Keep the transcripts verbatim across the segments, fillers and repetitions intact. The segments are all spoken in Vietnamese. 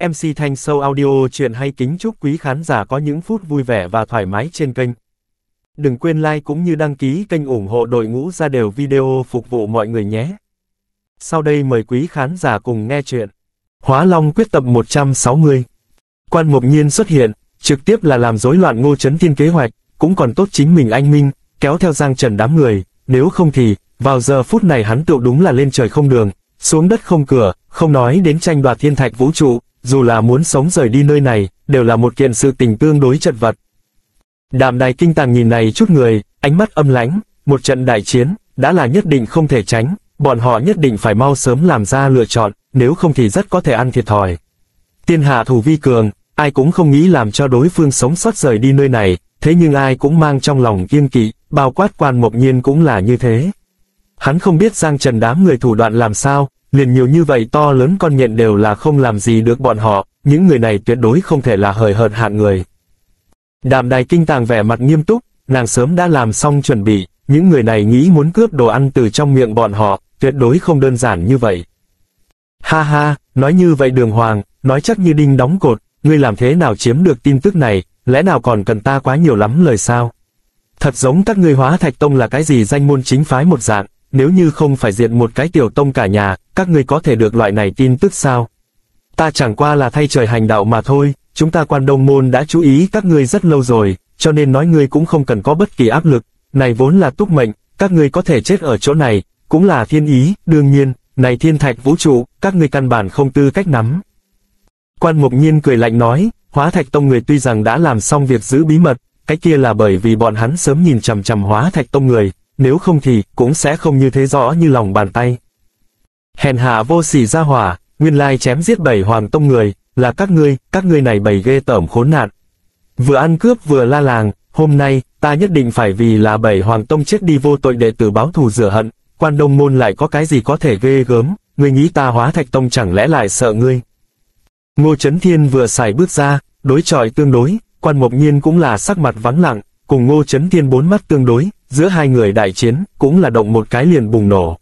em xê Thanh Show Audio chuyện hay kính chúc quý khán giả có những phút vui vẻ và thoải mái trên kênh. Đừng quên like cũng như đăng ký kênh ủng hộ đội ngũ ra đều video phục vụ mọi người nhé. Sau đây mời quý khán giả cùng nghe chuyện. Hóa Long quyết tập một trăm sáu mươi. Quan Mộc Nhiên xuất hiện, trực tiếp là làm rối loạn Ngô Chấn Thiên kế hoạch, cũng còn tốt chính mình anh minh, kéo theo Giang Trần đám người, nếu không thì, vào giờ phút này hắn tựu đúng là lên trời không đường, xuống đất không cửa, không nói đến tranh đoạt thiên thạch vũ trụ, dù là muốn sống rời đi nơi này, đều là một kiện sự tình tương đối chật vật. Đàm Đài Kinh Tàng nhìn này chút người, ánh mắt âm lãnh, một trận đại chiến, đã là nhất định không thể tránh, bọn họ nhất định phải mau sớm làm ra lựa chọn, nếu không thì rất có thể ăn thiệt thòi. Tiên hạ thủ vi cường, ai cũng không nghĩ làm cho đối phương sống sót rời đi nơi này, thế nhưng ai cũng mang trong lòng kiêng kỵ, bao quát Quan Mộc Nhiên cũng là như thế. Hắn không biết Giang Trần đám người thủ đoạn làm sao, liền nhiều như vậy to lớn con nhện đều là không làm gì được bọn họ, những người này tuyệt đối không thể là hời hợt hạng người. Đàm Đài Kinh Tàng vẻ mặt nghiêm túc, nàng sớm đã làm xong chuẩn bị, những người này nghĩ muốn cướp đồ ăn từ trong miệng bọn họ, tuyệt đối không đơn giản như vậy. Ha ha, nói như vậy Đường Hoàng, nói chắc như đinh đóng cột, ngươi làm thế nào chiếm được tin tức này, lẽ nào còn cần ta quá nhiều lắm lời sao? Thật giống các ngươi Hóa Thạch Tông là cái gì danh môn chính phái một dạng, nếu như không phải diệt một cái tiểu tông cả nhà, các ngươi có thể được loại này tin tức sao? Ta chẳng qua là thay trời hành đạo mà thôi, chúng ta Quan Đông Môn đã chú ý các ngươi rất lâu rồi, cho nên nói ngươi cũng không cần có bất kỳ áp lực, này vốn là túc mệnh, các ngươi có thể chết ở chỗ này, cũng là thiên ý, đương nhiên, này thiên thạch vũ trụ, các ngươi căn bản không tư cách nắm. Quan Mộc Nhiên cười lạnh nói, Hóa Thạch Tông người tuy rằng đã làm xong việc giữ bí mật, cái kia là bởi vì bọn hắn sớm nhìn chằm chằm Hóa Thạch Tông người, nếu không thì, cũng sẽ không như thế rõ như lòng bàn tay. Hèn hạ vô sỉ ra hỏa, nguyên lai chém giết bảy hoàng tông người, là các ngươi, các ngươi này bầy ghê tởm khốn nạn. Vừa ăn cướp vừa la làng, hôm nay, ta nhất định phải vì là bảy hoàng tông chết đi vô tội đệ tử báo thù rửa hận, Quan Đông Môn lại có cái gì có thể ghê gớm, ngươi nghĩ ta Hóa Thạch Tông chẳng lẽ lại sợ ngươi? Ngô Chấn Thiên vừa xài bước ra, đối chọi tương đối, Quan Mộc Nhiên cũng là sắc mặt vắng lặng, cùng Ngô Chấn Thiên bốn mắt tương đối, giữa hai người đại chiến, cũng là động một cái liền bùng nổ.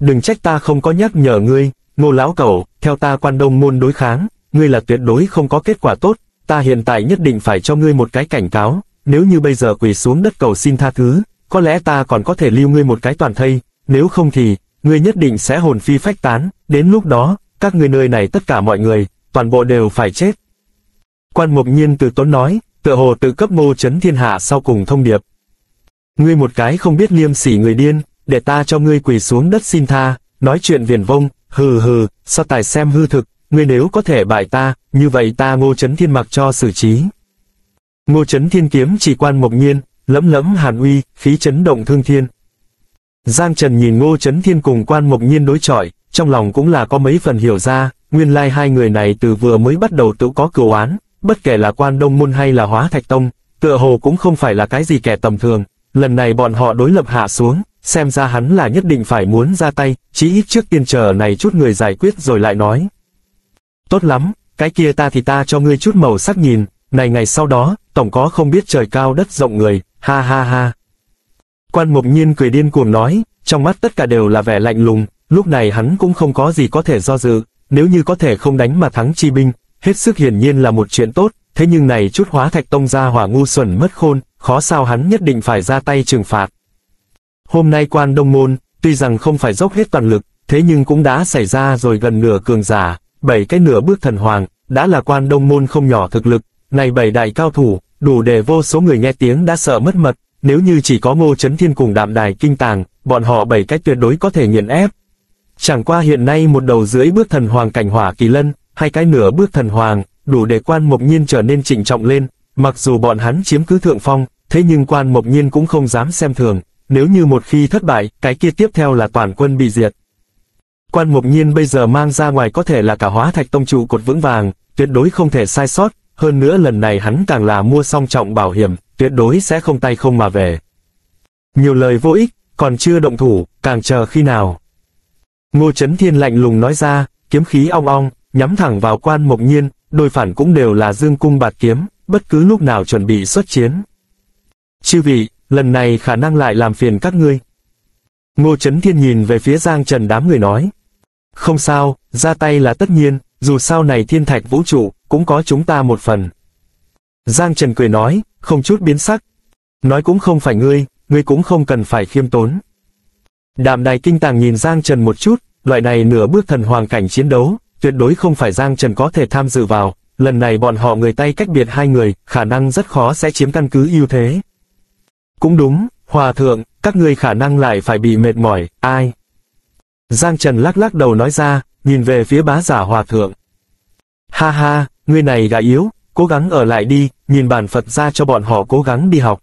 Đừng trách ta không có nhắc nhở ngươi, Ngô lão cẩu, theo ta Quan Đông Môn đối kháng, ngươi là tuyệt đối không có kết quả tốt, ta hiện tại nhất định phải cho ngươi một cái cảnh cáo, nếu như bây giờ quỳ xuống đất cầu xin tha thứ, có lẽ ta còn có thể lưu ngươi một cái toàn thây, nếu không thì, ngươi nhất định sẽ hồn phi phách tán, đến lúc đó, các ngươi nơi này tất cả mọi người, toàn bộ đều phải chết. Quan Mộc Nhiên từ tốn nói, tựa hồ tự cấp Ngô Chấn Thiên hạ sau cùng thông điệp. Ngươi một cái không biết liêm sỉ người điên, để ta cho ngươi quỳ xuống đất xin tha, nói chuyện viển vông, hừ hừ, so tài xem hư thực, ngươi nếu có thể bại ta, như vậy ta Ngô Chấn Thiên mặc cho xử trí. Ngô Chấn Thiên kiếm chỉ Quan Mộc Nhiên, lẫm lẫm hàn uy, khí chấn động thương thiên. Giang Trần nhìn Ngô Chấn Thiên cùng Quan Mộc Nhiên đối chọi, trong lòng cũng là có mấy phần hiểu ra, nguyên lai hai người này từ vừa mới bắt đầu tự có cừu oán, bất kể là Quan Đông Môn hay là Hóa Thạch Tông, tựa hồ cũng không phải là cái gì kẻ tầm thường, lần này bọn họ đối lập hạ xuống, xem ra hắn là nhất định phải muốn ra tay, chí ít trước tiên chờ này chút người giải quyết rồi lại nói. Tốt lắm, cái kia ta thì ta cho ngươi chút màu sắc nhìn, này ngày sau đó, tổng có không biết trời cao đất rộng người, ha ha ha. Quan Mộc Nhiên cười điên cuồng nói, trong mắt tất cả đều là vẻ lạnh lùng, lúc này hắn cũng không có gì có thể do dự, nếu như có thể không đánh mà thắng chi binh, hết sức hiển nhiên là một chuyện tốt, thế nhưng này chút Hóa Thạch Tông ra hỏa ngu xuẩn mất khôn, khó sao hắn nhất định phải ra tay trừng phạt. Hôm nay Quan Đông Môn, tuy rằng không phải dốc hết toàn lực, thế nhưng cũng đã xảy ra rồi gần nửa cường giả, bảy cái nửa bước thần hoàng, đã là Quan Đông Môn không nhỏ thực lực, này bảy đại cao thủ, đủ để vô số người nghe tiếng đã sợ mất mật, nếu như chỉ có Ngô Chấn Thiên cùng Đạm Đài Kinh Tàng, bọn họ bảy cái tuyệt đối có thể nghiền ép. Chẳng qua hiện nay một đầu dưới bước thần hoàng cảnh Hỏa Kỳ Lân, hai cái nửa bước thần hoàng, đủ để Quan Mộc Nhiên trở nên trịnh trọng lên, mặc dù bọn hắn chiếm cứ thượng phong, thế nhưng Quan Mộc Nhiên cũng không dám xem thường, nếu như một khi thất bại, cái kia tiếp theo là toàn quân bị diệt. Quan Mộc Nhiên bây giờ mang ra ngoài có thể là cả Hóa Thạch Tông trụ cột vững vàng, tuyệt đối không thể sai sót, hơn nữa lần này hắn càng là mua song trọng bảo hiểm, tuyệt đối sẽ không tay không mà về. Nhiều lời vô ích, còn chưa động thủ, càng chờ khi nào? Ngô Chấn Thiên lạnh lùng nói ra, kiếm khí ong ong, nhắm thẳng vào Quan Mộc Nhiên, đôi phản cũng đều là dương cung bạt kiếm, bất cứ lúc nào chuẩn bị xuất chiến. Chư vị, lần này khả năng lại làm phiền các ngươi. Ngô Chấn Thiên nhìn về phía Giang Trần đám người nói. Không sao, ra tay là tất nhiên, dù sao này thiên thạch vũ trụ, cũng có chúng ta một phần. Giang Trần cười nói, không chút biến sắc. Nói cũng không phải ngươi, ngươi cũng không cần phải khiêm tốn. Đàm Đài Kinh Tàng nhìn Giang Trần một chút, loại này nửa bước thần hoàng cảnh chiến đấu, tuyệt đối không phải Giang Trần có thể tham dự vào, lần này bọn họ người tay cách biệt hai người, khả năng rất khó sẽ chiếm căn cứ ưu thế. Cũng đúng, Hòa Thượng, các ngươi khả năng lại phải bị mệt mỏi, ai? Giang Trần lắc lắc đầu nói ra, nhìn về phía Bá Giả Hòa Thượng. Ha ha, ngươi này đã yếu, cố gắng ở lại đi, nhìn bản Phật ra cho bọn họ cố gắng đi học.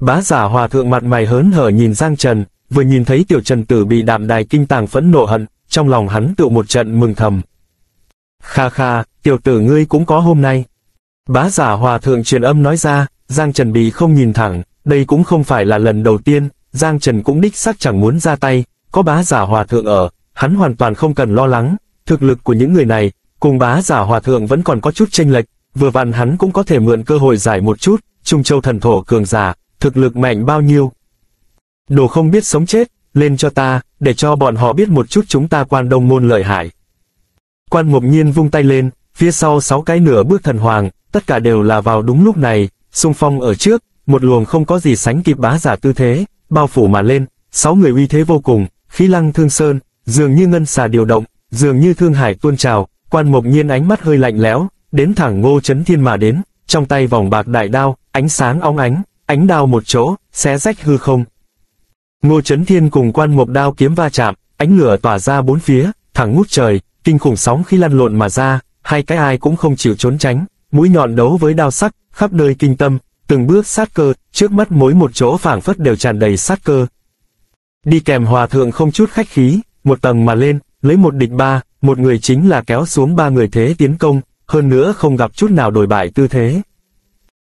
Bá Giả Hòa Thượng mặt mày hớn hở nhìn Giang Trần, vừa nhìn thấy tiểu Trần Tử bị Đàm Đài Kinh Tàng phẫn nộ hận, trong lòng hắn tựu một trận mừng thầm. Kha kha, tiểu tử ngươi cũng có hôm nay. Bá Giả Hòa Thượng truyền âm nói ra, Giang Trần bị không nhìn thẳng, đây cũng không phải là lần đầu tiên, Giang Trần cũng đích xác chẳng muốn ra tay, có Bá Giả Hòa Thượng ở, hắn hoàn toàn không cần lo lắng, thực lực của những người này, cùng Bá Giả Hòa Thượng vẫn còn có chút chênh lệch, vừa vặn hắn cũng có thể mượn cơ hội giải một chút, Trung Châu Thần Thổ cường giả, thực lực mạnh bao nhiêu. Đồ không biết sống chết, lên cho ta, để cho bọn họ biết một chút chúng ta Quan Đông môn lợi hại. Quan Mộc Nhiên vung tay lên, phía sau sáu cái nửa bước thần hoàng, tất cả đều là vào đúng lúc này, xung phong ở trước, một luồng không có gì sánh kịp bá giả tư thế, bao phủ mà lên, sáu người uy thế vô cùng, khí lăng thương sơn, dường như ngân xà điều động, dường như thương hải tuôn trào. Quan Mộc Nhiên ánh mắt hơi lạnh lẽo, đến thẳng Ngô Chấn Thiên mà đến, trong tay vòng bạc đại đao, ánh sáng óng ánh, ánh đao một chỗ, xé rách hư không. Ngô Chấn Thiên cùng Quan Mộc đao kiếm va chạm, ánh lửa tỏa ra bốn phía, thẳng ngút trời, kinh khủng sóng khi lăn lộn mà ra, hai cái ai cũng không chịu trốn tránh, mũi nhọn đấu với đao sắc, khắp nơi kinh tâm, từng bước sát cơ, trước mắt mỗi một chỗ phảng phất đều tràn đầy sát cơ. Đi kèm Hòa Thượng không chút khách khí, một tầng mà lên, lấy một địch ba, một người chính là kéo xuống ba người thế tiến công, hơn nữa không gặp chút nào đổi bại tư thế.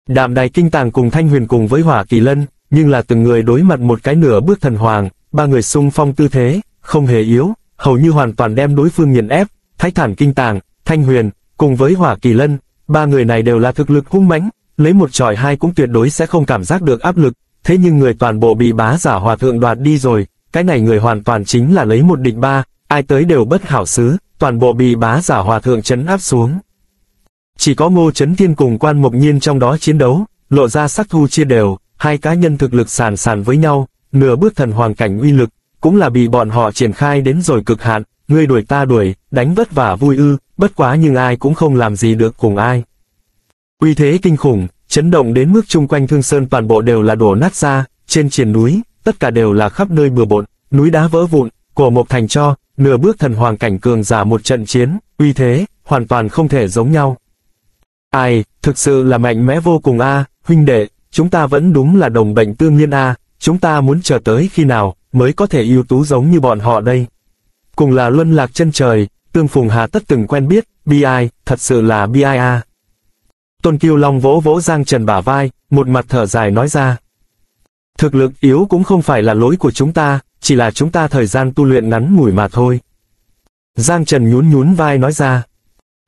Đàm Đài Kinh Tàng cùng Thanh Huyền cùng với Hỏa Kỳ Lân, nhưng là từng người đối mặt một cái nửa bước thần hoàng, ba người xung phong tư thế, không hề yếu, hầu như hoàn toàn đem đối phương nghiền ép. Thái Thản Kinh Tàng, Thanh Huyền, cùng với Hỏa Kỳ Lân, ba người này đều là thực lực hung mãnh, lấy một chọi hai cũng tuyệt đối sẽ không cảm giác được áp lực, thế nhưng người toàn bộ bị Bá Giả Hòa Thượng đoạt đi rồi, cái này người hoàn toàn chính là lấy một địch ba, ai tới đều bất hảo xứ, toàn bộ bị Bá Giả Hòa Thượng trấn áp xuống. Chỉ có Ngô Chấn Thiên cùng Quan Mộc Nhiên trong đó chiến đấu, lộ ra sắc thu chia đều, hai cá nhân thực lực sàn sàn với nhau, nửa bước thần hoàng cảnh uy lực, cũng là bị bọn họ triển khai đến rồi cực hạn, ngươi đuổi ta đuổi, đánh vất vả vui ư, bất quá nhưng ai cũng không làm gì được cùng ai. Uy thế kinh khủng, chấn động đến mức chung quanh Thương Sơn toàn bộ đều là đổ nát ra, trên triền núi, tất cả đều là khắp nơi bừa bộn, núi đá vỡ vụn, cổ mộc thành cho, nửa bước thần hoàng cảnh cường giả một trận chiến, uy thế, hoàn toàn không thể giống nhau. Ai, thực sự là mạnh mẽ vô cùng a, à, huynh đệ, chúng ta vẫn đúng là đồng bệnh tương liên a, à, chúng ta muốn chờ tới khi nào, mới có thể ưu tú giống như bọn họ đây. Cùng là luân lạc chân trời, tương phùng hà tất từng quen biết, bi ai, thật sự là bi ai a. À. Tôn Kiêu Long vỗ vỗ Giang Trần bả vai, một mặt thở dài nói ra. Thực lực yếu cũng không phải là lỗi của chúng ta, chỉ là chúng ta thời gian tu luyện ngắn ngủi mà thôi. Giang Trần nhún nhún vai nói ra.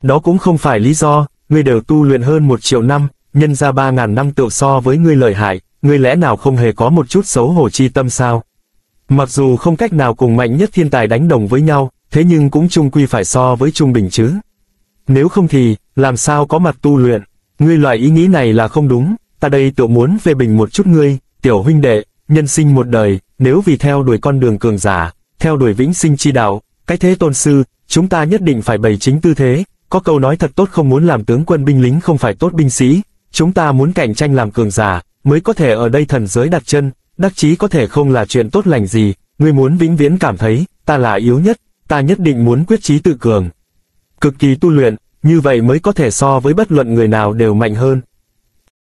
Đó cũng không phải lý do, ngươi đều tu luyện hơn một triệu năm, nhân ra ba ngàn năm tựu so với ngươi lợi hại, ngươi lẽ nào không hề có một chút xấu hổ chi tâm sao? Mặc dù không cách nào cùng mạnh nhất thiên tài đánh đồng với nhau, thế nhưng cũng chung quy phải so với trung bình chứ. Nếu không thì, làm sao có mặt tu luyện? Ngươi loại ý nghĩ này là không đúng, ta đây tự muốn phê bình một chút ngươi, tiểu huynh đệ, nhân sinh một đời, nếu vì theo đuổi con đường cường giả, theo đuổi vĩnh sinh chi đạo, cái thế tôn sư, chúng ta nhất định phải bày chính tư thế, có câu nói thật tốt không muốn làm tướng quân binh lính không phải tốt binh sĩ, chúng ta muốn cạnh tranh làm cường giả, mới có thể ở đây thần giới đặt chân, đắc chí có thể không là chuyện tốt lành gì, ngươi muốn vĩnh viễn cảm thấy, ta là yếu nhất, ta nhất định muốn quyết chí tự cường. Cực kỳ tu luyện. Như vậy mới có thể so với bất luận người nào đều mạnh hơn.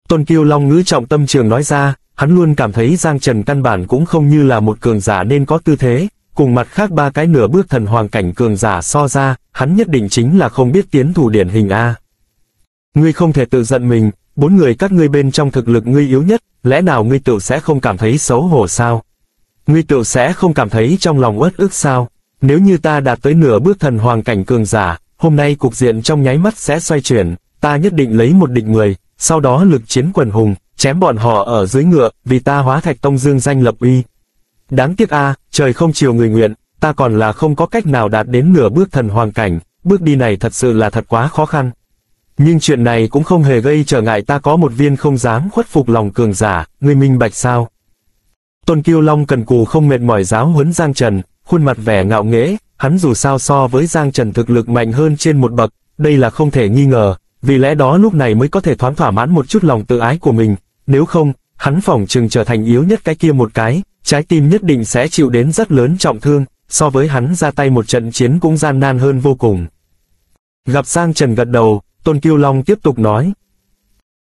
Tôn Kiêu Long ngữ trọng tâm trường nói ra, hắn luôn cảm thấy Giang Trần căn bản cũng không như là một cường giả nên có tư thế, cùng mặt khác ba cái nửa bước thần hoàng cảnh cường giả so ra, hắn nhất định chính là không biết tiến thủ điển hình a. Ngươi không thể tự giận mình, bốn người các ngươi bên trong thực lực ngươi yếu nhất, lẽ nào ngươi tự sẽ không cảm thấy xấu hổ sao? Ngươi tự sẽ không cảm thấy trong lòng uất ức sao? Nếu như ta đạt tới nửa bước thần hoàng cảnh cường giả, hôm nay cục diện trong nháy mắt sẽ xoay chuyển, ta nhất định lấy một địch mười, sau đó lực chiến quần hùng, chém bọn họ ở dưới ngựa, vì ta Hóa Thạch Tông dương danh lập uy. Đáng tiếc a, à, trời không chiều người nguyện, ta còn là không có cách nào đạt đến nửa bước thần hoàng cảnh, bước đi này thật sự là thật quá khó khăn. Nhưng chuyện này cũng không hề gây trở ngại ta có một viên không dám khuất phục lòng cường giả, ngươi minh bạch sao? Tôn Kiêu Long cần cù không mệt mỏi giáo huấn Giang Trần, khuôn mặt vẻ ngạo nghễ, hắn dù sao so với Giang Trần thực lực mạnh hơn trên một bậc, đây là không thể nghi ngờ, vì lẽ đó lúc này mới có thể thoáng thỏa mãn một chút lòng tự ái của mình, nếu không, hắn phỏng chừng trở thành yếu nhất cái kia một cái, trái tim nhất định sẽ chịu đến rất lớn trọng thương, so với hắn ra tay một trận chiến cũng gian nan hơn vô cùng. Gặp Giang Trần gật đầu, Tôn Kiêu Long tiếp tục nói.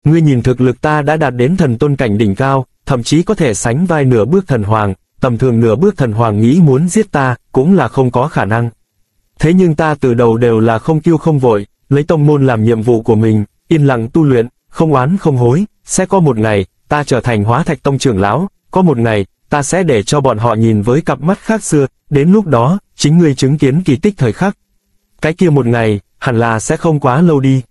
Ngươi nhìn thực lực ta đã đạt đến thần tôn cảnh đỉnh cao, thậm chí có thể sánh vai nửa bước thần hoàng, tầm thường nửa bước thần hoàng nghĩ muốn giết ta, cũng là không có khả năng. Thế nhưng ta từ đầu đều là không kiêu không vội, lấy tông môn làm nhiệm vụ của mình, yên lặng tu luyện, không oán không hối, sẽ có một ngày, ta trở thành Hóa Thạch Tông trưởng lão, có một ngày, ta sẽ để cho bọn họ nhìn với cặp mắt khác xưa, đến lúc đó, chính ngươi chứng kiến kỳ tích thời khắc. Cái kia một ngày, hẳn là sẽ không quá lâu đi.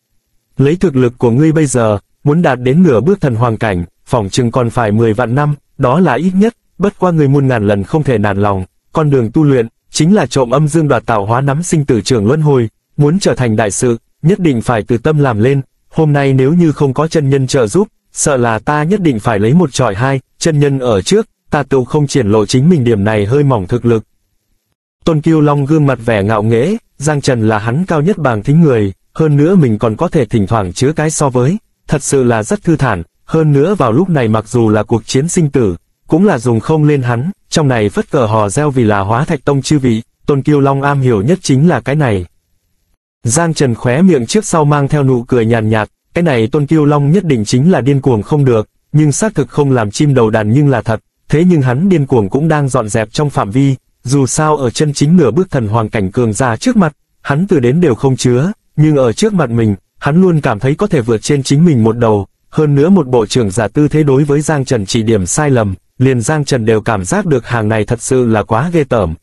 Lấy thực lực của ngươi bây giờ, muốn đạt đến nửa bước thần hoàng cảnh, phỏng chừng còn phải mười vạn năm, đó là ít nhất, bất qua ngươi muôn ngàn lần không thể nản lòng, con đường tu luyện, chính là trộm âm dương đoạt tạo hóa nắm sinh tử trường luân hồi, muốn trở thành đại sự, nhất định phải từ tâm làm lên, hôm nay nếu như không có chân nhân trợ giúp, sợ là ta nhất định phải lấy một trọi hai, chân nhân ở trước, ta tự không triển lộ chính mình điểm này hơi mỏng thực lực. Tôn Kiêu Long gương mặt vẻ ngạo nghễ, Giang Trần là hắn cao nhất bảng thính người, hơn nữa mình còn có thể thỉnh thoảng chứa cái so với, thật sự là rất thư thản, hơn nữa vào lúc này mặc dù là cuộc chiến sinh tử, cũng là dùng không lên hắn, trong này phất cờ hò reo vì là Hóa Thạch Tông chư vị, Tôn Kiêu Long am hiểu nhất chính là cái này. Giang Trần khóe miệng trước sau mang theo nụ cười nhàn nhạt, cái này Tôn Kiêu Long nhất định chính là điên cuồng không được, nhưng xác thực không làm chim đầu đàn nhưng là thật, thế nhưng hắn điên cuồng cũng đang dọn dẹp trong phạm vi, dù sao ở chân chính nửa bước thần hoàng cảnh cường ra trước mặt, hắn từ đến đều không chứa, nhưng ở trước mặt mình, hắn luôn cảm thấy có thể vượt trên chính mình một đầu, hơn nữa một bộ trưởng giả tư thế đối với Giang Trần chỉ điểm sai lầm, liền Giang Trần đều cảm giác được hàng này thật sự là quá ghê tởm.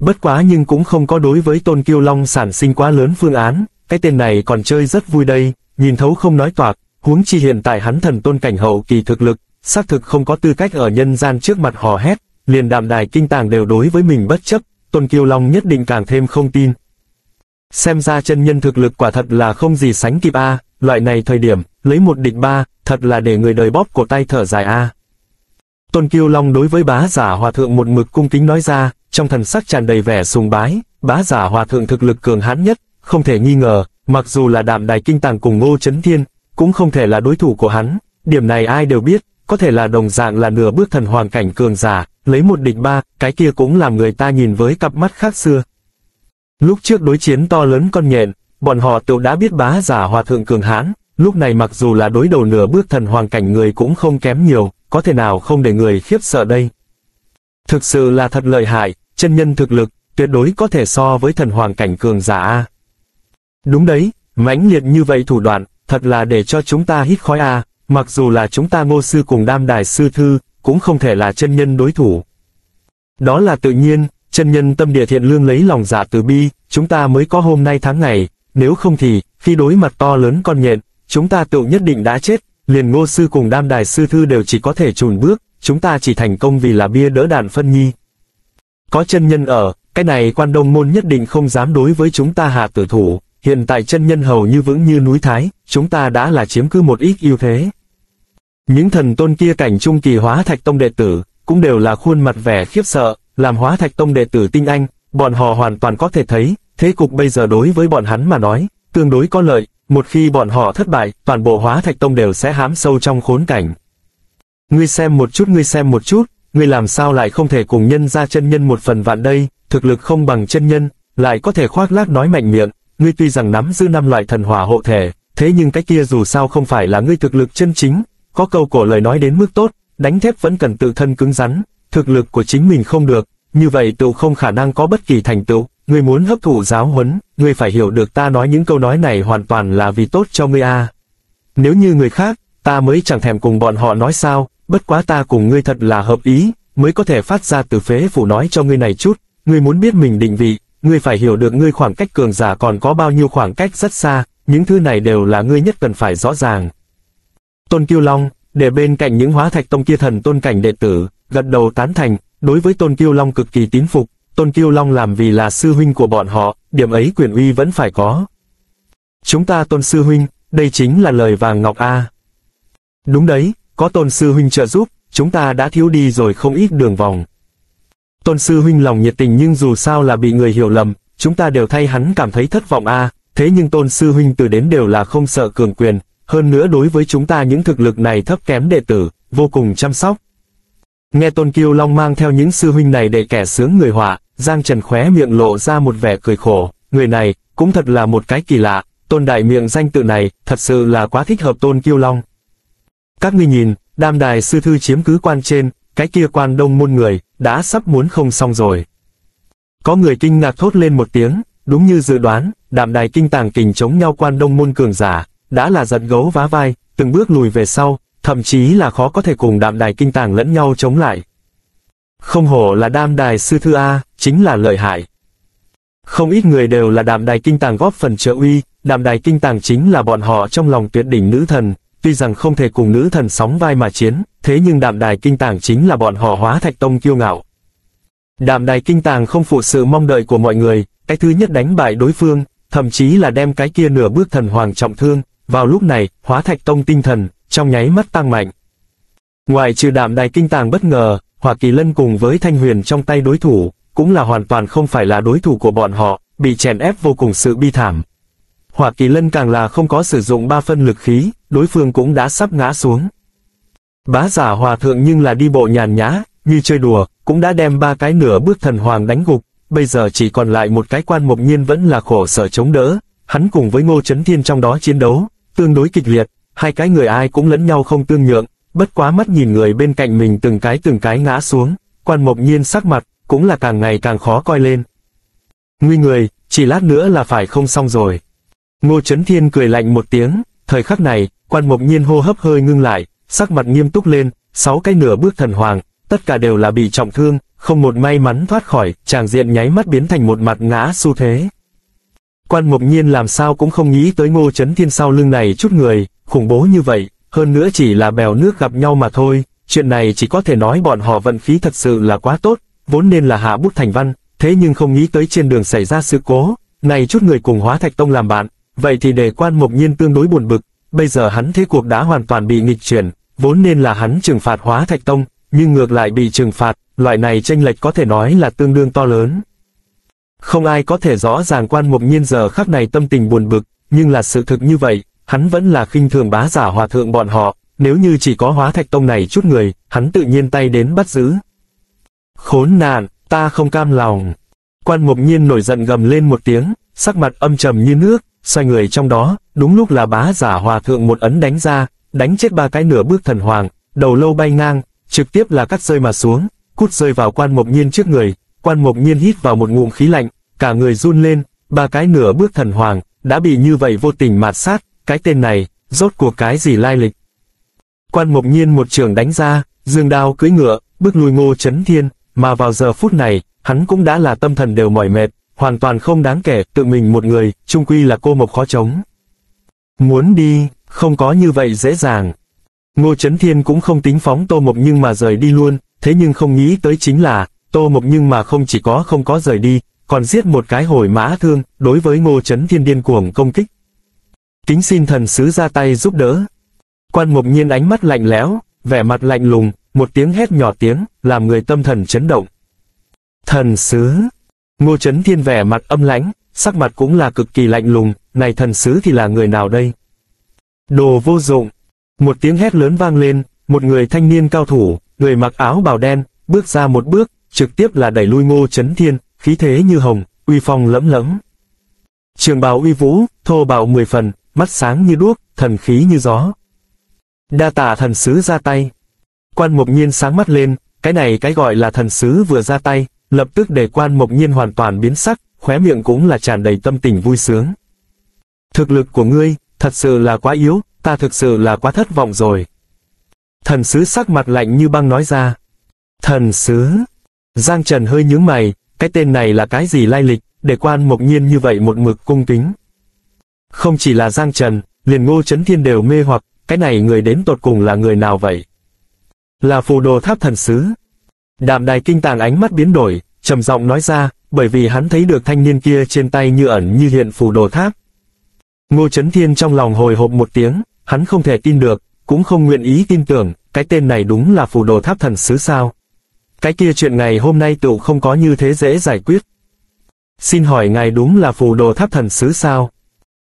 Bất quá nhưng cũng không có đối với Tôn Kiêu Long sản sinh quá lớn phương án, cái tên này còn chơi rất vui đây, nhìn thấu không nói toạc, huống chi hiện tại hắn thần tôn cảnh hậu kỳ thực lực, xác thực không có tư cách ở nhân gian trước mặt hò hét, liền Đàm Đài Kinh Tàng đều đối với mình bất chấp, Tôn Kiêu Long nhất định càng thêm không tin. Xem ra chân nhân thực lực quả thật là không gì sánh kịp a, loại này thời điểm, lấy một địch ba, thật là để người đời bóp cổ tay thở dài a. Tôn Kiêu Long đối với Bá Giả Hòa Thượng một mực cung kính nói ra, trong thần sắc tràn đầy vẻ sùng bái, Bá Giả Hòa Thượng thực lực cường hãn nhất, không thể nghi ngờ, mặc dù là Đàm Đài Kinh Tàng cùng Ngô Chấn Thiên, cũng không thể là đối thủ của hắn, điểm này ai đều biết, có thể là đồng dạng là nửa bước thần hoàng cảnh cường giả, lấy một địch ba, cái kia cũng làm người ta nhìn với cặp mắt khác xưa. Lúc trước đối chiến to lớn con nhện, bọn họ tự đã biết Bá Giả Hòa Thượng cường hãn, lúc này mặc dù là đối đầu nửa bước thần hoàng cảnh người cũng không kém nhiều, có thể nào không để người khiếp sợ đây. Thực sự là thật lợi hại, chân nhân thực lực, tuyệt đối có thể so với thần hoàng cảnh cường giả a. Đúng đấy, mãnh liệt như vậy thủ đoạn, thật là để cho chúng ta hít khói a, mặc dù là chúng ta Ngô sư cùng Đam Đài sư thư, cũng không thể là chân nhân đối thủ. Đó là tự nhiên, chân nhân tâm địa thiện lương lấy lòng giả từ bi, chúng ta mới có hôm nay tháng ngày, nếu không thì, khi đối mặt to lớn con nhện, chúng ta tự nhất định đã chết, liền Ngô sư cùng Đam Đài sư thư đều chỉ có thể chùn bước, chúng ta chỉ thành công vì là bia đỡ đạn phân nhi. Có chân nhân ở, cái này Quan Đông môn nhất định không dám đối với chúng ta hạ tử thủ, hiện tại chân nhân hầu như vững như núi Thái, chúng ta đã là chiếm cứ một ít ưu thế. Những thần tôn kia cảnh trung kỳ Hóa Thạch Tông đệ tử, cũng đều là khuôn mặt vẻ khiếp sợ, làm Hóa Thạch Tông đệ tử tinh anh, bọn họ hoàn toàn có thể thấy, thế cục bây giờ đối với bọn hắn mà nói, tương đối có lợi, một khi bọn họ thất bại, toàn bộ Hóa Thạch Tông đều sẽ hãm sâu trong khốn cảnh. Ngươi xem một chút, ngươi xem một chút, ngươi làm sao lại không thể cùng nhân ra chân nhân một phần vạn đây, thực lực không bằng chân nhân, lại có thể khoác lác nói mạnh miệng, ngươi tuy rằng nắm giữ năm loại thần hỏa hộ thể, thế nhưng cái kia dù sao không phải là ngươi thực lực chân chính, có câu cổ lời nói đến mức tốt, đánh thép vẫn cần tự thân cứng rắn, thực lực của chính mình không được, như vậy tự không khả năng có bất kỳ thành tựu, ngươi muốn hấp thụ giáo huấn, ngươi phải hiểu được ta nói những câu nói này hoàn toàn là vì tốt cho ngươi a. À. Nếu như người khác, ta mới chẳng thèm cùng bọn họ nói sao, bất quá ta cùng ngươi thật là hợp ý, mới có thể phát ra từ phế phủ nói cho ngươi này chút, ngươi muốn biết mình định vị, ngươi phải hiểu được ngươi khoảng cách cường giả còn có bao nhiêu khoảng cách rất xa, những thứ này đều là ngươi nhất cần phải rõ ràng. Tôn Kiêu Long, để bên cạnh những Hóa Thạch Tông kia thần tôn cảnh đệ tử, gật đầu tán thành, đối với Tôn Kiêu Long cực kỳ tín phục, Tôn Kiêu Long làm vì là sư huynh của bọn họ, điểm ấy quyền uy vẫn phải có. Chúng ta Tôn sư huynh, đây chính là lời vàng ngọc a. Đúng đấy, có Tôn sư huynh trợ giúp, chúng ta đã thiếu đi rồi không ít đường vòng. Tôn sư huynh lòng nhiệt tình nhưng dù sao là bị người hiểu lầm, chúng ta đều thay hắn cảm thấy thất vọng a. Thế nhưng Tôn sư huynh từ đến đều là không sợ cường quyền, hơn nữa đối với chúng ta những thực lực này thấp kém đệ tử, vô cùng chăm sóc. Nghe Tôn Kiêu Long mang theo những sư huynh này để kẻ sướng người họa, Giang Trần khóe miệng lộ ra một vẻ cười khổ, người này, cũng thật là một cái kỳ lạ, Tôn đại miệng danh tự này, thật sự là quá thích hợp Tôn Kiêu Long. Các ngươi nhìn, Đàm Đài sư thư chiếm cứ quan trên, cái kia quan đông môn người, đã sắp muốn không xong rồi. Có người kinh ngạc thốt lên một tiếng, đúng như dự đoán, Đàm Đài Kinh Tàng kình chống nhau quan đông môn cường giả, đã là giật gấu vá vai, từng bước lùi về sau, thậm chí là khó có thể cùng Đàm Đài Kinh Tàng lẫn nhau chống lại. Không hổ là Đàm Đài sư thư a, chính là lợi hại. Không ít người đều là Đàm Đài Kinh Tàng góp phần trợ uy, Đàm Đài Kinh Tàng chính là bọn họ trong lòng tuyệt đỉnh nữ thần, tuy rằng không thể cùng nữ thần sóng vai mà chiến, thế nhưng Đàm Đài Kinh Tàng chính là bọn họ Hóa Thạch Tông kiêu ngạo. Đàm Đài Kinh Tàng không phụ sự mong đợi của mọi người, cái thứ nhất đánh bại đối phương, thậm chí là đem cái kia nửa bước thần hoàng trọng thương, vào lúc này, Hóa Thạch Tông tinh thần, trong nháy mắt tăng mạnh. Ngoài trừ Đàm Đài Kinh Tàng bất ngờ, Hỏa Kỳ Lân cùng với Thanh Huyền trong tay đối thủ, cũng là hoàn toàn không phải là đối thủ của bọn họ, bị chèn ép vô cùng sự bi thảm. Hỏa Kỳ Lân càng là không có sử dụng ba phân lực khí, đối phương cũng đã sắp ngã xuống. Bá Giả Hòa Thượng nhưng là đi bộ nhàn nhã, như chơi đùa, cũng đã đem ba cái nửa bước thần hoàng đánh gục, bây giờ chỉ còn lại một cái Quan Mộc Nhiên vẫn là khổ sở chống đỡ, hắn cùng với Ngô Chấn Thiên trong đó chiến đấu, tương đối kịch liệt, hai cái người ai cũng lẫn nhau không tương nhượng, bất quá mắt nhìn người bên cạnh mình từng cái từng cái ngã xuống, Quan Mộc Nhiên sắc mặt, cũng là càng ngày càng khó coi lên. Nguy người, chỉ lát nữa là phải không xong rồi. Ngô Chấn Thiên cười lạnh một tiếng, thời khắc này, Quan Mộc Nhiên hô hấp hơi ngưng lại, sắc mặt nghiêm túc lên, sáu cái nửa bước thần hoàng, tất cả đều là bị trọng thương, không một may mắn thoát khỏi, tràng diện nháy mắt biến thành một mặt ngã xu thế. Quan Mộc Nhiên làm sao cũng không nghĩ tới Ngô Chấn Thiên sau lưng này chút người, khủng bố như vậy, hơn nữa chỉ là bèo nước gặp nhau mà thôi, chuyện này chỉ có thể nói bọn họ vận khí thật sự là quá tốt, vốn nên là hạ bút thành văn, thế nhưng không nghĩ tới trên đường xảy ra sự cố, này chút người cùng Hóa Thạch Tông làm bạn, vậy thì để Quan Mộc Nhiên tương đối buồn bực, bây giờ hắn thế cuộc đã hoàn toàn bị nghịch chuyển, vốn nên là hắn trừng phạt Hóa Thạch Tông, nhưng ngược lại bị trừng phạt, loại này chênh lệch có thể nói là tương đương to lớn. Không ai có thể rõ ràng Quan Mộc Nhiên giờ khắc này tâm tình buồn bực, nhưng là sự thực như vậy, hắn vẫn là khinh thường Bá Giả Hòa Thượng bọn họ, nếu như chỉ có Hóa Thạch Tông này chút người, hắn tự nhiên tay đến bắt giữ. Khốn nạn, ta không cam lòng. Quan Mộc Nhiên nổi giận gầm lên một tiếng, sắc mặt âm trầm như nước, xoay người trong đó, đúng lúc là Bá Giả Hòa Thượng một ấn đánh ra, đánh chết ba cái nửa bước thần hoàng, đầu lâu bay ngang, trực tiếp là cắt rơi mà xuống, cút rơi vào Quan Mộc Nhiên trước người. Quan Mộc Nhiên hít vào một ngụm khí lạnh, cả người run lên, ba cái nửa bước thần hoàng, đã bị như vậy vô tình mạt sát, cái tên này, rốt cuộc cái gì lai lịch. Quan Mộc Nhiên một trường đánh ra, dương đao cưỡi ngựa, bước lùi Ngô Chấn Thiên, mà vào giờ phút này, hắn cũng đã là tâm thần đều mỏi mệt, hoàn toàn không đáng kể, tự mình một người, chung quy là cô mộc khó chống. Muốn đi, không có như vậy dễ dàng. Ngô Chấn Thiên cũng không tính phóng Tô Mộc Nhưng mà rời đi luôn, thế nhưng không nghĩ tới chính là, Tô Mộc Nhưng mà không chỉ có không có rời đi, còn giết một cái hồi mã thương, đối với Ngô Chấn Thiên điên cuồng công kích. Kính xin thần sứ ra tay giúp đỡ. Quan Mộc Nhiên ánh mắt lạnh lẽo, vẻ mặt lạnh lùng, một tiếng hét nhỏ tiếng, làm người tâm thần chấn động. Thần sứ. Ngô Chấn Thiên vẻ mặt âm lãnh, sắc mặt cũng là cực kỳ lạnh lùng, này thần sứ thì là người nào đây? Đồ vô dụng. Một tiếng hét lớn vang lên, một người thanh niên cao thủ, người mặc áo bào đen, bước ra một bước, trực tiếp là đẩy lui Ngô Chấn Thiên, khí thế như hồng, uy phong lẫm lẫm. Trường bào uy vũ, thô bạo mười phần, mắt sáng như đuốc, thần khí như gió. Đa tạ thần sứ ra tay. Quan Mộc Nhiên sáng mắt lên, cái này cái gọi là thần sứ vừa ra tay, lập tức để Quan Mộc Nhiên hoàn toàn biến sắc, khóe miệng cũng là tràn đầy tâm tình vui sướng. Thực lực của ngươi, thật sự là quá yếu, ta thực sự là quá thất vọng rồi. Thần sứ sắc mặt lạnh như băng nói ra. Thần sứ. Giang Trần hơi nhướng mày, cái tên này là cái gì lai lịch, để Quan Mộc Nhiên như vậy một mực cung kính. Không chỉ là Giang Trần, liền Ngô Chấn Thiên đều mê hoặc, cái này người đến tột cùng là người nào vậy? Là Phù Đồ Tháp thần sứ. Đàm Đài Kinh Tàng ánh mắt biến đổi, trầm giọng nói ra, bởi vì hắn thấy được thanh niên kia trên tay như ẩn như hiện phù đồ tháp. Ngô Chấn Thiên trong lòng hồi hộp một tiếng, hắn không thể tin được, cũng không nguyện ý tin tưởng, cái tên này đúng là phù đồ tháp thần sứ sao? Cái kia chuyện ngày hôm nay tựu không có như thế dễ giải quyết. Xin hỏi ngài đúng là phù đồ tháp thần sứ sao?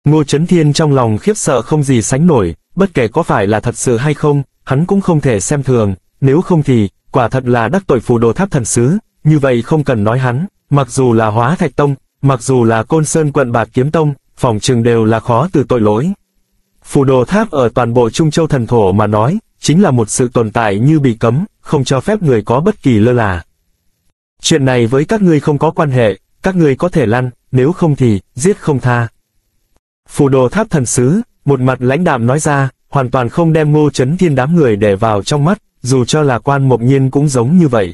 Ngô Chấn Thiên trong lòng khiếp sợ không gì sánh nổi, bất kể có phải là thật sự hay không, hắn cũng không thể xem thường, nếu không thì, quả thật là đắc tội phù đồ tháp thần sứ, như vậy không cần nói hắn, mặc dù là Hóa Thạch Tông, mặc dù là Côn Sơn quận Bạt Kiếm Tông, phòng trường đều là khó từ tội lỗi. Phù đồ tháp ở toàn bộ Trung Châu Thần Thổ mà nói, chính là một sự tồn tại như bị cấm, không cho phép người có bất kỳ lơ là. Chuyện này với các ngươi không có quan hệ, các ngươi có thể lăn, nếu không thì, giết không tha. Phù đồ tháp thần sứ, một mặt lãnh đạm nói ra, hoàn toàn không đem Ngô Chấn Thiên đám người để vào trong mắt, dù cho là Quan Mộc Nhiên cũng giống như vậy.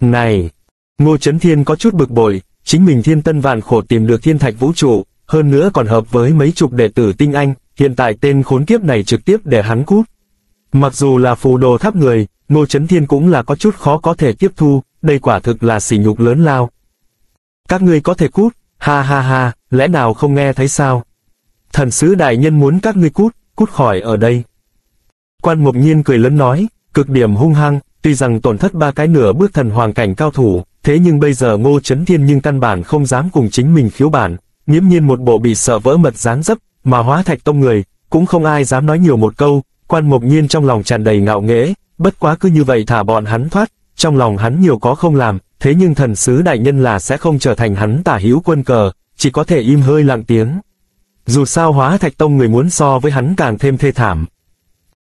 Này! Ngô Chấn Thiên có chút bực bội, chính mình thiên tân vạn khổ tìm được thiên thạch vũ trụ, hơn nữa còn hợp với mấy chục đệ tử tinh anh, hiện tại tên khốn kiếp này trực tiếp để hắn cút. Mặc dù là phù đồ tháp người, Ngô Chấn Thiên cũng là có chút khó có thể tiếp thu, đây quả thực là sỉ nhục lớn lao. Các ngươi có thể cút, ha ha ha, lẽ nào không nghe thấy sao? Thần sứ đại nhân muốn các ngươi cút, cút khỏi ở đây. Quan Mộc Nhiên cười lớn nói, cực điểm hung hăng, tuy rằng tổn thất ba cái nửa bước thần hoàng cảnh cao thủ, thế nhưng bây giờ Ngô Chấn Thiên nhưng căn bản không dám cùng chính mình khiếu bản, nghiễm nhiên một bộ bị sợ vỡ mật dáng dấp, mà Hóa Thạch Tông người, cũng không ai dám nói nhiều một câu. Quan Mộc Nhiên trong lòng tràn đầy ngạo nghễ, bất quá cứ như vậy thả bọn hắn thoát, trong lòng hắn nhiều có không làm, thế nhưng thần sứ đại nhân là sẽ không trở thành hắn tả hữu quân cờ, chỉ có thể im hơi lặng tiếng. Dù sao Hóa Thạch Tông người muốn so với hắn càng thêm thê thảm.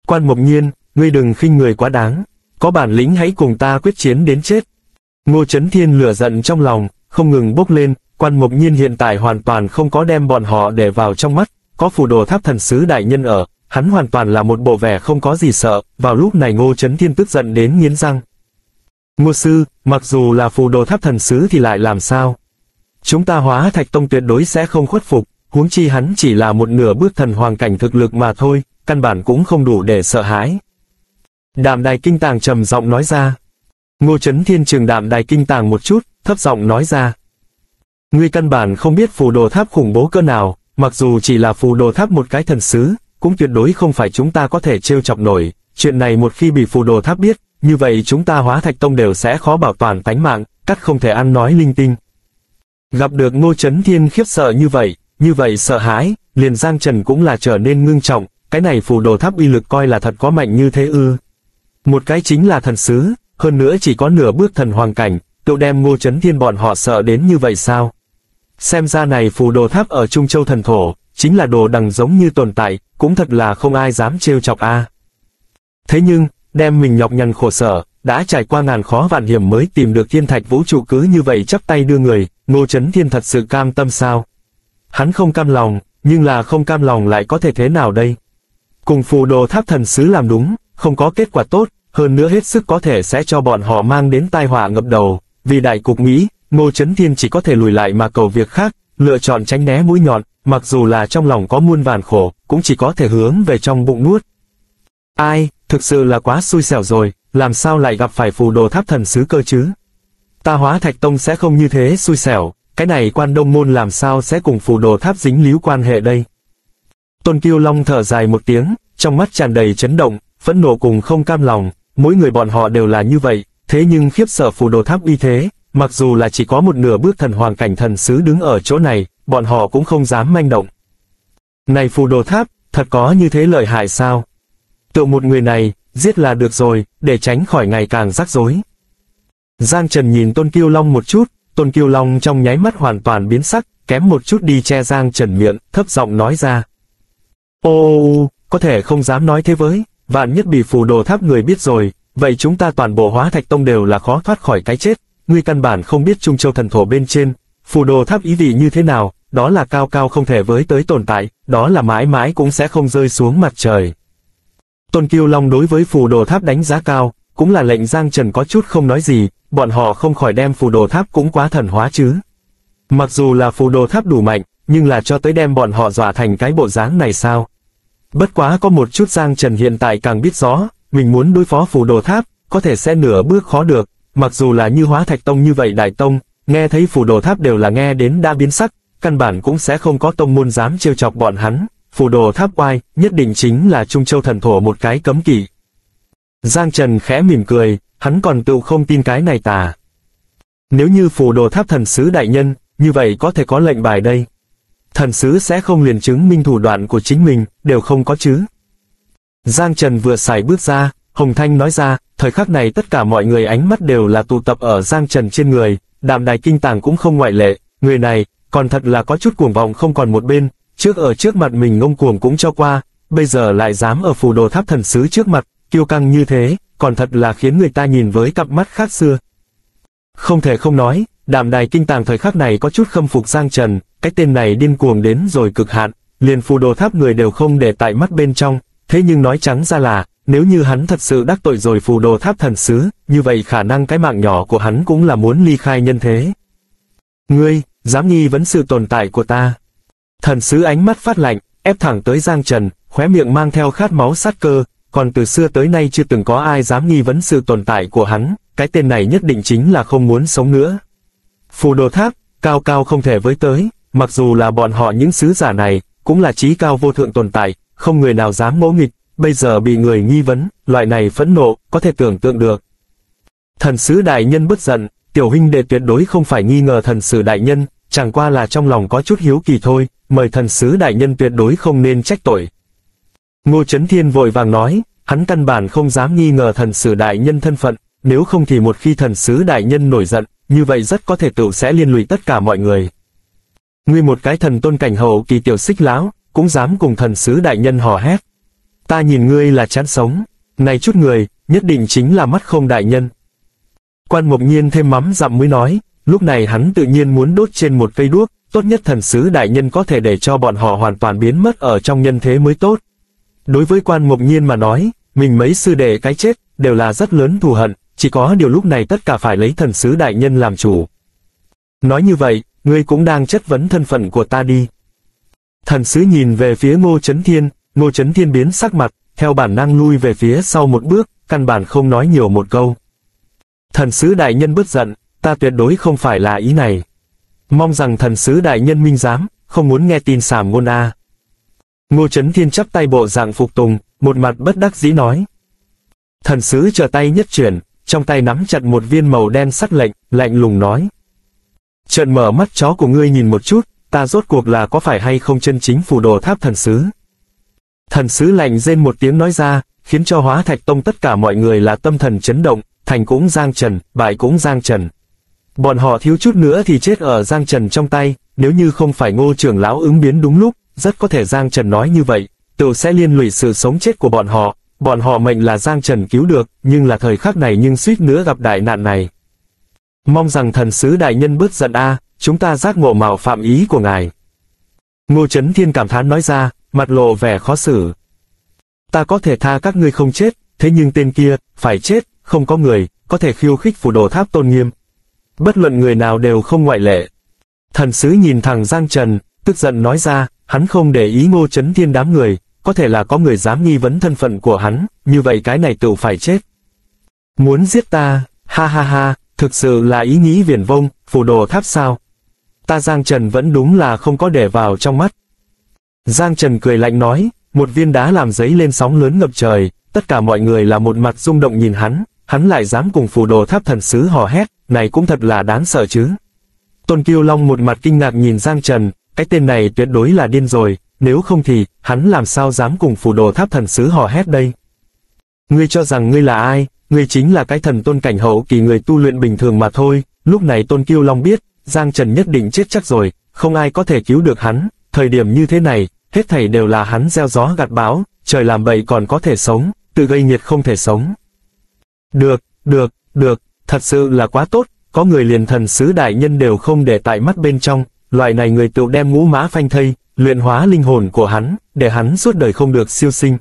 Quan Mộc Nhiên, ngươi đừng khinh người quá đáng, có bản lĩnh hãy cùng ta quyết chiến đến chết. Ngô Chấn Thiên lửa giận trong lòng, không ngừng bốc lên, Quan Mộc Nhiên hiện tại hoàn toàn không có đem bọn họ để vào trong mắt, có phù đồ tháp thần sứ đại nhân ở. Hắn hoàn toàn là một bộ vẻ không có gì sợ, vào lúc này Ngô Chấn Thiên tức giận đến nghiến răng. Ngô sư, mặc dù là phù đồ tháp thần sứ thì lại làm sao? Chúng ta Hóa Thạch Tông tuyệt đối sẽ không khuất phục, huống chi hắn chỉ là một nửa bước thần hoàng cảnh thực lực mà thôi, căn bản cũng không đủ để sợ hãi. Đàm Đài Kinh Tàng trầm giọng nói ra. Ngô Chấn Thiên trừng Đàm Đài Kinh Tàng một chút, thấp giọng nói ra. Ngươi căn bản không biết phù đồ tháp khủng bố cỡ nào, mặc dù chỉ là phù đồ tháp một cái thần sứ, cũng tuyệt đối không phải chúng ta có thể trêu chọc nổi, chuyện này một khi bị phù đồ tháp biết, như vậy chúng ta Hóa Thạch Tông đều sẽ khó bảo toàn tánh mạng, cắt không thể ăn nói linh tinh. Gặp được Ngô Chấn Thiên khiếp sợ như vậy, như vậy sợ hãi, liền Giang Trần cũng là trở nên ngưng trọng, cái này phù đồ tháp uy lực coi là thật có mạnh như thế ư? Một cái chính là thần sứ, hơn nữa chỉ có nửa bước thần hoàng cảnh, tựu đem Ngô Chấn Thiên bọn họ sợ đến như vậy sao? Xem ra này phù đồ tháp ở Trung Châu Thần Thổ, chính là đồ đằng giống như tồn tại, cũng thật là không ai dám trêu chọc a. À. Thế nhưng, đem mình nhọc nhằn khổ sở, đã trải qua ngàn khó vạn hiểm mới tìm được thiên thạch vũ trụ cứ như vậy chắp tay đưa người, Ngô Chấn Thiên thật sự cam tâm sao? Hắn không cam lòng, nhưng là không cam lòng lại có thể thế nào đây? Cùng phù đồ tháp thần sứ làm đúng, không có kết quả tốt, hơn nữa hết sức có thể sẽ cho bọn họ mang đến tai họa ngập đầu, vì đại cục nghĩ, Ngô Chấn Thiên chỉ có thể lùi lại mà cầu việc khác, lựa chọn tránh né mũi nhọn. Mặc dù là trong lòng có muôn vàn khổ, cũng chỉ có thể hướng về trong bụng nuốt. Ai, thực sự là quá xui xẻo rồi, làm sao lại gặp phải phù đồ tháp thần sứ cơ chứ? Ta Hóa Thạch Tông sẽ không như thế xui xẻo, cái này Quan Đông Môn làm sao sẽ cùng phù đồ tháp dính líu quan hệ đây? Tôn Kiêu Long thở dài một tiếng, trong mắt tràn đầy chấn động, phẫn nộ cùng không cam lòng, mỗi người bọn họ đều là như vậy, thế nhưng khiếp sợ phù đồ tháp uy thế, mặc dù là chỉ có một nửa bước thần hoàng cảnh thần sứ đứng ở chỗ này, bọn họ cũng không dám manh động. Này phù đồ tháp, thật có như thế lợi hại sao? Tựa một người này, giết là được rồi, để tránh khỏi ngày càng rắc rối. Giang Trần nhìn Tôn Kiêu Long một chút, Tôn Kiêu Long trong nháy mắt hoàn toàn biến sắc, kém một chút đi che Giang Trần miệng, thấp giọng nói ra. Ô, có thể không dám nói thế với, vạn nhất bị phù đồ tháp người biết rồi, vậy chúng ta toàn bộ Hóa Thạch Tông đều là khó thoát khỏi cái chết, ngươi căn bản không biết Trung Châu Thần Thổ bên trên, phù đồ tháp ý vị như thế nào. Đó là cao cao không thể với tới tồn tại, đó là mãi mãi cũng sẽ không rơi xuống mặt trời. Tôn Kiêu Long đối với phù đồ tháp đánh giá cao, cũng là lệnh Giang Trần có chút không nói gì, bọn họ không khỏi đem phù đồ tháp cũng quá thần hóa chứ. Mặc dù là phù đồ tháp đủ mạnh, nhưng là cho tới đem bọn họ dọa thành cái bộ dáng này sao? Bất quá có một chút Giang Trần hiện tại càng biết rõ, mình muốn đối phó phù đồ tháp, có thể sẽ nửa bước khó được, Mặc dù là như Hóa Thạch Tông như vậy đại tông, nghe thấy Phù Đồ Tháp đều là nghe đến đã biến sắc, căn bản cũng sẽ không có tông môn dám trêu chọc bọn hắn. Phù Đồ Tháp oai, nhất định chính là Trung Châu Thần Thổ một cái cấm kỵ. Giang Trần khẽ mỉm cười, hắn còn tự không tin cái này tà. Nếu như Phù Đồ Tháp thần sứ đại nhân, như vậy có thể có lệnh bài đây. Thần sứ sẽ không liền chứng minh thủ đoạn của chính mình, đều không có chứ. Giang Trần vừa sải bước ra, Hồng Thanh nói ra, thời khắc này tất cả mọi người ánh mắt đều là tụ tập ở Giang Trần trên người, Đàm Đài Kinh Tàng cũng không ngoại lệ, người này, còn thật là có chút cuồng vọng không còn một bên, trước ở trước mặt mình ngông cuồng cũng cho qua, bây giờ lại dám ở Phù Đồ Tháp thần sứ trước mặt, kiêu căng như thế, còn thật là khiến người ta nhìn với cặp mắt khác xưa. Không thể không nói, Đàm Đài Kinh Tàng thời khắc này có chút khâm phục Giang Trần, cái tên này điên cuồng đến rồi cực hạn, liền Phù Đồ Tháp người đều không để tại mắt bên trong, thế nhưng nói trắng ra là, nếu như hắn thật sự đắc tội rồi Phù Đồ Tháp thần sứ, như vậy khả năng cái mạng nhỏ của hắn cũng là muốn ly khai nhân thế. Ngươi, dám nghi vấn sự tồn tại của ta. Thần sứ ánh mắt phát lạnh, ép thẳng tới Giang Trần, khóe miệng mang theo khát máu sát cơ, còn từ xưa tới nay chưa từng có ai dám nghi vấn sự tồn tại của hắn, cái tên này nhất định chính là không muốn sống nữa. Phù Đồ Tháp, cao cao không thể với tới, mặc dù là bọn họ những sứ giả này, cũng là trí cao vô thượng tồn tại, không người nào dám ngỗ nghịch, bây giờ bị người nghi vấn, loại này phẫn nộ, có thể tưởng tượng được. Thần sứ đại nhân bất giận, tiểu huynh đệ tuyệt đối không phải nghi ngờ thần sứ đại nhân, chẳng qua là trong lòng có chút hiếu kỳ thôi, mời thần sứ đại nhân tuyệt đối không nên trách tội. Ngô Chấn Thiên vội vàng nói, hắn căn bản không dám nghi ngờ thần sứ đại nhân thân phận, nếu không thì một khi thần sứ đại nhân nổi giận, như vậy rất có thể tựu sẽ liên lụy tất cả mọi người. Ngươi một cái thần tôn cảnh hậu kỳ tiểu xích lão, cũng dám cùng thần sứ đại nhân hò hét. Ta nhìn ngươi là chán sống, này chút người, nhất định chính là mắt không đại nhân. Quan Mộc Nhiên thêm mắm dặm mới nói, lúc này hắn tự nhiên muốn đốt trên một cây đuốc, tốt nhất thần sứ đại nhân có thể để cho bọn họ hoàn toàn biến mất ở trong nhân thế mới tốt. Đối với Quan Mộc Nhiên mà nói, mình mấy sư đệ cái chết, đều là rất lớn thù hận, chỉ có điều lúc này tất cả phải lấy thần sứ đại nhân làm chủ. Nói như vậy, ngươi cũng đang chất vấn thân phận của ta đi. Thần sứ nhìn về phía Ngô Chấn Thiên, Ngô Chấn Thiên biến sắc mặt, theo bản năng lui về phía sau một bước, căn bản không nói nhiều một câu. Thần sứ đại nhân bất giận, ta tuyệt đối không phải là ý này. Mong rằng thần sứ đại nhân minh giám, không muốn nghe tin sàm ngôn a. Ngô Chấn Thiên chắp tay bộ dạng phục tùng, một mặt bất đắc dĩ nói. Thần sứ trở tay nhất chuyển, trong tay nắm chặt một viên màu đen sắc lệnh, lạnh lùng nói. Trợn mở mắt chó của ngươi nhìn một chút, ta rốt cuộc là có phải hay không chân chính Phù Đồ Tháp thần sứ. Thần sứ lạnh rên một tiếng nói ra, khiến cho Hóa Thạch Tông tất cả mọi người là tâm thần chấn động, thành cũng Giang Trần, bại cũng Giang Trần. Bọn họ thiếu chút nữa thì chết ở Giang Trần trong tay, nếu như không phải Ngô trưởng lão ứng biến đúng lúc, rất có thể Giang Trần nói như vậy, tự sẽ liên lụy sự sống chết của bọn họ. Bọn họ mệnh là Giang Trần cứu được, nhưng là thời khắc này nhưng suýt nữa gặp đại nạn này. Mong rằng thần sứ đại nhân bớt giận a, à, chúng ta giác ngộ mạo phạm ý của ngài. Ngô Chấn Thiên cảm thán nói ra, mặt lộ vẻ khó xử. Ta có thể tha các ngươi không chết, thế nhưng tên kia, phải chết, không có người, có thể khiêu khích Phù Đồ Tháp tôn nghiêm. Bất luận người nào đều không ngoại lệ. Thần sứ nhìn thẳng Giang Trần, tức giận nói ra, hắn không để ý Ngô Chấn Thiên đám người. Có thể là có người dám nghi vấn thân phận của hắn, như vậy cái này tự phải chết. Muốn giết ta, ha ha ha, thực sự là ý nghĩ viển vông, Phù Đồ Tháp sao? Ta Giang Trần vẫn đúng là không có để vào trong mắt. Giang Trần cười lạnh nói, một viên đá làm giấy lên sóng lớn ngập trời, tất cả mọi người là một mặt rung động nhìn hắn, hắn lại dám cùng Phù Đồ Tháp thần sứ hò hét, này cũng thật là đáng sợ chứ. Tôn Kiêu Long một mặt kinh ngạc nhìn Giang Trần, cái tên này tuyệt đối là điên rồi. Nếu không thì, hắn làm sao dám cùng Phù Đồ Tháp thần sứ hò hét đây? Ngươi cho rằng ngươi là ai, ngươi chính là cái thần tôn cảnh hậu kỳ người tu luyện bình thường mà thôi. Lúc này Tôn Kiêu Long biết, Giang Trần nhất định chết chắc rồi, không ai có thể cứu được hắn. Thời điểm như thế này, hết thảy đều là hắn gieo gió gặt bão, trời làm bậy còn có thể sống, tự gây nghiệt không thể sống. Được, được, được, thật sự là quá tốt, có người liền thần sứ đại nhân đều không để tại mắt bên trong, loại này người tự đem ngũ mã phanh thây. Luyện hóa linh hồn của hắn, để hắn suốt đời không được siêu sinh.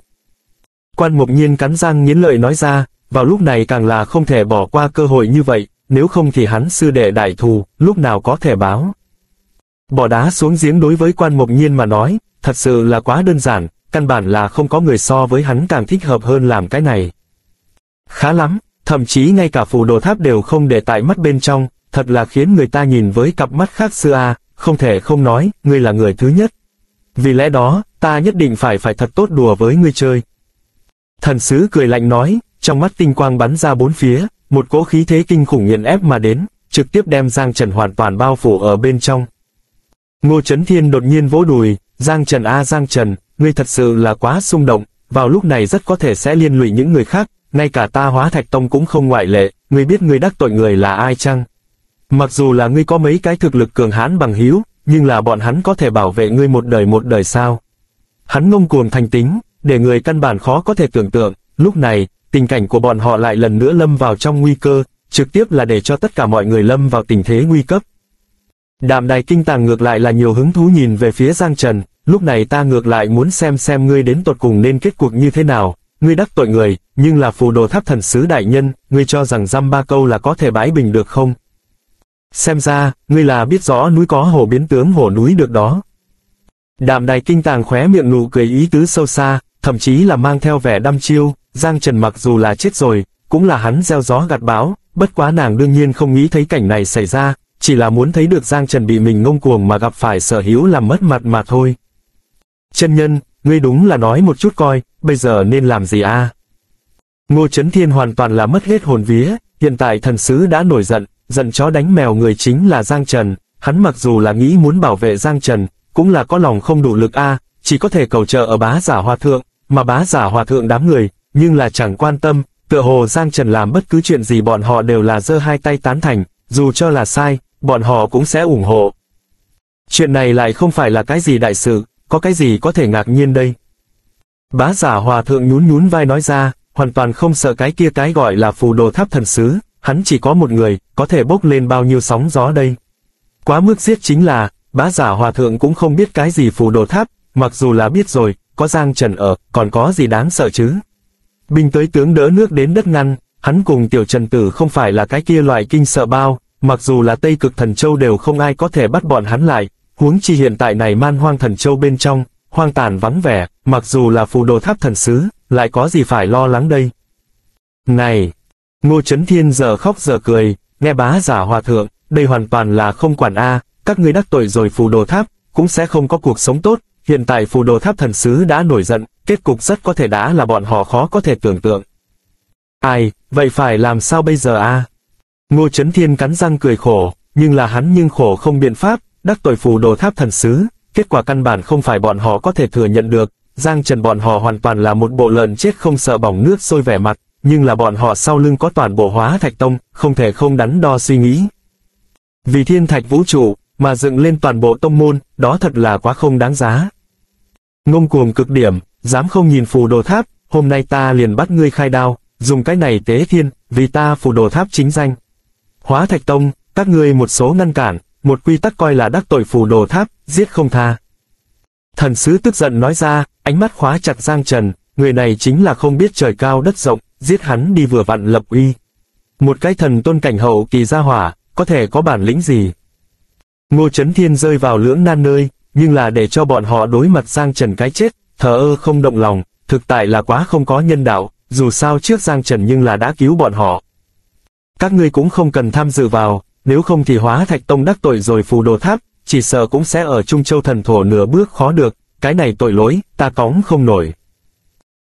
Quan Mộc Nhiên cắn răng nghiến lợi nói ra, vào lúc này càng là không thể bỏ qua cơ hội như vậy, nếu không thì hắn sư đệ đại thù, lúc nào có thể báo. Bỏ đá xuống giếng đối với Quan Mộc Nhiên mà nói, thật sự là quá đơn giản, căn bản là không có người so với hắn càng thích hợp hơn làm cái này. Khá lắm, thậm chí ngay cả phù đồ tháp đều không để tại mắt bên trong, thật là khiến người ta nhìn với cặp mắt khác xưa a, không thể không nói, ngươi là người thứ nhất. Vì lẽ đó, ta nhất định phải phải thật tốt đùa với ngươi chơi. Thần sứ cười lạnh nói, trong mắt tinh quang bắn ra bốn phía, một cỗ khí thế kinh khủng nghiền ép mà đến, trực tiếp đem Giang Trần hoàn toàn bao phủ ở bên trong. Ngô Chấn Thiên đột nhiên vỗ đùi, Giang Trần a Giang Trần, ngươi thật sự là quá xung động, vào lúc này rất có thể sẽ liên lụy những người khác, ngay cả ta Hóa Thạch Tông cũng không ngoại lệ, ngươi biết ngươi đắc tội người là ai chăng? Mặc dù là ngươi có mấy cái thực lực cường hãn bằng hữu, nhưng là bọn hắn có thể bảo vệ ngươi một đời một đời sao? Hắn ngông cuồng thành tính, để người căn bản khó có thể tưởng tượng, lúc này, tình cảnh của bọn họ lại lần nữa lâm vào trong nguy cơ, trực tiếp là để cho tất cả mọi người lâm vào tình thế nguy cấp. Đàm Đài Kinh Tàng ngược lại là nhiều hứng thú nhìn về phía Giang Trần, lúc này ta ngược lại muốn xem xem ngươi đến tột cùng nên kết cuộc như thế nào, ngươi đắc tội người, nhưng là phù đồ tháp thần sứ đại nhân, ngươi cho rằng dăm ba câu là có thể bãi bình được không? Xem ra, ngươi là biết rõ núi có hồ biến tướng hồ núi được đó. Đàm Đài Kinh Tàng khóe miệng nụ cười ý tứ sâu xa, thậm chí là mang theo vẻ đăm chiêu, Giang Trần mặc dù là chết rồi, cũng là hắn gieo gió gặt bão, bất quá nàng đương nhiên không nghĩ thấy cảnh này xảy ra, chỉ là muốn thấy được Giang Trần bị mình ngông cuồng mà gặp phải sở hữu làm mất mặt mà thôi. Chân nhân, ngươi đúng là nói một chút coi, bây giờ nên làm gì a? À? Ngô Chấn Thiên hoàn toàn là mất hết hồn vía, hiện tại thần sứ đã nổi giận, giận chó đánh mèo người chính là Giang Trần, hắn mặc dù là nghĩ muốn bảo vệ Giang Trần, cũng là có lòng không đủ lực a, à, chỉ có thể cầu trợ ở Bá Giả Hòa Thượng, mà Bá Giả Hòa Thượng đám người, nhưng là chẳng quan tâm, tựa hồ Giang Trần làm bất cứ chuyện gì bọn họ đều là giơ hai tay tán thành, dù cho là sai, bọn họ cũng sẽ ủng hộ. Chuyện này lại không phải là cái gì đại sự, có cái gì có thể ngạc nhiên đây? Bá Giả Hòa Thượng nhún nhún vai nói ra, hoàn toàn không sợ cái kia cái gọi là phù đồ tháp thần sứ, hắn chỉ có một người, có thể bốc lên bao nhiêu sóng gió đây. Quá mức giết chính là, Bá Giả Hòa Thượng cũng không biết cái gì phù đồ tháp, mặc dù là biết rồi, có Giang Trần ở, còn có gì đáng sợ chứ? Binh tới tướng đỡ nước đến đất ngăn, hắn cùng Tiểu Trần Tử không phải là cái kia loại kinh sợ bao, mặc dù là Tây Cực Thần Châu đều không ai có thể bắt bọn hắn lại, huống chi hiện tại này Man Hoang Thần Châu bên trong, hoang tàn vắng vẻ, mặc dù là phù đồ tháp thần sứ, lại có gì phải lo lắng đây? Này! Ngô Chấn Thiên giờ khóc giờ cười, nghe Bá Giả Hòa Thượng, đây hoàn toàn là không quản a, à, các ngươi đắc tội rồi phù đồ tháp, cũng sẽ không có cuộc sống tốt, hiện tại phù đồ tháp thần sứ đã nổi giận, kết cục rất có thể đã là bọn họ khó có thể tưởng tượng. Ai, vậy phải làm sao bây giờ a? À? Ngô Chấn Thiên cắn răng cười khổ, nhưng là hắn nhưng khổ không biện pháp, đắc tội phù đồ tháp thần sứ, kết quả căn bản không phải bọn họ có thể thừa nhận được, Giang Trần bọn họ hoàn toàn là một bộ lợn chết không sợ bỏng nước sôi vẻ mặt, nhưng là bọn họ sau lưng có toàn bộ Hóa Thạch Tông, không thể không đắn đo suy nghĩ. Vì thiên thạch vũ trụ, mà dựng lên toàn bộ tông môn, đó thật là quá không đáng giá. Ngông cuồng cực điểm, dám không nhìn phù đồ tháp, hôm nay ta liền bắt ngươi khai đao, dùng cái này tế thiên, vì ta phù đồ tháp chính danh. Hóa Thạch Tông, các ngươi một số ngăn cản, một quy tắc coi là đắc tội phù đồ tháp, giết không tha. Thần sứ tức giận nói ra, ánh mắt khóa chặt Giang Trần, người này chính là không biết trời cao đất rộng, giết hắn đi vừa vặn lập uy. Một cái thần tôn cảnh hậu kỳ gia hỏa, có thể có bản lĩnh gì? Ngô Chấn Thiên rơi vào lưỡng nan nơi, nhưng là để cho bọn họ đối mặt Giang Trần cái chết, thờ ơ không động lòng, thực tại là quá không có nhân đạo, dù sao trước Giang Trần nhưng là đã cứu bọn họ. Các ngươi cũng không cần tham dự vào, nếu không thì Hóa Thạch Tông đắc tội rồi phù đồ tháp, chỉ sợ cũng sẽ ở Trung Châu Thần Thổ nửa bước khó được, cái này tội lỗi, ta cóng không nổi.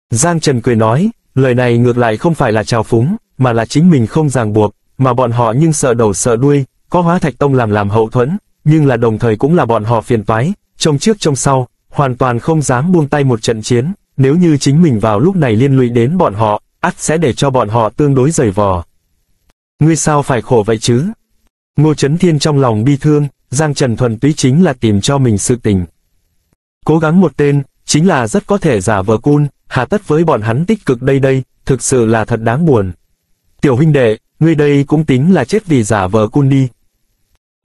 Giang Trần cười nói, lời này ngược lại không phải là trào phúng, mà là chính mình không ràng buộc, mà bọn họ nhưng sợ đầu sợ đuôi, có Hóa Thạch Tông làm làm hậu thuẫn, nhưng là đồng thời cũng là bọn họ phiền toái, trông trước trông sau, hoàn toàn không dám buông tay một trận chiến, nếu như chính mình vào lúc này liên lụy đến bọn họ, ắt sẽ để cho bọn họ tương đối rời vò. Ngươi sao phải khổ vậy chứ? Ngô Chấn Thiên trong lòng bi thương, Giang Trần thuần túy chính là tìm cho mình sự tình. Cố gắng một tên, chính là rất có thể giả vờ cun, hà tất với bọn hắn tích cực đây đây, thực sự là thật đáng buồn. Tiểu huynh đệ, ngươi đây cũng tính là chết vì giả vờ cun đi.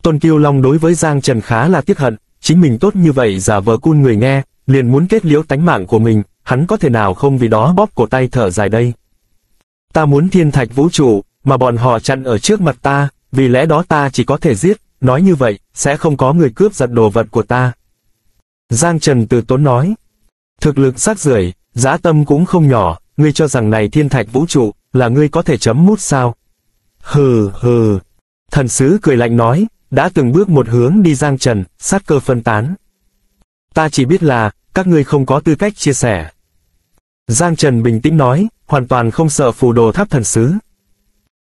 Tôn Kiêu Long đối với Giang Trần khá là tiếc hận, chính mình tốt như vậy giả vờ cun người nghe, liền muốn kết liễu tánh mạng của mình, hắn có thể nào không vì đó bóp cổ tay thở dài đây. Ta muốn thiên thạch vũ trụ, mà bọn họ chặn ở trước mặt ta, vì lẽ đó ta chỉ có thể giết, nói như vậy, sẽ không có người cướp giật đồ vật của ta. Giang Trần từ tốn nói, thực lực rác rưởi, dã tâm cũng không nhỏ, ngươi cho rằng này thiên thạch vũ trụ, là ngươi có thể chấm mút sao? Hừ hừ. Thần sứ cười lạnh nói, đã từng bước một hướng đi Giang Trần, sát cơ phân tán. Ta chỉ biết là, các ngươi không có tư cách chia sẻ. Giang Trần bình tĩnh nói, hoàn toàn không sợ phù đồ tháp thần sứ.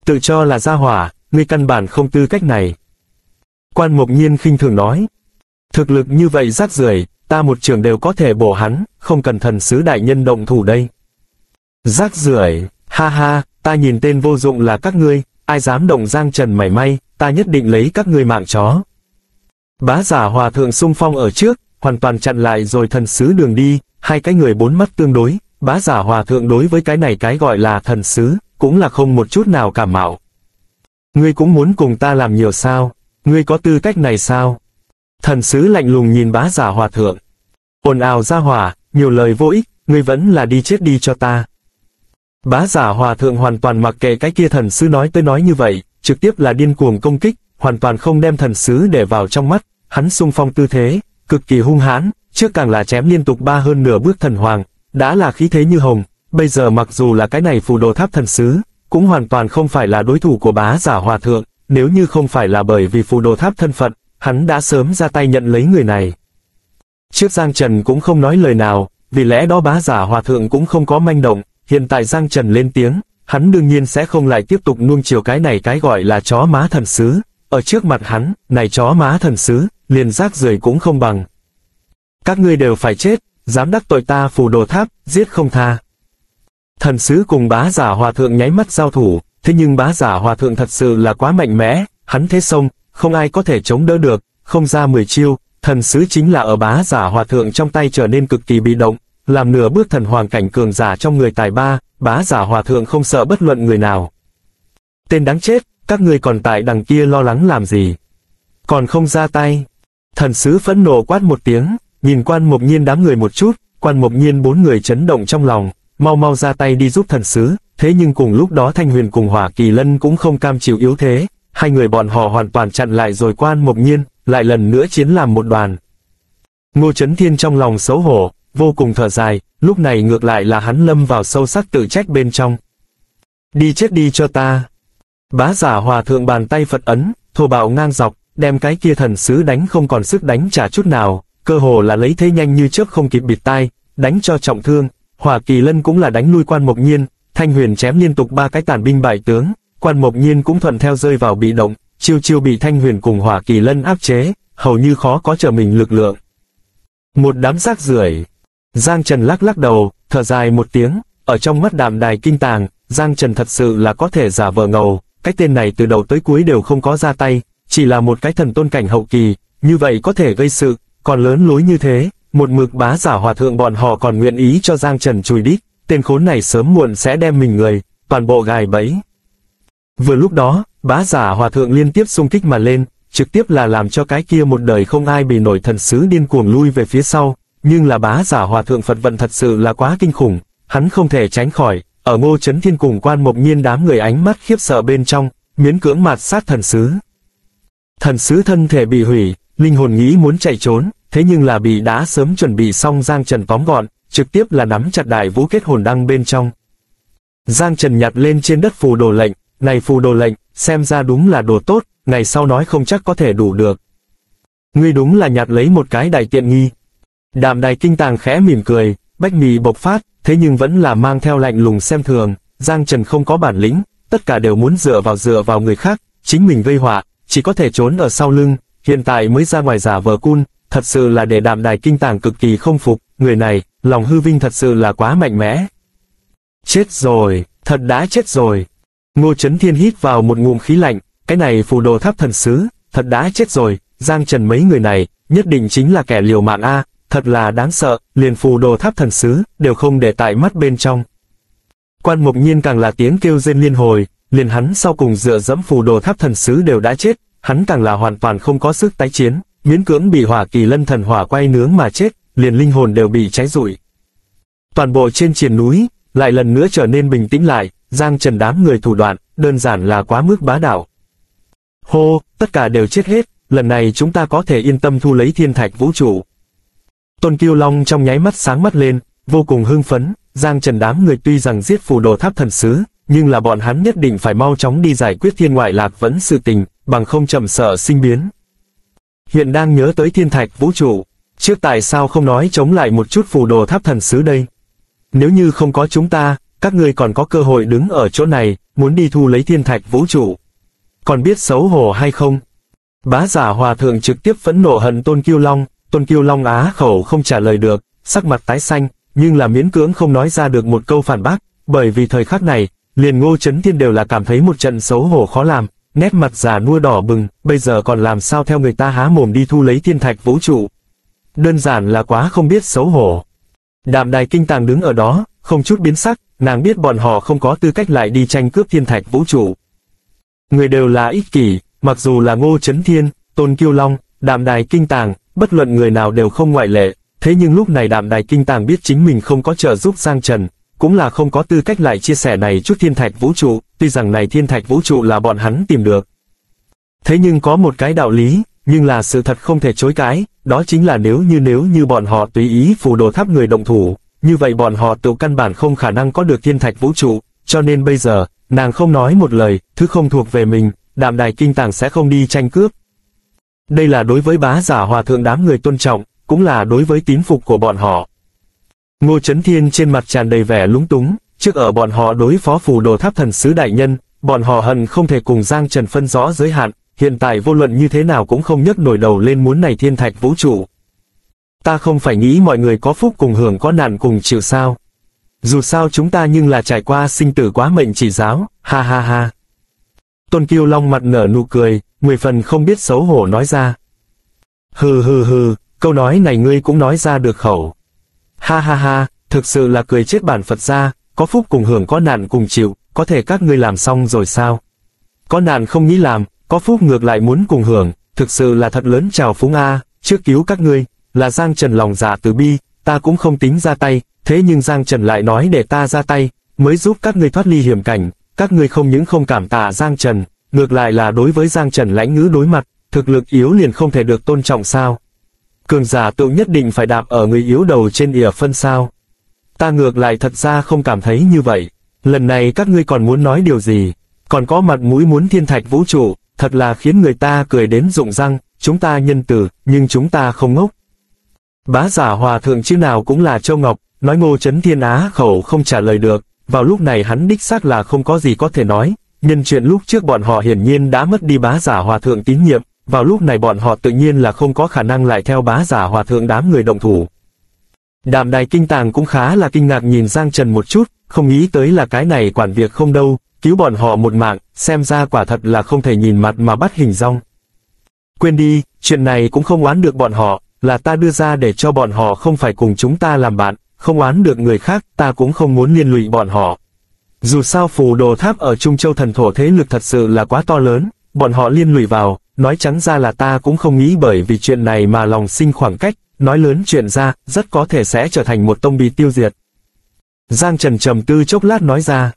Tự cho là gia hỏa, ngươi căn bản không tư cách này. Quan Mộc Nhiên khinh thường nói, thực lực như vậy rác rưởi, ta một trường đều có thể bổ hắn, không cần thần sứ đại nhân động thủ đây. Rác rưởi, ha ha, ta nhìn tên vô dụng là các ngươi, ai dám động Giang Trần mảy may, ta nhất định lấy các ngươi mạng chó. Bá giả hòa thượng xung phong ở trước, hoàn toàn chặn lại rồi thần sứ đường đi, hai cái người bốn mắt tương đối, bá giả hòa thượng đối với cái này cái gọi là thần sứ, cũng là không một chút nào cảm mạo. Ngươi cũng muốn cùng ta làm nhiều sao, ngươi có tư cách này sao? Thần sứ lạnh lùng nhìn bá giả hòa thượng. Ồn ào ra hỏa, nhiều lời vô ích, ngươi vẫn là đi chết đi cho ta. Bá giả hòa thượng hoàn toàn mặc kệ cái kia thần sứ nói tới nói như vậy, trực tiếp là điên cuồng công kích, hoàn toàn không đem thần sứ để vào trong mắt, hắn xung phong tư thế, cực kỳ hung hãn, trước càng là chém liên tục ba hơn nửa bước thần hoàng, đã là khí thế như hồng, bây giờ mặc dù là cái này phù đồ tháp thần sứ, cũng hoàn toàn không phải là đối thủ của bá giả hòa thượng, nếu như không phải là bởi vì phù đồ tháp thân phận, hắn đã sớm ra tay nhận lấy người này. Trước Giang Trần cũng không nói lời nào, vì lẽ đó bá giả hòa thượng cũng không có manh động, hiện tại Giang Trần lên tiếng, hắn đương nhiên sẽ không lại tiếp tục nuông chiều cái này cái gọi là chó má thần sứ, ở trước mặt hắn, này chó má thần sứ, liền rác rưởi cũng không bằng. Các ngươi đều phải chết, dám đắc tội ta phù đồ tháp, giết không tha. Thần sứ cùng bá giả hòa thượng nháy mắt giao thủ, thế nhưng bá giả hòa thượng thật sự là quá mạnh mẽ, hắn thế xông, không ai có thể chống đỡ được, không ra mười chiêu, thần sứ chính là ở bá giả hòa thượng trong tay trở nên cực kỳ bị động, làm nửa bước thần hoàng cảnh cường giả trong người tài ba, bá giả hòa thượng không sợ bất luận người nào. Tên đáng chết, các ngươi còn tại đằng kia lo lắng làm gì? Còn không ra tay. Thần sứ phẫn nộ quát một tiếng, nhìn Quan Mộc Nhiên đám người một chút, Quan Mộc Nhiên bốn người chấn động trong lòng, mau mau ra tay đi giúp thần sứ, thế nhưng cùng lúc đó Thanh Huyền cùng Hỏa Kỳ Lân cũng không cam chịu yếu thế, hai người bọn họ hoàn toàn chặn lại rồi Quan Mộc Nhiên, lại lần nữa chiến làm một đoàn. Ngô Chấn Thiên trong lòng xấu hổ, vô cùng thở dài, lúc này ngược lại là hắn lâm vào sâu sắc tự trách bên trong. Đi chết đi cho ta. Bá giả hòa thượng bàn tay Phật ấn, thô bạo ngang dọc, đem cái kia thần sứ đánh không còn sức đánh trả chút nào, cơ hồ là lấy thế nhanh như chớp không kịp bịt tai, đánh cho trọng thương. Hỏa Kỳ Lân cũng là đánh lui Quan Mộc Nhiên, Thanh Huyền chém liên tục ba cái tàn binh bại tướng, Quan Mộc Nhiên cũng thuận theo rơi vào bị động, chiêu chiêu bị Thanh Huyền cùng Hỏa Kỳ Lân áp chế, hầu như khó có trở mình lực lượng. Một đám rác rưởi. Giang Trần lắc lắc đầu, thở dài một tiếng, ở trong mắt Đàm Đài Kinh Tàng, Giang Trần thật sự là có thể giả vờ ngầu, cái tên này từ đầu tới cuối đều không có ra tay, chỉ là một cái thần tôn cảnh hậu kỳ, như vậy có thể gây sự, còn lớn lối như thế, một mực bá giả hòa thượng bọn họ còn nguyện ý cho Giang Trần chùi đít, tên khốn này sớm muộn sẽ đem mình người, toàn bộ gài bẫy. Vừa lúc đó, bá giả hòa thượng liên tiếp xung kích mà lên, trực tiếp là làm cho cái kia một đời không ai bị nổi thần sứ điên cuồng lui về phía sau, nhưng là bá giả hòa thượng Phật vận thật sự là quá kinh khủng, hắn không thể tránh khỏi, ở Ngô Chấn Thiên cùng Quan Mộc Nhiên đám người ánh mắt khiếp sợ bên trong, miễn cưỡng mạt sát thần sứ. Thần sứ thân thể bị hủy, linh hồn nghĩ muốn chạy trốn, thế nhưng là bị đã sớm chuẩn bị xong Giang Trần tóm gọn, trực tiếp là nắm chặt đại vũ kết hồn đăng bên trong. Giang Trần nhặt lên trên đất phù đồ lệnh, này phù đồ lệnh, xem ra đúng là đồ tốt, ngày sau nói không chắc có thể đủ được. Ngươi đúng là nhặt lấy một cái đại tiện nghi. Đàm Đài Kinh Tàng khẽ mỉm cười, bách mì bộc phát, thế nhưng vẫn là mang theo lạnh lùng xem thường, Giang Trần không có bản lĩnh, tất cả đều muốn dựa vào dựa vào người khác, chính mình gây họa, chỉ có thể trốn ở sau lưng, hiện tại mới ra ngoài giả vờ cun, thật sự là để Đàm Đài Kinh Tàng cực kỳ không phục, người này, lòng hư vinh thật sự là quá mạnh mẽ. Chết rồi, thật đã chết rồi. Ngô Chấn Thiên hít vào một ngụm khí lạnh, cái này phù đồ tháp thần sứ, thật đã chết rồi, Giang Trần mấy người này, nhất định chính là kẻ liều mạng a. Thật là đáng sợ, liền phù đồ tháp thần sứ, đều không để tại mắt bên trong. Quan Mộc Nhiên càng là tiếng kêu rên liên hồi, liền hắn sau cùng dựa dẫm phù đồ tháp thần sứ đều đã chết, hắn càng là hoàn toàn không có sức tái chiến, miễn cưỡng bị Hỏa Kỳ Lân thần hỏa quay nướng mà chết, liền linh hồn đều bị cháy rụi. Toàn bộ trên triền núi, lại lần nữa trở nên bình tĩnh lại, Giang Trần đám người thủ đoạn, đơn giản là quá mức bá đạo. Hô, tất cả đều chết hết, lần này chúng ta có thể yên tâm thu lấy thiên thạch vũ trụ. Tôn Kiêu Long trong nháy mắt sáng mắt lên, vô cùng hưng phấn, Giang Trần đám người tuy rằng giết phù đồ tháp thần sứ, nhưng là bọn hắn nhất định phải mau chóng đi giải quyết thiên ngoại lạc vẫn sự tình, bằng không chậm sợ sinh biến. Hiện đang nhớ tới thiên thạch vũ trụ, trước tại sao không nói chống lại một chút phù đồ tháp thần sứ đây? Nếu như không có chúng ta, các ngươi còn có cơ hội đứng ở chỗ này, muốn đi thu lấy thiên thạch vũ trụ. Còn biết xấu hổ hay không? Bá Giả Hòa Thượng trực tiếp phẫn nộ hận Tôn Kiêu Long, Tôn Kiêu Long á khẩu không trả lời được, sắc mặt tái xanh, nhưng là miễn cưỡng không nói ra được một câu phản bác, bởi vì thời khắc này, liền Ngô Chấn Thiên đều là cảm thấy một trận xấu hổ khó làm, nét mặt già nua đỏ bừng, bây giờ còn làm sao theo người ta há mồm đi thu lấy thiên thạch vũ trụ. Đơn giản là quá không biết xấu hổ. Đàm Đài Kinh Tàng đứng ở đó, không chút biến sắc, nàng biết bọn họ không có tư cách lại đi tranh cướp thiên thạch vũ trụ. Người đều là ích kỷ, mặc dù là Ngô Chấn Thiên, Tôn Kiêu Long, Đàm Đài Kinh Tàng, bất luận người nào đều không ngoại lệ, thế nhưng lúc này Đàm Đài Kinh Tàng biết chính mình không có trợ giúp Giang Trần, cũng là không có tư cách lại chia sẻ này chút thiên thạch vũ trụ, tuy rằng này thiên thạch vũ trụ là bọn hắn tìm được. Thế nhưng có một cái đạo lý, nhưng là sự thật không thể chối cãi, đó chính là nếu như nếu như bọn họ tùy ý phù đồ tháp người động thủ, như vậy bọn họ tự căn bản không khả năng có được thiên thạch vũ trụ, cho nên bây giờ, nàng không nói một lời, thứ không thuộc về mình, Đàm Đài Kinh Tàng sẽ không đi tranh cướp. Đây là đối với Bá Giả Hòa Thượng đám người tôn trọng, cũng là đối với tín phục của bọn họ. Ngô Chấn Thiên trên mặt tràn đầy vẻ lúng túng, trước ở bọn họ đối phó phù đồ tháp thần sứ đại nhân, bọn họ hận không thể cùng Giang Trần phân rõ giới hạn, hiện tại vô luận như thế nào cũng không nhấc nổi đầu lên muốn này thiên thạch vũ trụ. Ta không phải nghĩ mọi người có phúc cùng hưởng có nạn cùng chịu sao. Dù sao chúng ta nhưng là trải qua sinh tử quá mệnh chỉ giáo, ha ha ha. Tôn Kiêu Long mặt nở nụ cười, mười phần không biết xấu hổ nói ra. Hừ hừ hừ, câu nói này ngươi cũng nói ra được khẩu. Ha ha ha, thực sự là cười chết bản Phật gia, có phúc cùng hưởng có nạn cùng chịu, có thể các ngươi làm xong rồi sao? Có nạn không nghĩ làm, có phúc ngược lại muốn cùng hưởng, thực sự là thật lớn trào phúng a, trước cứu các ngươi, là Giang Trần lòng dạ từ bi, ta cũng không tính ra tay, thế nhưng Giang Trần lại nói để ta ra tay, mới giúp các ngươi thoát ly hiểm cảnh, các ngươi không những không cảm tạ Giang Trần, ngược lại là đối với Giang Trần lãnh ngữ đối mặt, thực lực yếu liền không thể được tôn trọng sao? Cường giả tự nhất định phải đạp ở người yếu đầu trên ỉa phân sao? Ta ngược lại thật ra không cảm thấy như vậy. Lần này các ngươi còn muốn nói điều gì? Còn có mặt mũi muốn thiên thạch vũ trụ, thật là khiến người ta cười đến rụng răng, chúng ta nhân từ, nhưng chúng ta không ngốc. Bá Giả Hòa Thượng chứ nào cũng là châu ngọc, nói Ngô Chấn Thiên á khẩu không trả lời được, vào lúc này hắn đích xác là không có gì có thể nói, nhân chuyện lúc trước bọn họ hiển nhiên đã mất đi Bá Giả Hòa Thượng tín nhiệm. Vào lúc này bọn họ tự nhiên là không có khả năng lại theo Bá Giả Hòa Thượng đám người động thủ. Đàm Đài Kinh Tàng cũng khá là kinh ngạc nhìn Giang Trần một chút, không nghĩ tới là cái này quản việc không đâu, cứu bọn họ một mạng, xem ra quả thật là không thể nhìn mặt mà bắt hình dong. Quên đi, chuyện này cũng không oán được bọn họ, là ta đưa ra để cho bọn họ không phải cùng chúng ta làm bạn, không oán được người khác, ta cũng không muốn liên lụy bọn họ. Dù sao phù đồ tháp ở Trung Châu Thần Thổ thế lực thật sự là quá to lớn, bọn họ liên lụy vào. Nói trắng ra là ta cũng không nghĩ bởi vì chuyện này mà lòng sinh khoảng cách, nói lớn chuyện ra, rất có thể sẽ trở thành một tông bị tiêu diệt. Giang Trần trầm tư chốc lát nói ra.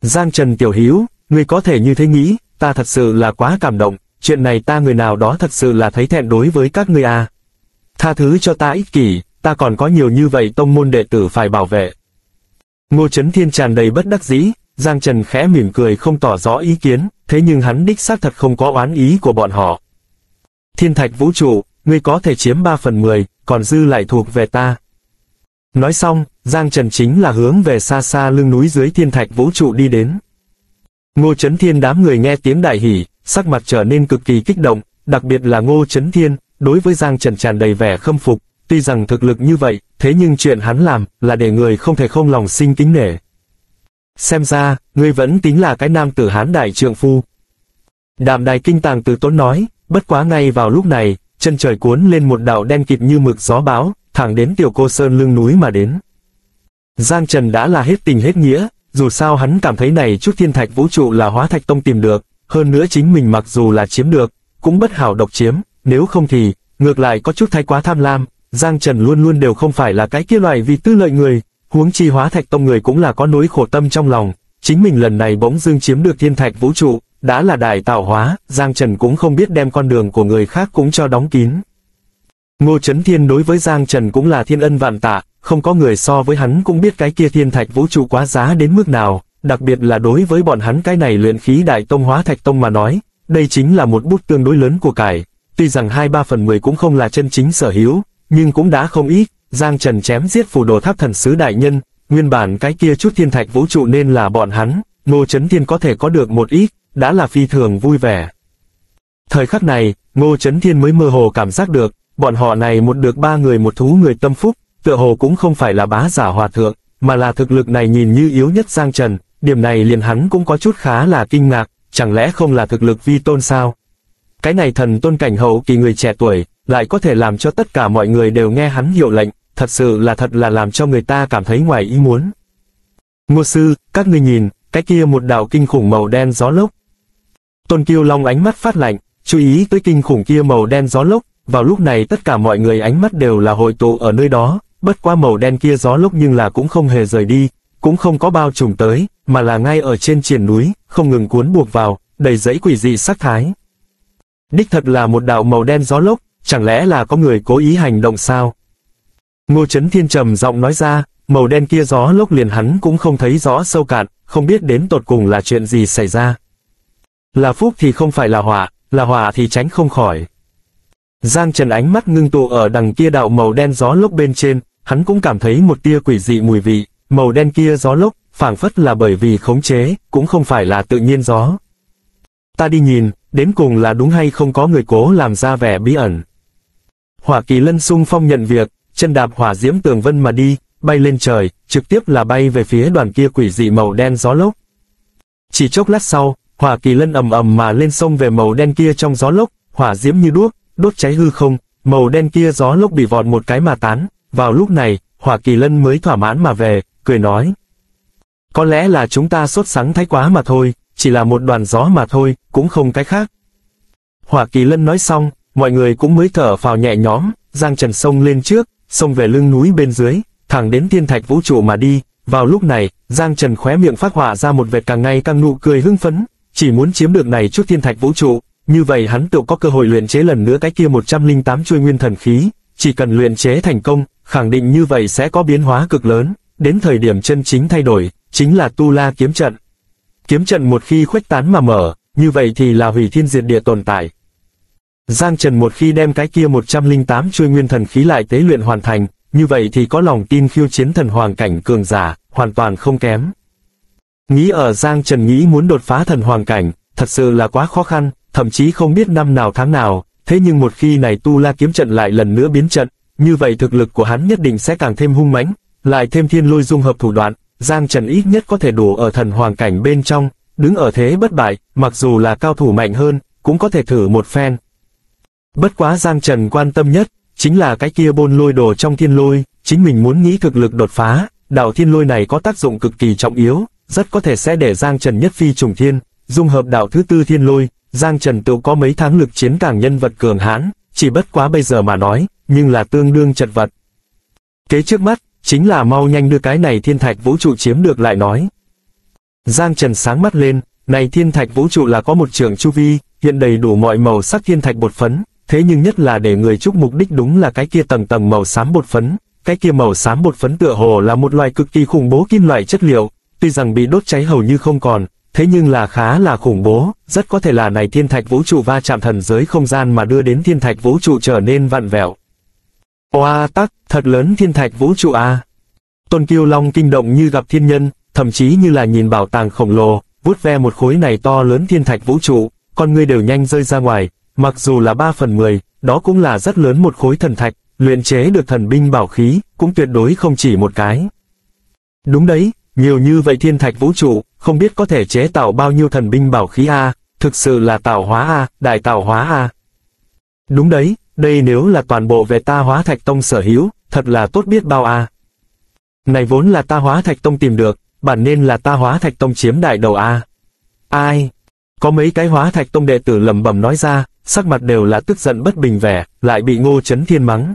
Giang Trần tiểu hữu, ngươi có thể như thế nghĩ, ta thật sự là quá cảm động, chuyện này ta người nào đó thật sự là thấy thẹn đối với các ngươi à. Tha thứ cho ta ích kỷ, ta còn có nhiều như vậy tông môn đệ tử phải bảo vệ. Ngô Chấn Thiên tràn đầy bất đắc dĩ, Giang Trần khẽ mỉm cười không tỏ rõ ý kiến. Thế nhưng hắn đích xác thật không có oán ý của bọn họ. Thiên thạch vũ trụ, ngươi có thể chiếm ba phần mười, còn dư lại thuộc về ta. Nói xong, Giang Trần chính là hướng về xa xa lưng núi dưới thiên thạch vũ trụ đi đến. Ngô Chấn Thiên đám người nghe tiếng đại hỉ, sắc mặt trở nên cực kỳ kích động, đặc biệt là Ngô Chấn Thiên, đối với Giang Trần tràn đầy vẻ khâm phục, tuy rằng thực lực như vậy, thế nhưng chuyện hắn làm là để người không thể không lòng sinh kính nể. Xem ra, ngươi vẫn tính là cái nam tử hán đại trượng phu. Đàm Đài Kinh Tàng từ tốn nói, bất quá ngay vào lúc này, chân trời cuốn lên một đạo đen kịt như mực gió bão, thẳng đến Tiểu Cô Sơn lưng núi mà đến. Giang Trần đã là hết tình hết nghĩa, dù sao hắn cảm thấy này chút thiên thạch vũ trụ là Hóa Thạch Tông tìm được, hơn nữa chính mình mặc dù là chiếm được, cũng bất hảo độc chiếm, nếu không thì, ngược lại có chút thái quá tham lam, Giang Trần luôn luôn đều không phải là cái kia loại vì tư lợi người. Huống chi Hóa Thạch Tông người cũng là có nỗi khổ tâm trong lòng, chính mình lần này bỗng dưng chiếm được thiên thạch vũ trụ, đã là đại tạo hóa, Giang Trần cũng không biết đem con đường của người khác cũng cho đóng kín. Ngô Chấn Thiên đối với Giang Trần cũng là thiên ân vạn tạ, không có người so với hắn cũng biết cái kia thiên thạch vũ trụ quá giá đến mức nào, đặc biệt là đối với bọn hắn cái này luyện khí đại tông hóa thạch tông mà nói, đây chính là một bút tương đối lớn của cải, tuy rằng hai ba phần mười cũng không là chân chính sở hữu, nhưng cũng đã không ít. Giang Trần chém giết Phù Đồ Tháp thần sứ đại nhân, nguyên bản cái kia chút thiên thạch vũ trụ nên là bọn hắn, Ngô Chấn Thiên có thể có được một ít, đã là phi thường vui vẻ. Thời khắc này, Ngô Chấn Thiên mới mơ hồ cảm giác được, bọn họ này một được ba người một thú người tâm phúc, tựa hồ cũng không phải là bá giả hòa thượng, mà là thực lực này nhìn như yếu nhất Giang Trần, điểm này liền hắn cũng có chút khá là kinh ngạc, chẳng lẽ không là thực lực vi tôn sao? Cái này thần tôn cảnh hậu kỳ người trẻ tuổi, lại có thể làm cho tất cả mọi người đều nghe hắn hiệu lệnh, thật sự là thật là làm cho người ta cảm thấy ngoài ý muốn. Ngô sư, các ngươi nhìn, cái kia một đạo kinh khủng màu đen gió lốc. Tôn Kiêu Long ánh mắt phát lạnh, chú ý tới kinh khủng kia màu đen gió lốc, vào lúc này tất cả mọi người ánh mắt đều là hội tụ ở nơi đó, bất qua màu đen kia gió lốc nhưng là cũng không hề rời đi, cũng không có bao trùm tới, mà là ngay ở trên triền núi, không ngừng cuốn buộc vào, đầy dẫy quỷ dị sắc thái. Đích thật là một đạo màu đen gió lốc, chẳng lẽ là có người cố ý hành động sao? Ngô Chấn Thiên trầm giọng nói ra, màu đen kia gió lốc liền hắn cũng không thấy rõ sâu cạn, không biết đến tột cùng là chuyện gì xảy ra. Là phúc thì không phải là họa, là họa thì tránh không khỏi. Giang Trần ánh mắt ngưng tụ ở đằng kia đạo màu đen gió lốc bên trên, hắn cũng cảm thấy một tia quỷ dị mùi vị, màu đen kia gió lốc, phảng phất là bởi vì khống chế, cũng không phải là tự nhiên gió. Ta đi nhìn, đến cùng là đúng hay không có người cố làm ra vẻ bí ẩn. Hỏa Kỳ Lân xung phong nhận việc, chân đạp hỏa diễm tường vân mà đi, bay lên trời, trực tiếp là bay về phía đoàn kia quỷ dị màu đen gió lốc. Chỉ chốc lát sau, Hỏa Kỳ Lân ầm ầm mà lên sông về màu đen kia trong gió lốc, hỏa diễm như đuốc, đốt cháy hư không, màu đen kia gió lốc bị vọt một cái mà tán, vào lúc này, Hỏa Kỳ Lân mới thỏa mãn mà về, cười nói. Có lẽ là chúng ta sốt sắng thái quá mà thôi, chỉ là một đoàn gió mà thôi, cũng không cái khác. Hỏa Kỳ Lân nói xong, mọi người cũng mới thở phào nhẹ nhõm, Giang Trần sông lên trước, sông về lưng núi bên dưới, thẳng đến thiên thạch vũ trụ mà đi, vào lúc này, Giang Trần khóe miệng phát họa ra một vệt càng ngày càng nụ cười hưng phấn, chỉ muốn chiếm được này chút thiên thạch vũ trụ, như vậy hắn tự có cơ hội luyện chế lần nữa cái kia một trăm lẻ tám chuôi nguyên thần khí, chỉ cần luyện chế thành công, khẳng định như vậy sẽ có biến hóa cực lớn, đến thời điểm chân chính thay đổi, chính là Tu La Kiếm Trận. Kiếm trận một khi khuếch tán mà mở, như vậy thì là hủy thiên diệt địa tồn tại. Giang Trần một khi đem cái kia một trăm lẻ tám chuôi nguyên thần khí lại tế luyện hoàn thành, như vậy thì có lòng tin khiêu chiến thần hoàng cảnh cường giả, hoàn toàn không kém. Nghĩ ở Giang Trần nghĩ muốn đột phá thần hoàng cảnh, thật sự là quá khó khăn, thậm chí không biết năm nào tháng nào, thế nhưng một khi này Tu La Kiếm Trận lại lần nữa biến trận, như vậy thực lực của hắn nhất định sẽ càng thêm hung mãnh, lại thêm thiên lôi dung hợp thủ đoạn, Giang Trần ít nhất có thể đủ ở thần hoàng cảnh bên trong, đứng ở thế bất bại, mặc dù là cao thủ mạnh hơn, cũng có thể thử một phen. Bất quá Giang Trần quan tâm nhất, chính là cái kia bôn lôi đồ trong thiên lôi, chính mình muốn nghĩ thực lực đột phá, đạo thiên lôi này có tác dụng cực kỳ trọng yếu, rất có thể sẽ để Giang Trần nhất phi trùng thiên, dung hợp đạo thứ tư thiên lôi, Giang Trần tự có mấy tháng lực chiến càng nhân vật cường hãn, chỉ bất quá bây giờ mà nói, nhưng là tương đương chật vật. Kế trước mắt, chính là mau nhanh đưa cái này thiên thạch vũ trụ chiếm được lại nói. Giang Trần sáng mắt lên, này thiên thạch vũ trụ là có một trường chu vi, hiện đầy đủ mọi màu sắc thiên thạch bột phấn, thế nhưng nhất là để người chúc mục đích đúng là cái kia tầng tầng màu xám bột phấn, cái kia màu xám bột phấn tựa hồ là một loại cực kỳ khủng bố kim loại chất liệu, tuy rằng bị đốt cháy hầu như không còn, thế nhưng là khá là khủng bố, rất có thể là này thiên thạch vũ trụ va chạm thần giới không gian mà đưa đến thiên thạch vũ trụ trở nên vặn vẹo. Oa tắc, thật lớn thiên thạch vũ trụ a. Tôn Kiêu Long kinh động như gặp thiên nhân, thậm chí như là nhìn bảo tàng khổng lồ, vuốt ve một khối này to lớn thiên thạch vũ trụ, con ngươi đều nhanh rơi ra ngoài, mặc dù là ba phần mười, đó cũng là rất lớn một khối thần thạch, luyện chế được thần binh bảo khí, cũng tuyệt đối không chỉ một cái. Đúng đấy, nhiều như vậy thiên thạch vũ trụ, không biết có thể chế tạo bao nhiêu thần binh bảo khí a, thực sự là tạo hóa a, đại tạo hóa a. Đúng đấy, đây nếu là toàn bộ về ta Hóa Thạch Tông sở hữu, thật là tốt biết bao a. Này vốn là ta Hóa Thạch Tông tìm được, bản nên là ta Hóa Thạch Tông chiếm đại đầu a. Ai? Có mấy cái Hóa Thạch Tông đệ tử lẩm bẩm nói ra, sắc mặt đều là tức giận bất bình vẻ, lại bị Ngô Chấn Thiên mắng.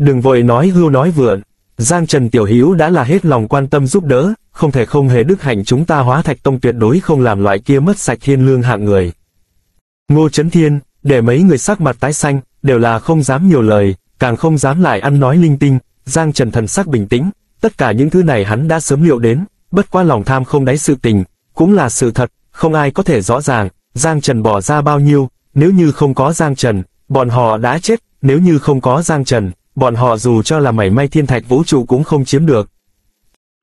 Đừng vội nói hưu nói vượn, Giang Trần tiểu hữu đã là hết lòng quan tâm giúp đỡ, không thể không hề đức hạnh, chúng ta Hóa Thạch Tông tuyệt đối không làm loại kia mất sạch thiên lương hạng người. Ngô Chấn Thiên, để mấy người sắc mặt tái xanh, đều là không dám nhiều lời, càng không dám lại ăn nói linh tinh. Giang Trần thần sắc bình tĩnh, tất cả những thứ này hắn đã sớm liệu đến, Bất quá lòng tham không đáy sự tình, cũng là sự thật, không ai có thể rõ ràng, Giang Trần bỏ ra bao nhiêu, nếu như không có Giang Trần, bọn họ đã chết, nếu như không có Giang Trần, bọn họ dù cho là mảy may thiên thạch vũ trụ cũng không chiếm được.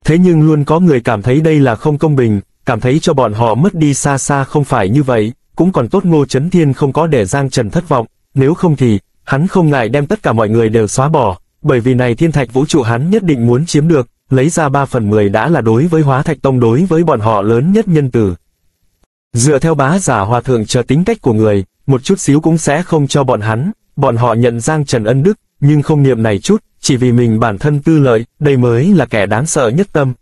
Thế nhưng luôn có người cảm thấy đây là không công bình, cảm thấy cho bọn họ mất đi xa xa không phải như vậy, cũng còn tốt Ngô Chấn Thiên không có để Giang Trần thất vọng, nếu không thì, hắn không ngại đem tất cả mọi người đều xóa bỏ, bởi vì này thiên thạch vũ trụ hắn nhất định muốn chiếm được, lấy ra ba phần mười đã là đối với Hóa Thạch Tông đối với bọn họ lớn nhất nhân từ. Dựa theo Bá Giả Hòa Thượng chờ tính cách của người, một chút xíu cũng sẽ không cho bọn hắn, bọn họ nhận Giang Trần ân đức, nhưng không niệm này chút, chỉ vì mình bản thân tư lợi, đây mới là kẻ đáng sợ nhất tâm.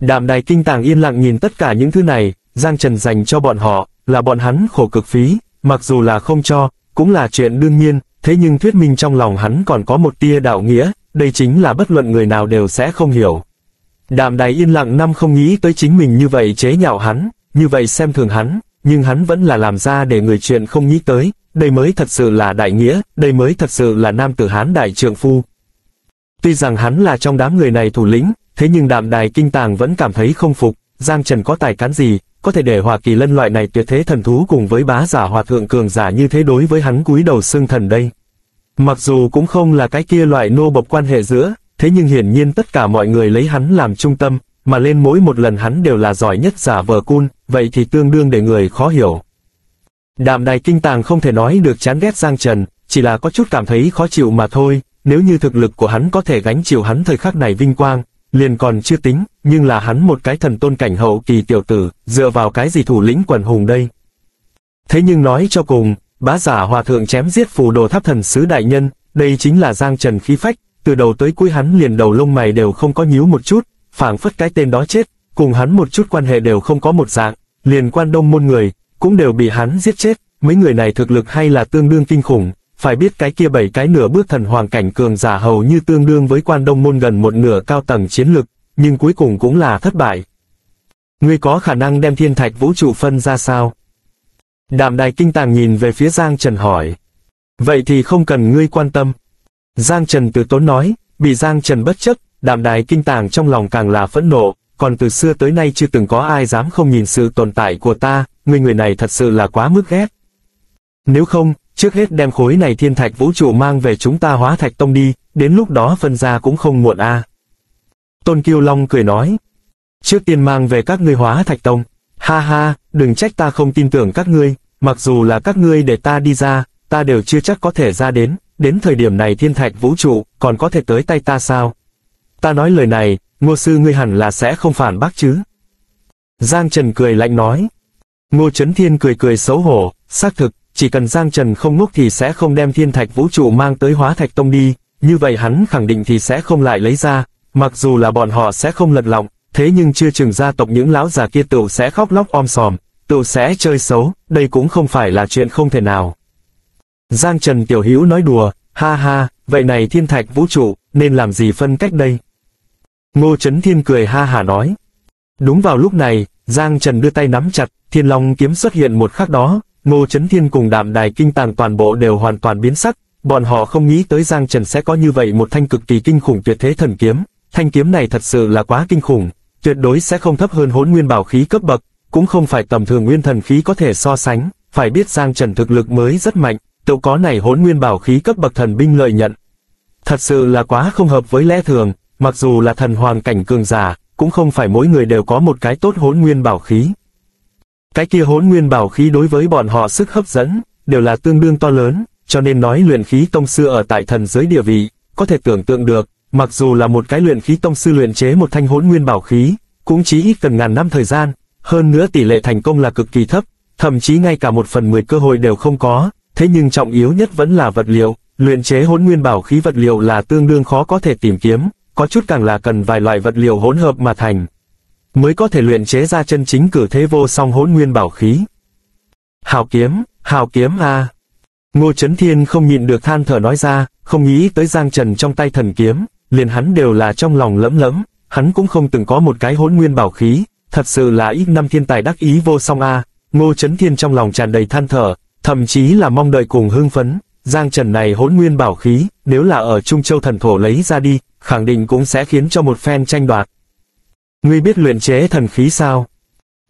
Đàm Đài Kinh Tàng yên lặng nhìn tất cả những thứ này, Giang Trần dành cho bọn họ, là bọn hắn khổ cực phí, mặc dù là không cho, cũng là chuyện đương nhiên, thế nhưng thuyết minh trong lòng hắn còn có một tia đạo nghĩa, đây chính là bất luận người nào đều sẽ không hiểu. Đàm Đài yên lặng năm không nghĩ tới chính mình như vậy chế nhạo hắn, như vậy xem thường hắn, nhưng hắn vẫn là làm ra để người chuyện không nghĩ tới, đây mới thật sự là đại nghĩa, đây mới thật sự là nam tử hán đại trượng phu. Tuy rằng hắn là trong đám người này thủ lĩnh, thế nhưng Đàm Đài Kinh Tàng vẫn cảm thấy không phục, Giang Trần có tài cán gì, có thể để Hỏa Kỳ Lân loại này tuyệt thế thần thú cùng với Bá Giả Hòa Thượng cường giả như thế đối với hắn cúi đầu xưng thần đây. Mặc dù cũng không là cái kia loại nô bộc quan hệ giữa, thế nhưng hiển nhiên tất cả mọi người lấy hắn làm trung tâm, mà lên mỗi một lần hắn đều là giỏi nhất giả vờ cun, vậy thì tương đương để người khó hiểu. Đàm Đài Kinh Tàng không thể nói được chán ghét Giang Trần, chỉ là có chút cảm thấy khó chịu mà thôi, nếu như thực lực của hắn có thể gánh chịu hắn thời khắc này vinh quang, liền còn chưa tính, nhưng là hắn một cái thần tôn cảnh hậu kỳ tiểu tử, dựa vào cái gì thủ lĩnh quần hùng đây. Thế nhưng nói cho cùng, Bá Giả Hòa Thượng chém giết Phù Đồ Tháp thần sứ đại nhân, đây chính là Giang Trần khí phách, từ đầu tới cuối hắn liền đầu lông mày đều không có nhíu một chút, phảng phất cái tên đó chết, cùng hắn một chút quan hệ đều không có một dạng, liền quan đông môn người, cũng đều bị hắn giết chết, mấy người này thực lực hay là tương đương kinh khủng, phải biết cái kia bảy cái nửa bước thần hoàng cảnh cường giả hầu như tương đương với quan đông môn gần một nửa cao tầng chiến lực, nhưng cuối cùng cũng là thất bại. Ngươi có khả năng đem thiên thạch vũ trụ phân ra sao? Đàm Đài Kinh Tàng nhìn về phía Giang Trần hỏi. Vậy thì không cần ngươi quan tâm. Giang Trần từ tốn nói, bị Giang Trần bất chấp, Đàm Đài Kinh Tàng trong lòng càng là phẫn nộ, còn từ xưa tới nay chưa từng có ai dám không nhìn sự tồn tại của ta, ngươi người này thật sự là quá mức ghét. Nếu không, trước hết đem khối này thiên thạch vũ trụ mang về chúng ta Hóa Thạch Tông đi, đến lúc đó phân ra cũng không muộn a. À. Tôn Kiêu Long cười nói. Trước tiên mang về các ngươi Hóa Thạch Tông. Ha ha, đừng trách ta không tin tưởng các ngươi, mặc dù là các ngươi để ta đi ra, ta đều chưa chắc có thể ra đến, đến thời điểm này thiên thạch vũ trụ, còn có thể tới tay ta sao? Ta nói lời này, Ngô sư ngươi hẳn là sẽ không phản bác chứ? Giang Trần cười lạnh nói. Ngô Chấn Thiên cười cười xấu hổ, xác thực, chỉ cần Giang Trần không ngốc thì sẽ không đem thiên thạch vũ trụ mang tới Hóa Thạch Tông đi, như vậy hắn khẳng định thì sẽ không lại lấy ra, mặc dù là bọn họ sẽ không lật lọng. Thế nhưng chưa chừng gia tộc những lão già kia tựu sẽ khóc lóc om sòm, tựu sẽ chơi xấu, đây cũng không phải là chuyện không thể nào. Giang Trần tiểu hữu nói đùa, ha ha, vậy này thiên thạch vũ trụ, nên làm gì phân cách đây? Ngô Chấn Thiên cười ha hả nói. Đúng vào lúc này, Giang Trần đưa tay nắm chặt, Thiên Long kiếm xuất hiện một khắc đó, Ngô Chấn Thiên cùng Đàm Đài Kinh Tàng toàn bộ đều hoàn toàn biến sắc, bọn họ không nghĩ tới Giang Trần sẽ có như vậy một thanh cực kỳ kinh khủng tuyệt thế thần kiếm, thanh kiếm này thật sự là quá kinh khủng. Tuyệt đối sẽ không thấp hơn Hỗn Nguyên Bảo Khí cấp bậc, cũng không phải tầm thường Nguyên Thần Khí có thể so sánh, phải biết Giang Trần thực lực mới rất mạnh, tự có này Hỗn Nguyên Bảo Khí cấp bậc thần binh lợi nhận. Thật sự là quá không hợp với lẽ thường, mặc dù là thần hoàng cảnh cường giả, cũng không phải mỗi người đều có một cái tốt Hỗn Nguyên Bảo Khí. Cái kia Hỗn Nguyên Bảo Khí đối với bọn họ sức hấp dẫn, đều là tương đương to lớn, cho nên nói luyện khí tông sư ở tại thần giới địa vị, có thể tưởng tượng được. Mặc dù là một cái luyện khí tông sư luyện chế một thanh Hỗn Nguyên Bảo Khí, cũng chỉ ít cần ngàn năm thời gian, hơn nữa tỷ lệ thành công là cực kỳ thấp, thậm chí ngay cả một phần mười cơ hội đều không có, thế nhưng trọng yếu nhất vẫn là vật liệu, luyện chế Hỗn Nguyên Bảo Khí vật liệu là tương đương khó có thể tìm kiếm, có chút càng là cần vài loại vật liệu hỗn hợp mà thành, mới có thể luyện chế ra chân chính cử thế vô song Hỗn Nguyên Bảo Khí. Hào kiếm, hào kiếm à! Ngô Chấn Thiên không nhịn được than thở nói ra, không nghĩ tới Giang Trần trong tay thần kiếm. Liền hắn đều là trong lòng lẫm lẫm, hắn cũng không từng có một cái Hỗn Nguyên Bảo Khí, thật sự là ít năm thiên tài đắc ý vô song a. À. Ngô Chấn Thiên trong lòng tràn đầy than thở, thậm chí là mong đợi cùng hưng phấn, Giang Trần này Hỗn Nguyên Bảo Khí, nếu là ở Trung Châu Thần Thổ lấy ra đi, khẳng định cũng sẽ khiến cho một phen tranh đoạt. Ngươi biết luyện chế thần khí sao?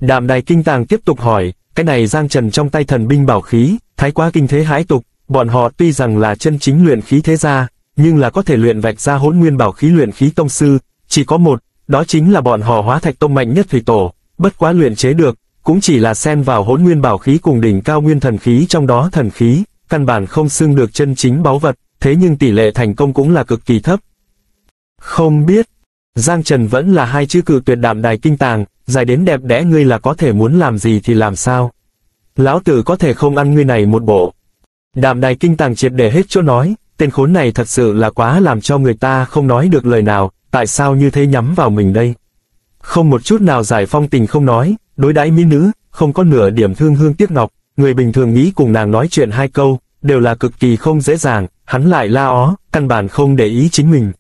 Đàm Đài Kinh Tàng tiếp tục hỏi, cái này Giang Trần trong tay thần binh bảo khí, thái quá kinh thế hãi tục, bọn họ tuy rằng là chân chính luyện khí thế gia, nhưng là có thể luyện vạch ra hỗn nguyên bảo khí luyện khí tông sư, chỉ có một, đó chính là bọn họ Hóa Thạch Tông mạnh nhất thủy tổ, bất quá luyện chế được, cũng chỉ là xen vào hỗn nguyên bảo khí cùng đỉnh cao nguyên thần khí trong đó thần khí, căn bản không xưng được chân chính báu vật, thế nhưng tỷ lệ thành công cũng là cực kỳ thấp. Không biết, Giang Trần vẫn là hai chữ cự tuyệt Đàm Đài Kinh Tàng, dài đến đẹp đẽ ngươi là có thể muốn làm gì thì làm sao. Lão tử có thể không ăn ngươi này một bộ. Đàm Đài Kinh Tàng triệt để hết chỗ nói, tên khốn này thật sự là quá làm cho người ta không nói được lời nào, tại sao như thế nhắm vào mình đây. Không một chút nào giải phong tình không nói, đối đãi mỹ nữ, không có nửa điểm thương hương tiếc ngọc, người bình thường nghĩ cùng nàng nói chuyện hai câu, đều là cực kỳ không dễ dàng, hắn lại la ó, căn bản không để ý chính mình.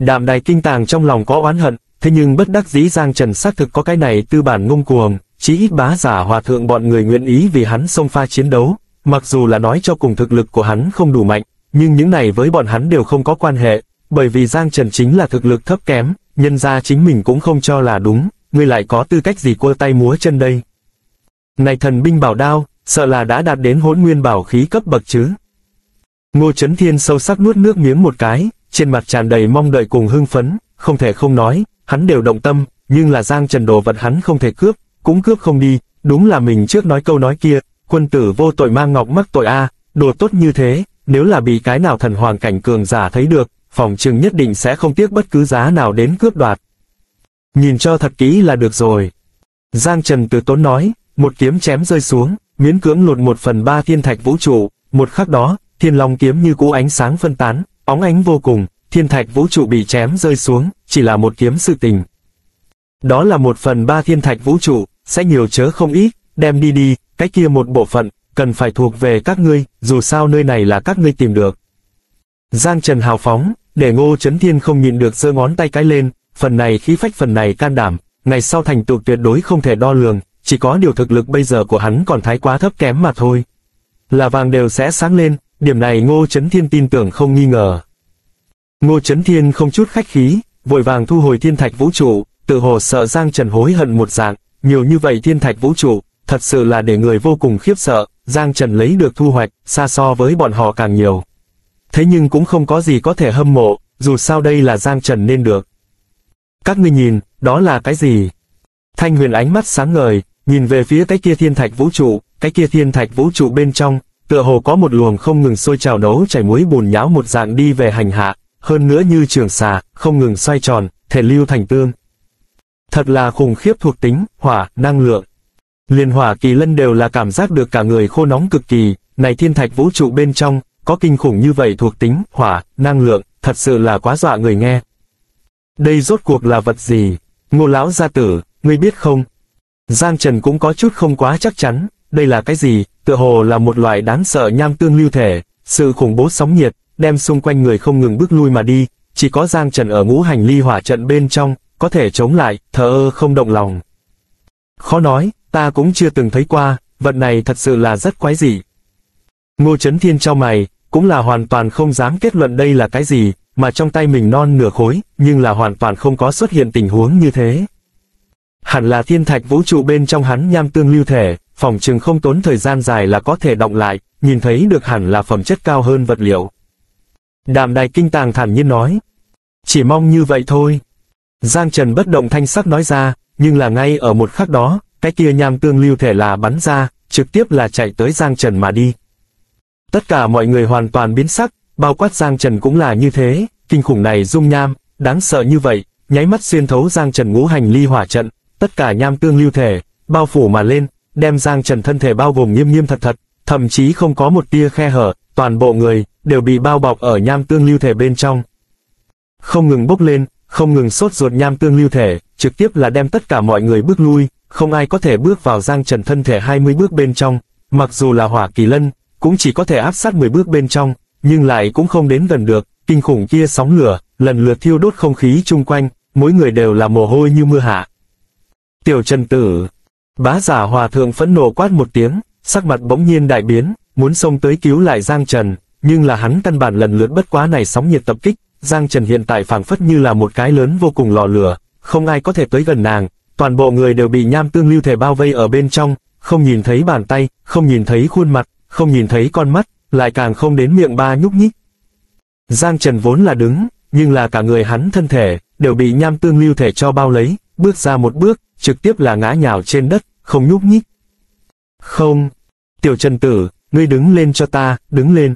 Đàm Đài Kinh Tàng trong lòng có oán hận, thế nhưng bất đắc dĩ Giang Trần xác thực có cái này tư bản ngông cuồng, chí ít Bá Giả Hòa Thượng bọn người nguyện ý vì hắn xông pha chiến đấu, mặc dù là nói cho cùng thực lực của hắn không đủ mạnh, nhưng những này với bọn hắn đều không có quan hệ, bởi vì Giang Trần chính là thực lực thấp kém, nhân ra chính mình cũng không cho là đúng, ngươi lại có tư cách gì cua tay múa chân đây. Này thần binh bảo đao, sợ là đã đạt đến hỗn nguyên bảo khí cấp bậc chứ. Ngô Chấn Thiên sâu sắc nuốt nước miếng một cái, trên mặt tràn đầy mong đợi cùng hưng phấn, không thể không nói, hắn đều động tâm, nhưng là Giang Trần đồ vật hắn không thể cướp, cũng cướp không đi, đúng là mình trước nói câu nói kia, quân tử vô tội mang ngọc mắc tội a, đồ tốt như thế, nếu là bị cái nào thần hoàng cảnh cường giả thấy được, phòng chừng nhất định sẽ không tiếc bất cứ giá nào đến cướp đoạt. Nhìn cho thật kỹ là được rồi. Giang Trần từ tốn nói, một kiếm chém rơi xuống, miễn cưỡng lột một phần ba thiên thạch vũ trụ, một khắc đó, Thiên Long kiếm như cũ ánh sáng phân tán, óng ánh vô cùng, thiên thạch vũ trụ bị chém rơi xuống, chỉ là một kiếm sự tình. Đó là một phần ba thiên thạch vũ trụ, sẽ nhiều chớ không ít, đem đi đi, cái kia một bộ phận, cần phải thuộc về các ngươi, dù sao nơi này là các ngươi tìm được. Giang Trần hào phóng, để Ngô Chấn Thiên không nhìn được giơ ngón tay cái lên, phần này khí phách phần này can đảm, ngày sau thành tựu tuyệt đối không thể đo lường, chỉ có điều thực lực bây giờ của hắn còn thái quá thấp kém mà thôi. Là vàng đều sẽ sáng lên, điểm này Ngô Chấn Thiên tin tưởng không nghi ngờ. Ngô Chấn Thiên không chút khách khí, vội vàng thu hồi thiên thạch vũ trụ, tự hồ sợ Giang Trần hối hận một dạng, nhiều như vậy thiên thạch vũ trụ, thật sự là để người vô cùng khiếp sợ, Giang Trần lấy được thu hoạch, xa so với bọn họ càng nhiều. Thế nhưng cũng không có gì có thể hâm mộ, dù sao đây là Giang Trần nên được. Các ngươi nhìn, đó là cái gì? Thanh Huyền ánh mắt sáng ngời, nhìn về phía cái kia thiên thạch vũ trụ, cái kia thiên thạch vũ trụ bên trong, tựa hồ có một luồng không ngừng sôi trào nấu chảy muối bùn nhão một dạng đi về hành hạ, hơn nữa như trường xà, không ngừng xoay tròn, thể lưu thành tương. Thật là khủng khiếp thuộc tính, hỏa, năng lượng. Liên Hỏa Kỳ Lân đều là cảm giác được cả người khô nóng cực kỳ, này thiên thạch vũ trụ bên trong, có kinh khủng như vậy thuộc tính, hỏa, năng lượng, thật sự là quá dọa người nghe. Đây rốt cuộc là vật gì? Ngô lão gia tử, ngươi biết không? Giang Trần cũng có chút không quá chắc chắn, đây là cái gì, tựa hồ là một loại đáng sợ nham tương lưu thể, sự khủng bố sóng nhiệt, đem xung quanh người không ngừng bước lui mà đi, chỉ có Giang Trần ở ngũ hành ly hỏa trận bên trong, có thể chống lại, thờ ơ không động lòng. Khó nói, ta cũng chưa từng thấy qua, vật này thật sự là rất quái dị. Ngô Chấn Thiên chau mày, cũng là hoàn toàn không dám kết luận đây là cái gì, mà trong tay mình non nửa khối, nhưng là hoàn toàn không có xuất hiện tình huống như thế. Hẳn là thiên thạch vũ trụ bên trong hắn nham tương lưu thể, phòng chừng không tốn thời gian dài là có thể động lại, nhìn thấy được hẳn là phẩm chất cao hơn vật liệu. Đàm Đài Kinh Tàng thản nhiên nói, chỉ mong như vậy thôi. Giang Trần bất động thanh sắc nói ra, nhưng là ngay ở một khắc đó, cái kia nham tương lưu thể là bắn ra, trực tiếp là chạy tới Giang Trần mà đi. Tất cả mọi người hoàn toàn biến sắc, bao quát Giang Trần cũng là như thế, kinh khủng này dung nham, đáng sợ như vậy, nháy mắt xuyên thấu Giang Trần ngũ hành ly hỏa trận, tất cả nham tương lưu thể, bao phủ mà lên, đem Giang Trần thân thể bao gồm nghiêm nghiêm thật thật, thậm chí không có một tia khe hở, toàn bộ người, đều bị bao bọc ở nham tương lưu thể bên trong. Không ngừng bốc lên, không ngừng sốt ruột nham tương lưu thể, trực tiếp là đem tất cả mọi người bước lui, không ai có thể bước vào Giang Trần thân thể hai mươi bước bên trong, mặc dù là Hỏa Kỳ Lân, cũng chỉ có thể áp sát mười bước bên trong, nhưng lại cũng không đến gần được, kinh khủng kia sóng lửa, lần lượt thiêu đốt không khí chung quanh, mỗi người đều là mồ hôi như mưa hạ. Tiểu Trần Tử, Bá Giả Hòa Thượng phẫn nộ quát một tiếng, sắc mặt bỗng nhiên đại biến, muốn xông tới cứu lại Giang Trần, nhưng là hắn căn bản lần lượt bất quá này sóng nhiệt tập kích, Giang Trần hiện tại phảng phất như là một cái lớn vô cùng lò lửa, không ai có thể tới gần nàng, toàn bộ người đều bị nham tương lưu thể bao vây ở bên trong, không nhìn thấy bàn tay, không nhìn thấy khuôn mặt, không nhìn thấy con mắt, lại càng không đến miệng ba nhúc nhích. Giang Trần vốn là đứng, nhưng là cả người hắn thân thể, đều bị nham tương lưu thể cho bao lấy, bước ra một bước, trực tiếp là ngã nhào trên đất, không nhúc nhích. Không! Tiểu Trần Tử, ngươi đứng lên cho ta, đứng lên!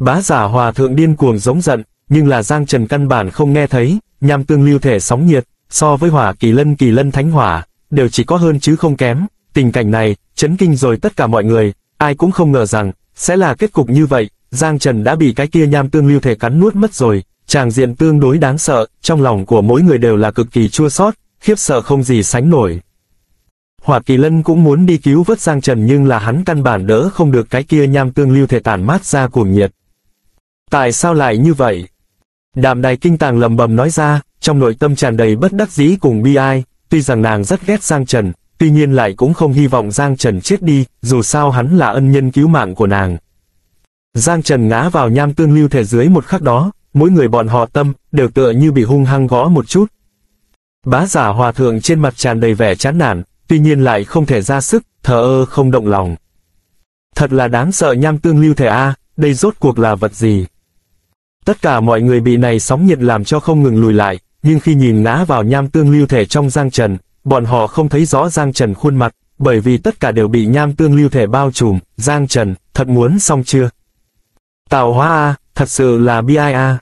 Bá Giả Hòa Thượng điên cuồng giống giận, nhưng là Giang Trần căn bản không nghe thấy, nham tương lưu thể sóng nhiệt, so với hỏa kỳ lân kỳ lân thánh hỏa, đều chỉ có hơn chứ không kém, tình cảnh này, chấn kinh rồi tất cả mọi người, ai cũng không ngờ rằng, sẽ là kết cục như vậy, Giang Trần đã bị cái kia nham tương lưu thể cắn nuốt mất rồi, tràng diện tương đối đáng sợ, trong lòng của mỗi người đều là cực kỳ chua xót, khiếp sợ không gì sánh nổi. Hỏa Kỳ Lân cũng muốn đi cứu vớt Giang Trần nhưng là hắn căn bản đỡ không được cái kia nham tương lưu thể tản mát ra cuồng nhiệt. Tại sao lại như vậy? Đàm Đài Kinh Tàng lầm bầm nói ra, trong nội tâm tràn đầy bất đắc dĩ cùng bi ai, tuy rằng nàng rất ghét Giang Trần, tuy nhiên lại cũng không hy vọng Giang Trần chết đi, dù sao hắn là ân nhân cứu mạng của nàng. Giang Trần ngã vào nham tương lưu thể dưới một khắc đó, mỗi người bọn họ tâm, đều tựa như bị hung hăng gõ một chút. Bá Giả Hòa Thượng trên mặt tràn đầy vẻ chán nản, tuy nhiên lại không thể ra sức, thờ ơ không động lòng. Thật là đáng sợ nham tương lưu thể a, đây rốt cuộc là vật gì? Tất cả mọi người bị này sóng nhiệt làm cho không ngừng lùi lại, nhưng khi nhìn ngã vào nham tương lưu thể trong Giang Trần, bọn họ không thấy rõ Giang Trần khuôn mặt, bởi vì tất cả đều bị nham tương lưu thể bao trùm, Giang Trần, thật muốn xong chưa? Tạo hóa a, thật sự là bi ai a.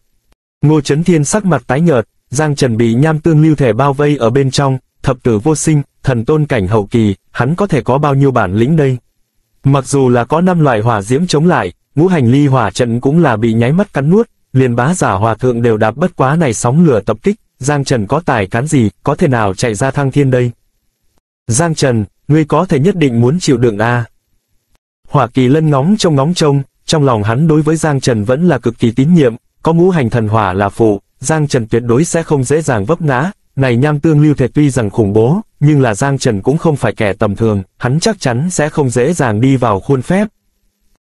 Ngô Chấn Thiên sắc mặt tái nhợt, Giang Trần bị nham tương lưu thể bao vây ở bên trong, thập tử vô sinh, thần tôn cảnh hậu kỳ, hắn có thể có bao nhiêu bản lĩnh đây? Mặc dù là có năm loại hỏa diễm chống lại, ngũ hành ly hỏa trận cũng là bị nháy mắt cắn nuốt, liền Bá Giả Hòa Thượng đều đạp bất quá này sóng lửa tập kích, Giang Trần có tài cán gì, có thể nào chạy ra thăng thiên đây? Giang Trần, ngươi có thể nhất định muốn chịu đựng a. Hỏa Kỳ Lân ngóng trông ngóng trông, trong lòng hắn đối với Giang Trần vẫn là cực kỳ tín nhiệm, có ngũ hành thần hỏa là phụ, Giang Trần tuyệt đối sẽ không dễ dàng vấp ngã. Này nham tương lưu thể tuy rằng khủng bố, nhưng là Giang Trần cũng không phải kẻ tầm thường, hắn chắc chắn sẽ không dễ dàng đi vào khuôn phép.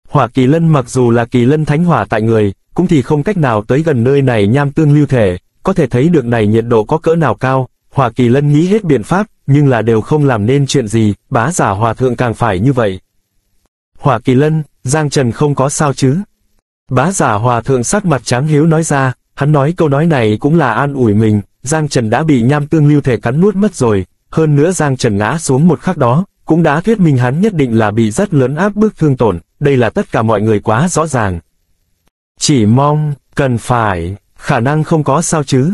Hỏa Kỳ Lân mặc dù là kỳ lân thánh hỏa tại người, cũng thì không cách nào tới gần nơi này nham tương lưu thể, có thể thấy được này nhiệt độ có cỡ nào cao. Hỏa Kỳ Lân nghĩ hết biện pháp, nhưng là đều không làm nên chuyện gì, Bá Giả Hòa Thượng càng phải như vậy. Hỏa Kỳ Lân, Giang Trần không có sao chứ? Bá Giả Hòa Thượng sắc mặt trắng hiếu nói ra, hắn nói câu nói này cũng là an ủi mình. Giang Trần đã bị nham tương lưu thể cắn nuốt mất rồi, hơn nữa Giang Trần ngã xuống một khắc đó, cũng đã thuyết minh hắn nhất định là bị rất lớn áp bức thương tổn, đây là tất cả mọi người quá rõ ràng. Chỉ mong, cần phải, khả năng không có sao chứ.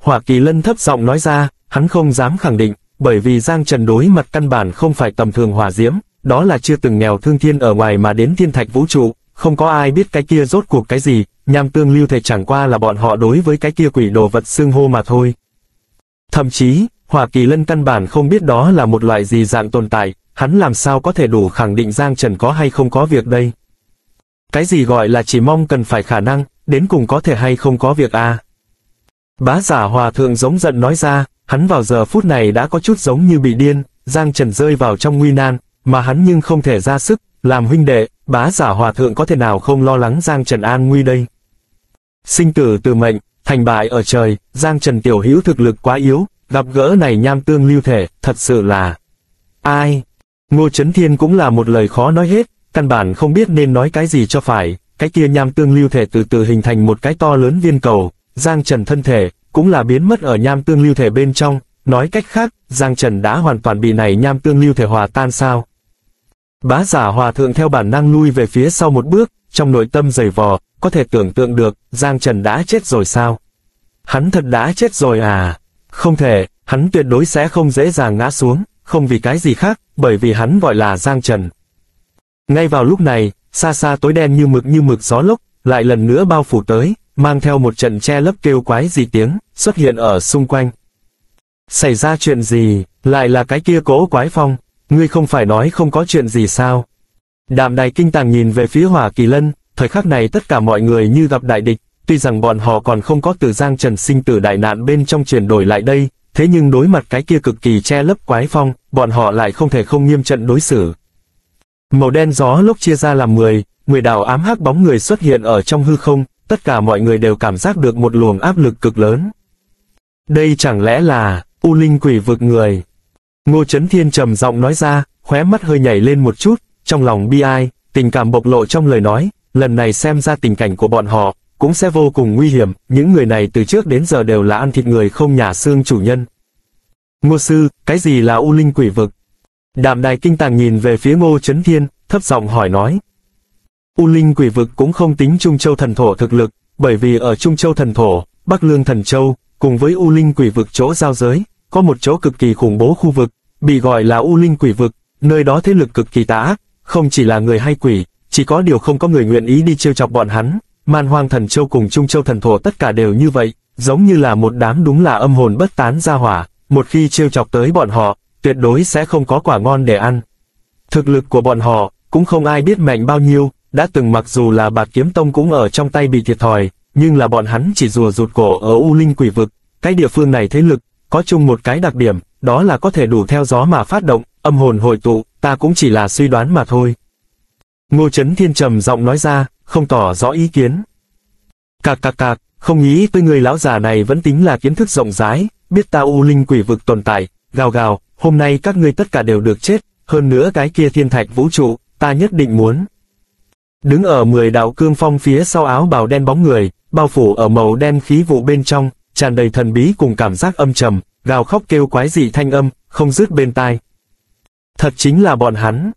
Hỏa Kỳ Lân thấp giọng nói ra, hắn không dám khẳng định, bởi vì Giang Trần đối mặt căn bản không phải tầm thường hỏa diễm, đó là chưa từng nghèo thương thiên ở ngoài mà đến thiên thạch vũ trụ, không có ai biết cái kia rốt cuộc cái gì. Nham tương lưu thể chẳng qua là bọn họ đối với cái kia quỷ đồ vật xưng hô mà thôi. Thậm chí, Hỏa Kỳ Lân căn bản không biết đó là một loại gì dạng tồn tại, hắn làm sao có thể đủ khẳng định Giang Trần có hay không có việc đây. Cái gì gọi là chỉ mong cần phải khả năng, đến cùng có thể hay không có việc à. Bá Giả Hòa Thượng giống giận nói ra, hắn vào giờ phút này đã có chút giống như bị điên, Giang Trần rơi vào trong nguy nan, mà hắn nhưng không thể ra sức, làm huynh đệ, Bá Giả Hòa Thượng có thể nào không lo lắng Giang Trần an nguy đây. Sinh tử từ mệnh, thành bại ở trời, Giang Trần tiểu hữu thực lực quá yếu, gặp gỡ này nham tương lưu thể, thật sự là... Ai? Ngô Chấn Thiên cũng là một lời khó nói hết, căn bản không biết nên nói cái gì cho phải, cái kia nham tương lưu thể từ từ hình thành một cái to lớn viên cầu, Giang Trần thân thể, cũng là biến mất ở nham tương lưu thể bên trong, nói cách khác, Giang Trần đã hoàn toàn bị này nham tương lưu thể hòa tan sao. Bá Giả Hòa Thượng theo bản năng lui về phía sau một bước, trong nội tâm dày vò, có thể tưởng tượng được, Giang Trần đã chết rồi sao? Hắn thật đã chết rồi à? Không thể, hắn tuyệt đối sẽ không dễ dàng ngã xuống, không vì cái gì khác, bởi vì hắn gọi là Giang Trần. Ngay vào lúc này, xa xa tối đen như mực như mực gió lốc, lại lần nữa bao phủ tới, mang theo một trận che lấp kêu quái dị tiếng, xuất hiện ở xung quanh. Xảy ra chuyện gì, lại là cái kia cỗ quái phong, ngươi không phải nói không có chuyện gì sao? Đàm Đài Kinh Tàng nhìn về phía Hỏa Kỳ Lân, thời khắc này tất cả mọi người như gặp đại địch, tuy rằng bọn họ còn không có từ Giang Trần sinh tử đại nạn bên trong chuyển đổi lại đây, thế nhưng đối mặt cái kia cực kỳ che lấp quái phong, bọn họ lại không thể không nghiêm trận đối xử. Màu đen gió lốc chia ra làm mười, mười đạo ám hắc bóng người xuất hiện ở trong hư không, tất cả mọi người đều cảm giác được một luồng áp lực cực lớn. Đây chẳng lẽ là U Linh Quỷ Vực người? Ngô Chấn Thiên trầm giọng nói ra, khóe mắt hơi nhảy lên một chút, trong lòng bi ai, tình cảm bộc lộ trong lời nói, lần này xem ra tình cảnh của bọn họ cũng sẽ vô cùng nguy hiểm, những người này từ trước đến giờ đều là ăn thịt người không nhả xương chủ nhân. Ngô sư, cái gì là U Linh Quỷ Vực? Đàm Đài Kinh Tàng nhìn về phía Ngô Chấn Thiên, thấp giọng hỏi nói. U Linh Quỷ Vực cũng không tính Trung Châu Thần Thổ thực lực, bởi vì ở Trung Châu Thần Thổ, Bắc Lương Thần Châu, cùng với U Linh Quỷ Vực chỗ giao giới, có một chỗ cực kỳ khủng bố khu vực, bị gọi là U Linh Quỷ Vực, nơi đó thế lực cực kỳ tà ác, không chỉ là người hay quỷ, chỉ có điều không có người nguyện ý đi trêu chọc bọn hắn. Man Hoang Thần Châu cùng Trung Châu Thần Thổ tất cả đều như vậy, giống như là một đám đúng là âm hồn bất tán ra hỏa, một khi trêu chọc tới bọn họ, tuyệt đối sẽ không có quả ngon để ăn. Thực lực của bọn họ, cũng không ai biết mạnh bao nhiêu, đã từng mặc dù là Bạc Kiếm Tông cũng ở trong tay bị thiệt thòi, nhưng là bọn hắn chỉ rùa rụt cổ ở U Linh Quỷ Vực. Cái địa phương này thế lực, có chung một cái đặc điểm, đó là có thể đủ theo gió mà phát động, âm hồn hội tụ, ta cũng chỉ là suy đoán mà thôi. Ngô Chấn Thiên trầm giọng nói ra, không tỏ rõ ý kiến. Cạc cạc cạc, không nghĩ tới người lão già này vẫn tính là kiến thức rộng rãi, biết ta U Linh Quỷ Vực tồn tại, gào gào, hôm nay các ngươi tất cả đều được chết, hơn nữa cái kia thiên thạch vũ trụ, ta nhất định muốn. Đứng ở mười đạo cương phong phía sau áo bào đen bóng người, bao phủ ở màu đen khí vụ bên trong, tràn đầy thần bí cùng cảm giác âm trầm, gào khóc kêu quái dị thanh âm, không dứt bên tai. Thật chính là bọn hắn.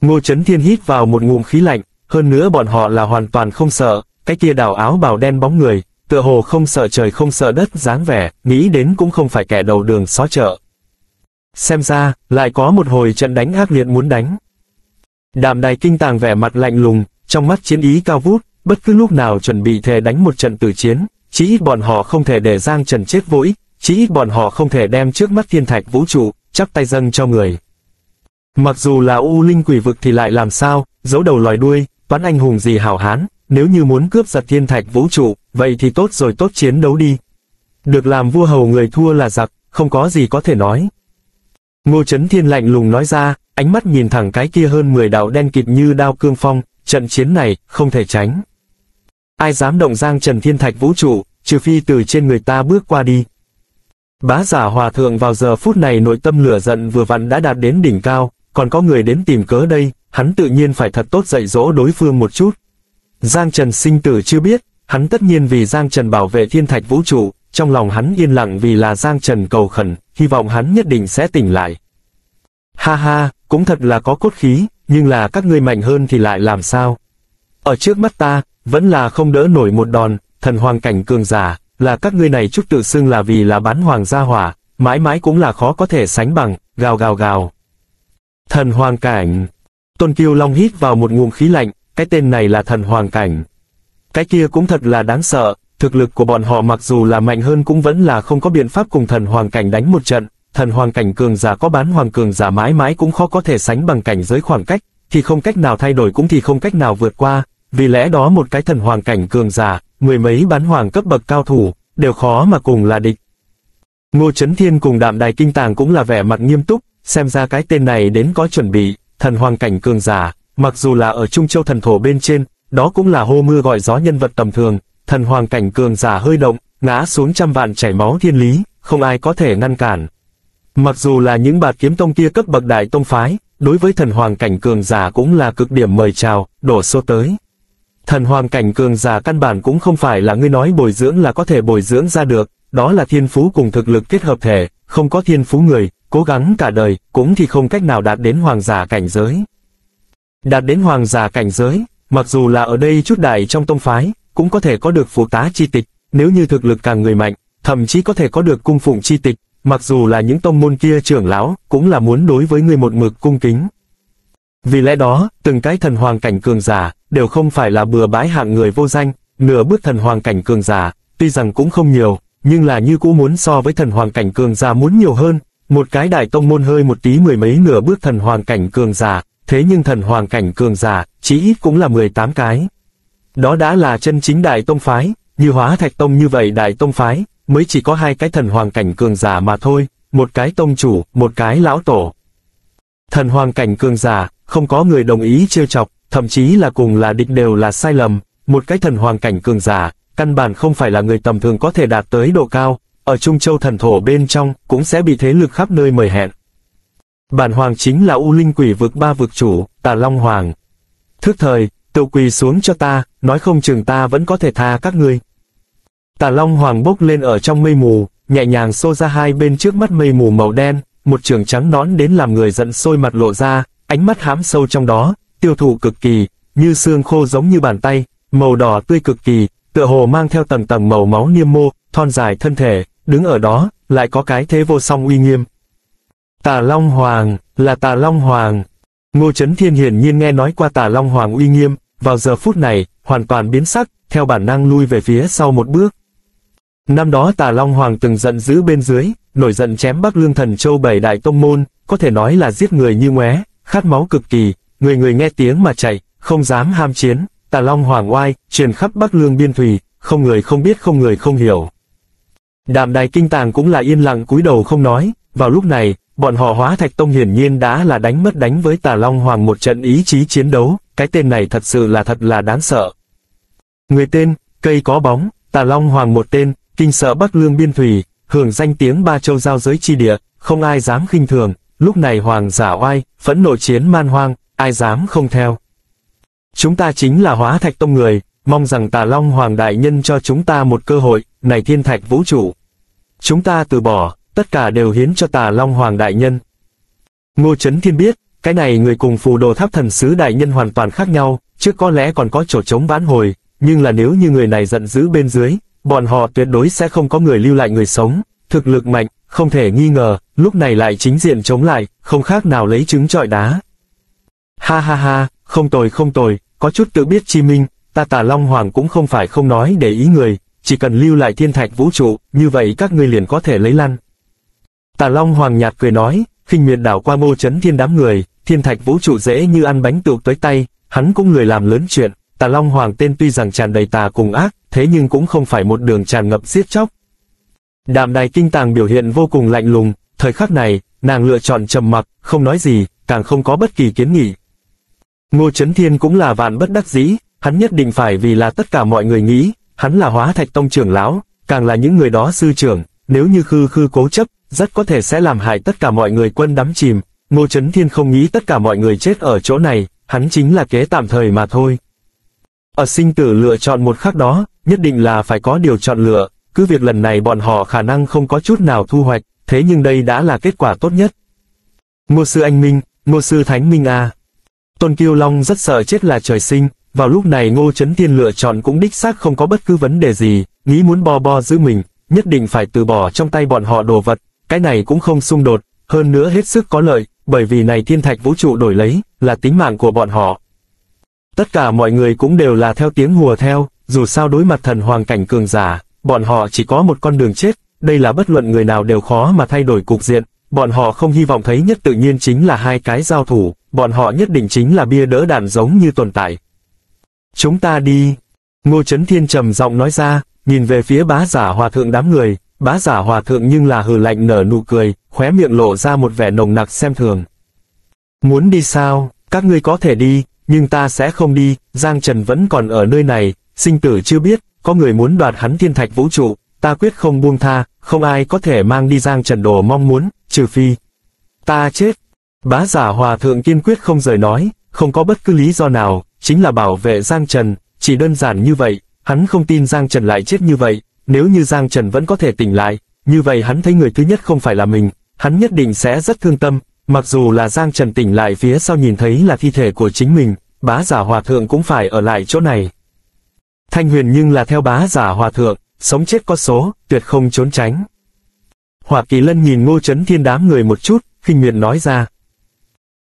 Ngô Chấn Thiên hít vào một ngụm khí lạnh, hơn nữa bọn họ là hoàn toàn không sợ, cái kia đảo áo bào đen bóng người, tựa hồ không sợ trời không sợ đất dáng vẻ, nghĩ đến cũng không phải kẻ đầu đường xó chợ. Xem ra, lại có một hồi trận đánh ác liệt muốn đánh. Đàm Đài Kinh Tàng vẻ mặt lạnh lùng, trong mắt chiến ý cao vút, bất cứ lúc nào chuẩn bị thề đánh một trận tử chiến, chỉ ít bọn họ không thể để Giang Trần chết vô ích, chỉ ít bọn họ không thể đem trước mắt thiên thạch vũ trụ, chắp tay dâng cho người. Mặc dù là U Linh Quỷ Vực thì lại làm sao, giấu đầu lòi đuôi, toán anh hùng gì hảo hán, nếu như muốn cướp giật thiên thạch vũ trụ, vậy thì tốt rồi tốt chiến đấu đi. Được làm vua hầu người thua là giặc, không có gì có thể nói. Ngô Chấn Thiên lạnh lùng nói ra, ánh mắt nhìn thẳng cái kia hơn mười đạo đen kịt như đao cương phong, trận chiến này, không thể tránh. Ai dám động Giang Trần thiên thạch vũ trụ, trừ phi từ trên người ta bước qua đi. Bá Giả Hòa Thượng vào giờ phút này nội tâm lửa giận vừa vặn đã đạt đến đỉnh cao, còn có người đến tìm cớ đây, hắn tự nhiên phải thật tốt dạy dỗ đối phương một chút. Giang Trần sinh tử chưa biết, hắn tất nhiên vì Giang Trần bảo vệ thiên thạch vũ trụ, trong lòng hắn yên lặng vì là Giang Trần cầu khẩn, hy vọng hắn nhất định sẽ tỉnh lại. Ha ha, cũng thật là có cốt khí, nhưng là các ngươi mạnh hơn thì lại làm sao? Ở trước mắt ta, vẫn là không đỡ nổi một đòn, thần hoàng cảnh cường giả, là các ngươi này chút tự xưng là vì là bán hoàng gia hỏa, mãi mãi cũng là khó có thể sánh bằng, gào gào gào. Thần hoàng cảnh. Tôn Kiêu Long hít vào một ngụm khí lạnh, cái tên này là thần hoàng cảnh. Cái kia cũng thật là đáng sợ, thực lực của bọn họ mặc dù là mạnh hơn cũng vẫn là không có biện pháp cùng thần hoàng cảnh đánh một trận, thần hoàng cảnh cường giả có bán hoàng cường giả mãi mãi cũng khó có thể sánh bằng cảnh giới khoảng cách, thì không cách nào thay đổi cũng thì không cách nào vượt qua, vì lẽ đó một cái thần hoàng cảnh cường giả, mười mấy bán hoàng cấp bậc cao thủ, đều khó mà cùng là địch. Ngô Chấn Thiên cùng Đạm Đài Kinh Tàng cũng là vẻ mặt nghiêm túc, xem ra cái tên này đến có chuẩn bị, thần hoàng cảnh cường giả, mặc dù là ở Trung Châu Thần Thổ bên trên, đó cũng là hô mưa gọi gió nhân vật tầm thường, thần hoàng cảnh cường giả hơi động, ngã xuống trăm vạn chảy máu thiên lý, không ai có thể ngăn cản. Mặc dù là những Bạt Kiếm Tông kia cấp bậc đại tông phái, đối với thần hoàng cảnh cường giả cũng là cực điểm mời chào, đổ xô tới. Thần hoàng cảnh cường giả căn bản cũng không phải là ngươi nói bồi dưỡng là có thể bồi dưỡng ra được, đó là thiên phú cùng thực lực kết hợp thể, không có thiên phú người, cố gắng cả đời, cũng thì không cách nào đạt đến hoàng giả cảnh giới. Đạt đến hoàng giả cảnh giới, mặc dù là ở đây chút đại trong tông phái, cũng có thể có được phụ tá chi tịch, nếu như thực lực càng người mạnh, thậm chí có thể có được cung phụng chi tịch, mặc dù là những tông môn kia trưởng lão, cũng là muốn đối với người một mực cung kính. Vì lẽ đó, từng cái thần hoàng cảnh cường giả, đều không phải là bừa bãi hạng người vô danh, nửa bước thần hoàng cảnh cường giả, tuy rằng cũng không nhiều, nhưng là như cũ muốn so với thần hoàng cảnh cường giả muốn nhiều hơn, một cái đại tông môn hơi một tí mười mấy nửa bước thần hoàng cảnh cường giả, thế nhưng thần hoàng cảnh cường giả, chí ít cũng là mười tám cái. Đó đã là chân chính đại tông phái, như Hóa Thạch Tông như vậy đại tông phái, mới chỉ có hai cái thần hoàng cảnh cường giả mà thôi, một cái tông chủ, một cái lão tổ. Thần hoàng cảnh cường giả, không có người đồng ý trêu chọc, thậm chí là cùng là địch đều là sai lầm, một cái thần hoàng cảnh cường giả, căn bản không phải là người tầm thường có thể đạt tới độ cao, ở Trung Châu Thần Thổ bên trong cũng sẽ bị thế lực khắp nơi mời hẹn. Bản hoàng chính là U Linh Quỷ Vực ba vực chủ, Tà Long Hoàng. Thức thời, tự quỳ xuống cho ta, nói không chừng ta vẫn có thể tha các ngươi. Tà Long Hoàng bốc lên ở trong mây mù, nhẹ nhàng xô ra hai bên trước mắt mây mù màu đen, một trường trắng nón đến làm người giận sôi mặt lộ ra, ánh mắt hám sâu trong đó, tiêu thụ cực kỳ, như xương khô giống như bàn tay, màu đỏ tươi cực kỳ, tựa hồ mang theo tầng tầng màu máu niêm mô, thon dài thân thể, đứng ở đó, lại có cái thế vô song uy nghiêm. Tà Long Hoàng, là Tà Long Hoàng. Ngô Chấn Thiên hiển nhiên nghe nói qua Tà Long Hoàng uy nghiêm, vào giờ phút này, hoàn toàn biến sắc, theo bản năng lui về phía sau một bước. Năm đó Tà Long Hoàng từng giận dữ bên dưới, nổi giận chém Bắc Lương Thần Châu bảy đại tông môn, có thể nói là giết người như ngoé, khát máu cực kỳ, người người nghe tiếng mà chạy, không dám ham chiến, Tà Long Hoàng oai, truyền khắp Bắc Lương biên thùy, không người không biết không người không hiểu. Đàm Đài Kinh Tàng cũng là yên lặng cúi đầu không nói, vào lúc này, bọn họ Hóa Thạch Tông hiển nhiên đã là đánh mất đánh với Tà Long Hoàng một trận ý chí chiến đấu, cái tên này thật sự là thật là đáng sợ. Người tên, cây có bóng, Tà Long Hoàng một tên, kinh sợ Bắc Lương biên thùy, hưởng danh tiếng ba châu giao giới chi địa, không ai dám khinh thường, lúc này hoàng giả oai, phẫn nộ chiến man hoang, ai dám không theo. Chúng ta chính là Hóa Thạch Tông người, mong rằng Tà Long Hoàng đại nhân cho chúng ta một cơ hội, này thiên thạch vũ trụ. Chúng ta từ bỏ, tất cả đều hiến cho Tà Long Hoàng đại nhân. Ngô Chấn Thiên biết, cái này người cùng Phù Đồ Tháp thần sứ đại nhân hoàn toàn khác nhau, trước có lẽ còn có chỗ trống vãn hồi, nhưng là nếu như người này giận dữ bên dưới, bọn họ tuyệt đối sẽ không có người lưu lại người sống, thực lực mạnh, không thể nghi ngờ, lúc này lại chính diện chống lại, không khác nào lấy trứng trọi đá. Ha ha ha, không tồi không tồi, có chút tự biết chi minh, ta Tà Long Hoàng cũng không phải không nói để ý người, chỉ cần lưu lại thiên thạch vũ trụ, như vậy các ngươi liền có thể lấy lăn. Tà Long Hoàng nhạt cười nói, khinh miệt đảo qua Ngô Chấn Thiên đám người, thiên thạch vũ trụ dễ như ăn bánh tựu tới tay, hắn cũng lười làm lớn chuyện. Tà Long Hoàng tên tuy rằng tràn đầy tà cùng ác, thế nhưng cũng không phải một đường tràn ngập giết chóc. Đàm Đài Kinh Tàng biểu hiện vô cùng lạnh lùng, thời khắc này, nàng lựa chọn trầm mặc, không nói gì, càng không có bất kỳ kiến nghị. Ngô Chấn Thiên cũng là vạn bất đắc dĩ, hắn nhất định phải vì là tất cả mọi người nghĩ, hắn là Hóa Thạch Tông trưởng lão, càng là những người đó sư trưởng, nếu như khư khư cố chấp, rất có thể sẽ làm hại tất cả mọi người quân đắm chìm. Ngô Chấn Thiên không nghĩ tất cả mọi người chết ở chỗ này, hắn chính là kế tạm thời mà thôi. Ở sinh tử lựa chọn một khắc đó, nhất định là phải có điều chọn lựa, cứ việc lần này bọn họ khả năng không có chút nào thu hoạch, thế nhưng đây đã là kết quả tốt nhất. Ngô sư anh minh, Ngô sư thánh minh a. Tôn Kiêu Long rất sợ chết là trời sinh, vào lúc này Ngô Chấn Thiên lựa chọn cũng đích xác không có bất cứ vấn đề gì, nghĩ muốn bo bo giữ mình, nhất định phải từ bỏ trong tay bọn họ đồ vật, cái này cũng không xung đột, hơn nữa hết sức có lợi, bởi vì này thiên thạch vũ trụ đổi lấy, là tính mạng của bọn họ. Tất cả mọi người cũng đều là theo tiếng hùa theo, dù sao đối mặt thần hoàng cảnh cường giả, bọn họ chỉ có một con đường chết, đây là bất luận người nào đều khó mà thay đổi cục diện, bọn họ không hy vọng thấy nhất tự nhiên chính là hai cái giao thủ, bọn họ nhất định chính là bia đỡ đạn giống như tồn tại. Chúng ta đi, Ngô Chấn Thiên trầm giọng nói ra, nhìn về phía Bá Giả Hòa Thượng đám người, Bá Giả Hòa Thượng nhưng là hừ lạnh nở nụ cười, khóe miệng lộ ra một vẻ nồng nặc xem thường. Muốn đi sao, các ngươi có thể đi. Nhưng ta sẽ không đi, Giang Trần vẫn còn ở nơi này, sinh tử chưa biết, có người muốn đoạt hắn thiên thạch vũ trụ, ta quyết không buông tha, không ai có thể mang đi Giang Trần đồ mong muốn, trừ phi ta chết. Bá Giả Hòa Thượng kiên quyết không rời nói, không có bất cứ lý do nào, chính là bảo vệ Giang Trần, chỉ đơn giản như vậy, hắn không tin Giang Trần lại chết như vậy, nếu như Giang Trần vẫn có thể tỉnh lại, như vậy hắn thấy người thứ nhất không phải là mình, hắn nhất định sẽ rất thương tâm. Mặc dù là Giang Trần tỉnh lại phía sau nhìn thấy là thi thể của chính mình, Bá Giả Hòa Thượng cũng phải ở lại chỗ này. Thanh Huyền nhưng là theo Bá Giả Hòa Thượng, sống chết có số, tuyệt không trốn tránh. Hỏa Kỳ Lân nhìn Ngô Chấn Thiên đám người một chút, khinh miệt nói ra.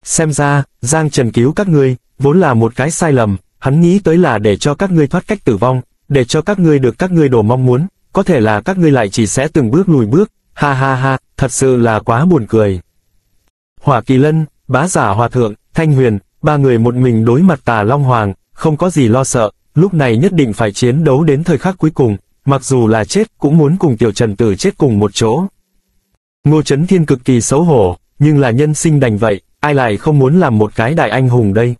Xem ra, Giang Trần cứu các ngươi, vốn là một cái sai lầm, hắn nghĩ tới là để cho các ngươi thoát cách tử vong, để cho các ngươi được các ngươi đồ mong muốn, có thể là các ngươi lại chỉ sẽ từng bước lùi bước, ha ha ha, thật sự là quá buồn cười. Hỏa Kỳ Lân, Bá Giả Hòa Thượng, Thanh Huyền, ba người một mình đối mặt Tà Long Hoàng, không có gì lo sợ, lúc này nhất định phải chiến đấu đến thời khắc cuối cùng, mặc dù là chết cũng muốn cùng Tiểu Trần Tử chết cùng một chỗ. Ngô Chấn Thiên cực kỳ xấu hổ, nhưng là nhân sinh đành vậy, ai lại không muốn làm một cái đại anh hùng đây.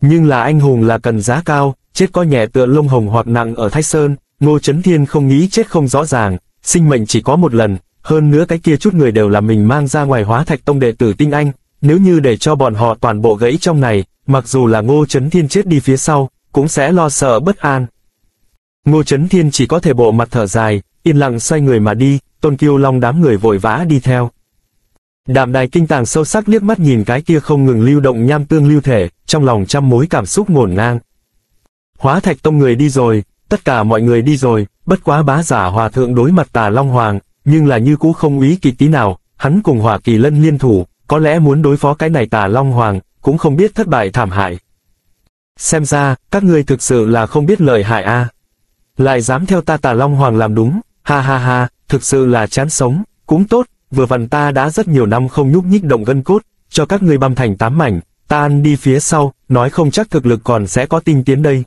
Nhưng là anh hùng là cần giá cao, chết có nhẹ tựa lông hồng hoặc nặng ở Thái Sơn, Ngô Chấn Thiên không nghĩ chết không rõ ràng, sinh mệnh chỉ có một lần, hơn nữa cái kia chút người đều là mình mang ra ngoài Hóa Thạch Tông đệ tử tinh anh, nếu như để cho bọn họ toàn bộ gãy trong này, mặc dù là Ngô Chấn Thiên chết đi phía sau, cũng sẽ lo sợ bất an. Ngô Chấn Thiên chỉ có thể bộ mặt thở dài, yên lặng xoay người mà đi, Tôn Kiêu Long đám người vội vã đi theo. Đàm Đài Kinh Tàng sâu sắc liếc mắt nhìn cái kia không ngừng lưu động nham tương lưu thể, trong lòng trăm mối cảm xúc ngổn ngang. Hóa Thạch Tông người đi rồi, tất cả mọi người đi rồi, bất quá Bá Giả Hòa Thượng đối mặt Tà Long Hoàng, nhưng là như cũ không ý kịch tí nào, hắn cùng Hỏa Kỳ Lân liên thủ, có lẽ muốn đối phó cái này Tà Long Hoàng, cũng không biết thất bại thảm hại. Xem ra, các ngươi thực sự là không biết lợi hại a. À. Lại dám theo ta Tà Long Hoàng làm đúng, ha ha ha, thực sự là chán sống, cũng tốt, vừa vặn ta đã rất nhiều năm không nhúc nhích động gân cốt, cho các ngươi băm thành tám mảnh, ta ăn đi phía sau, nói không chắc thực lực còn sẽ có tinh tiến đây.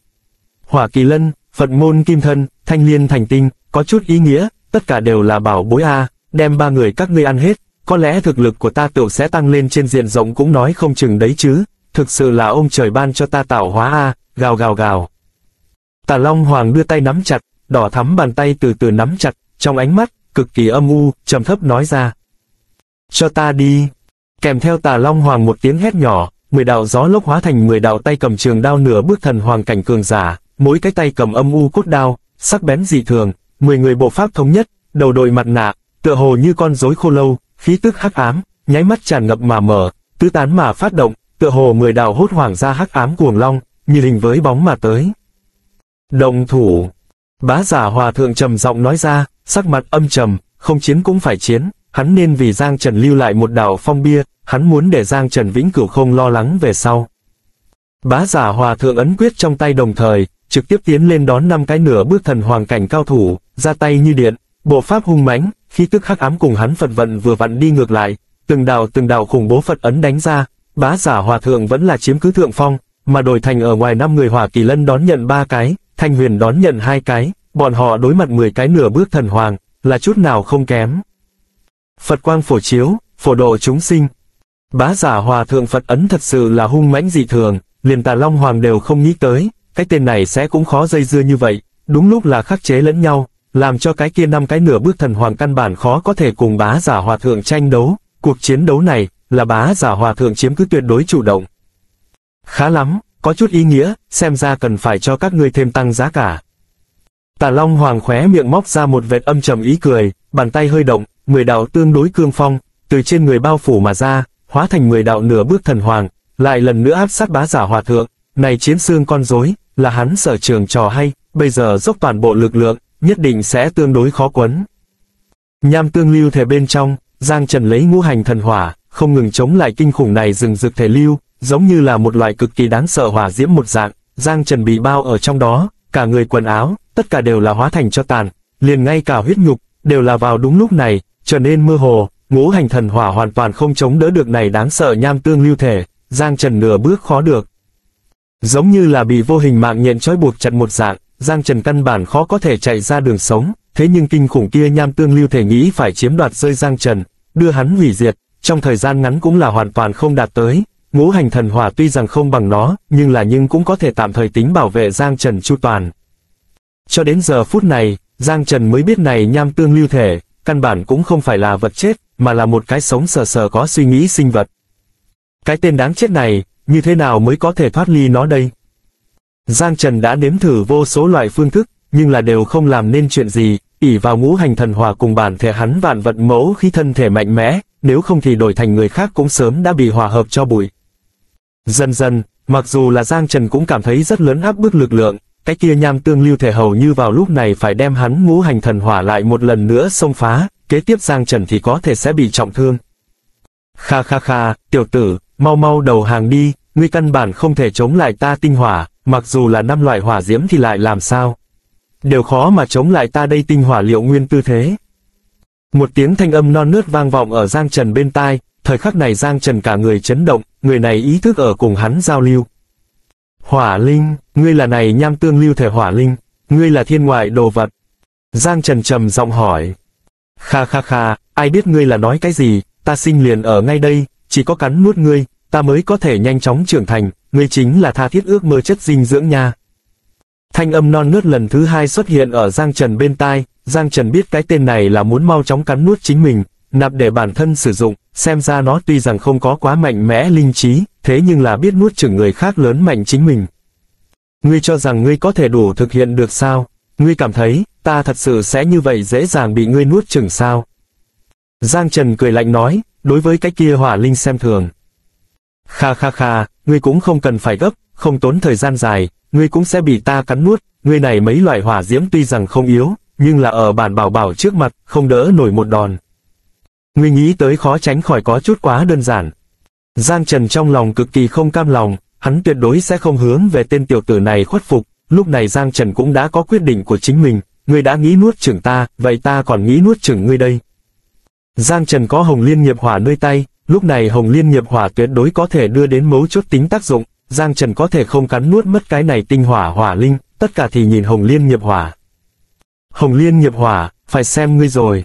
Hỏa Kỳ Lân, Phật môn kim thân, thanh liên thành tinh, có chút ý nghĩa, tất cả đều là bảo bối a, à, đem ba người các ngươi ăn hết, có lẽ thực lực của ta tựu sẽ tăng lên trên diện rộng cũng nói không chừng đấy chứ, thực sự là ông trời ban cho ta tạo hóa a, à, gào gào gào. Tà Long Hoàng đưa tay nắm chặt, đỏ thắm bàn tay từ từ nắm chặt, trong ánh mắt, cực kỳ âm u, trầm thấp nói ra. Cho ta đi. Kèm theo Tà Long Hoàng một tiếng hét nhỏ, mười đạo gió lốc hóa thành mười đạo tay cầm trường đao nửa bước thần hoàng cảnh cường giả, mỗi cái tay cầm âm u cốt đao, sắc bén dị thường, mười người bộ pháp thống nhất, đầu đội mặt nạ, tựa hồ như con rối khô lâu, khí tức hắc ám, nháy mắt tràn ngập mà mở, tứ tán mà phát động, tựa hồ mười đạo hốt hoảng ra hắc ám cuồng long, như hình với bóng mà tới. Động thủ. Bá Giả Hòa Thượng trầm giọng nói ra, sắc mặt âm trầm, không chiến cũng phải chiến, hắn nên vì Giang Trần lưu lại một đạo phong bia, hắn muốn để Giang Trần vĩnh cửu không lo lắng về sau. Bá Giả Hòa Thượng ấn quyết trong tay đồng thời, trực tiếp tiến lên đón năm cái nửa bước thần hoàng cảnh cao thủ, ra tay như điện, bộ pháp hung mãnh, khí tức hắc ám cùng hắn Phật vận vừa vặn đi ngược lại, từng đạo từng đạo khủng bố Phật ấn đánh ra, Bá Giả Hòa Thượng vẫn là chiếm cứ thượng phong, mà đổi thành ở ngoài năm người Hỏa Kỳ Lân đón nhận ba cái, Thanh Huyền đón nhận hai cái, bọn họ đối mặt mười cái nửa bước thần hoàng, là chút nào không kém. Phật quang phổ chiếu, phổ độ chúng sinh. Bá Giả Hòa Thượng Phật ấn thật sự là hung mãnh dị thường, liền Tà Long Hoàng đều không nghĩ tới, cái tên này sẽ cũng khó dây dưa như vậy, đúng lúc là khắc chế lẫn nhau, làm cho cái kia năm cái nửa bước thần hoàng căn bản khó có thể cùng Bá Giả Hòa Thượng tranh đấu, cuộc chiến đấu này, là Bá Giả Hòa Thượng chiếm cứ tuyệt đối chủ động. Khá lắm, có chút ý nghĩa, xem ra cần phải cho các ngươi thêm tăng giá cả. Tà Long Hoàng khóe miệng móc ra một vệt âm trầm ý cười, bàn tay hơi động, mười đạo tương đối cương phong, từ trên người bao phủ mà ra, hóa thành mười đạo nửa bước thần hoàng, lại lần nữa áp sát Bá Giả Hòa Thượng, này chiến xương con rối, là hắn sở trường trò hay, bây giờ dốc toàn bộ lực lượng, nhất định sẽ tương đối khó quấn. Nham tương lưu thể bên trong, Giang Trần lấy ngũ hành thần hỏa, không ngừng chống lại kinh khủng này rừng rực thể lưu, giống như là một loại cực kỳ đáng sợ hỏa diễm một dạng, Giang Trần bị bao ở trong đó, cả người quần áo, tất cả đều là hóa thành cho tàn, liền ngay cả huyết nhục, đều là vào đúng lúc này, trở nên mơ hồ, ngũ hành thần hỏa hoàn toàn không chống đỡ được này đáng sợ nham tương lưu thể, Giang Trần nửa bước khó được. Giống như là bị vô hình mạng nhện trói buộc chặt một dạng, Giang Trần căn bản khó có thể chạy ra đường sống, thế nhưng kinh khủng kia nham tương lưu thể nghĩ phải chiếm đoạt rơi Giang Trần, đưa hắn hủy diệt, trong thời gian ngắn cũng là hoàn toàn không đạt tới. Ngũ hành thần hỏa tuy rằng không bằng nó, nhưng là nhưng cũng có thể tạm thời tính bảo vệ Giang Trần chu toàn. Cho đến giờ phút này, Giang Trần mới biết này nham tương lưu thể, căn bản cũng không phải là vật chết, mà là một cái sống sờ sờ có suy nghĩ sinh vật. Cái tên đáng chết này, như thế nào mới có thể thoát ly nó đây? Giang Trần đã nếm thử vô số loại phương thức, nhưng là đều không làm nên chuyện gì, ỷ vào ngũ hành thần hỏa cùng bản thể hắn vạn vật mẫu khí thân thể mạnh mẽ, nếu không thì đổi thành người khác cũng sớm đã bị hòa hợp cho bụi. Dần dần, mặc dù là Giang Trần cũng cảm thấy rất lớn áp bức lực lượng, cái kia nham tương lưu thể hầu như vào lúc này phải đem hắn ngũ hành thần hỏa lại một lần nữa xông phá, kế tiếp Giang Trần thì có thể sẽ bị trọng thương. Kha kha kha, tiểu tử, mau mau đầu hàng đi, ngươi căn bản không thể chống lại ta tinh hỏa, mặc dù là năm loại hỏa diễm thì lại làm sao? Đều khó mà chống lại ta đây tinh hỏa liệu nguyên tư thế. Một tiếng thanh âm non nớt vang vọng ở Giang Trần bên tai, thời khắc này Giang Trần cả người chấn động, người này ý thức ở cùng hắn giao lưu. Hỏa Linh, ngươi là này nham tương lưu thể hỏa linh, ngươi là thiên ngoại đồ vật. Giang Trần trầm giọng hỏi. Kha kha kha, ai biết ngươi là nói cái gì, ta sinh liền ở ngay đây, chỉ có cắn nuốt ngươi, ta mới có thể nhanh chóng trưởng thành, ngươi chính là tha thiết ước mơ chất dinh dưỡng nha. Thanh âm non nớt lần thứ hai xuất hiện ở Giang Trần bên tai. Giang Trần biết cái tên này là muốn mau chóng cắn nuốt chính mình, nạp để bản thân sử dụng. Xem ra nó tuy rằng không có quá mạnh mẽ linh trí, thế nhưng là biết nuốt chửng người khác lớn mạnh chính mình. Ngươi cho rằng ngươi có thể đủ thực hiện được sao? Ngươi cảm thấy ta thật sự sẽ như vậy dễ dàng bị ngươi nuốt chửng sao? Giang Trần cười lạnh nói, đối với cái kia hỏa linh xem thường. Kha kha kha, ngươi cũng không cần phải gấp, không tốn thời gian dài, ngươi cũng sẽ bị ta cắn nuốt. Ngươi này mấy loại hỏa diễm tuy rằng không yếu, nhưng là ở bản bảo bảo trước mặt, không đỡ nổi một đòn. Ngươi nghĩ tới khó tránh khỏi có chút quá đơn giản. Giang Trần trong lòng cực kỳ không cam lòng, hắn tuyệt đối sẽ không hướng về tên tiểu tử này khuất phục. Lúc này Giang Trần cũng đã có quyết định của chính mình, ngươi đã nghĩ nuốt chửng ta, vậy ta còn nghĩ nuốt chửng ngươi đây. Giang Trần có Hồng Liên Nghiệp Hỏa nơi tay, lúc này Hồng Liên Nghiệp Hỏa tuyệt đối có thể đưa đến mấu chốt tính tác dụng, Giang Trần có thể không cắn nuốt mất cái này tinh hỏa hỏa linh, tất cả thì nhìn Hồng Liên Nghiệp Hỏa. Hồng Liên Nghiệp Hỏa, phải xem ngươi rồi.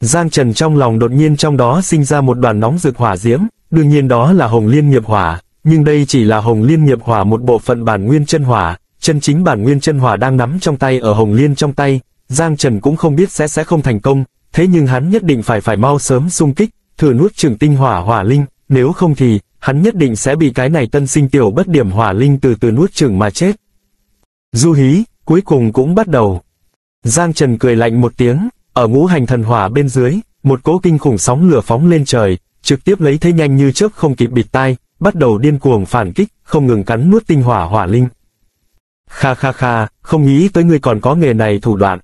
Giang Trần trong lòng đột nhiên trong đó sinh ra một đoàn nóng rực hỏa diễm, đương nhiên đó là Hồng Liên Nghiệp Hỏa, nhưng đây chỉ là Hồng Liên Nghiệp Hỏa một bộ phận bản nguyên chân hỏa, chân chính bản nguyên chân hỏa đang nắm trong tay ở Hồng Liên trong tay, Giang Trần cũng không biết sẽ sẽ không thành công, thế nhưng hắn nhất định phải phải mau sớm xung kích, thử nuốt chửng tinh hỏa hỏa linh, nếu không thì hắn nhất định sẽ bị cái này tân sinh tiểu bất điểm hỏa linh từ từ nuốt chửng mà chết. Du hí, cuối cùng cũng bắt đầu. Giang Trần cười lạnh một tiếng, ở Ngũ Hành Thần Hỏa bên dưới, một cỗ kinh khủng sóng lửa phóng lên trời, trực tiếp lấy thế nhanh như chớp không kịp bịt tai, bắt đầu điên cuồng phản kích, không ngừng cắn nuốt tinh hỏa hỏa linh. Kha kha kha, không nghĩ tới ngươi còn có nghề này thủ đoạn.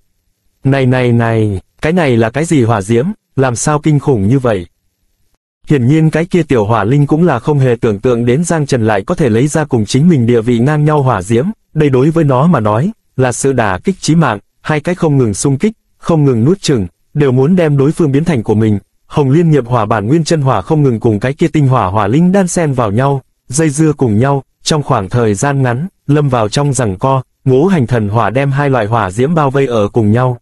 Này này này, cái này là cái gì hỏa diễm, làm sao kinh khủng như vậy? Hiển nhiên cái kia tiểu hỏa linh cũng là không hề tưởng tượng đến Giang Trần lại có thể lấy ra cùng chính mình địa vị ngang nhau hỏa diễm, đây đối với nó mà nói, là sự đả kích chí mạng, hai cái không ngừng xung kích, không ngừng nuốt chửng, đều muốn đem đối phương biến thành của mình. Hồng Liên Nghiệp Hỏa bản nguyên chân hỏa không ngừng cùng cái kia tinh hỏa hỏa linh đan xen vào nhau, dây dưa cùng nhau, trong khoảng thời gian ngắn, lâm vào trong giằng co, Ngũ Hành Thần Hỏa đem hai loại hỏa diễm bao vây ở cùng nhau.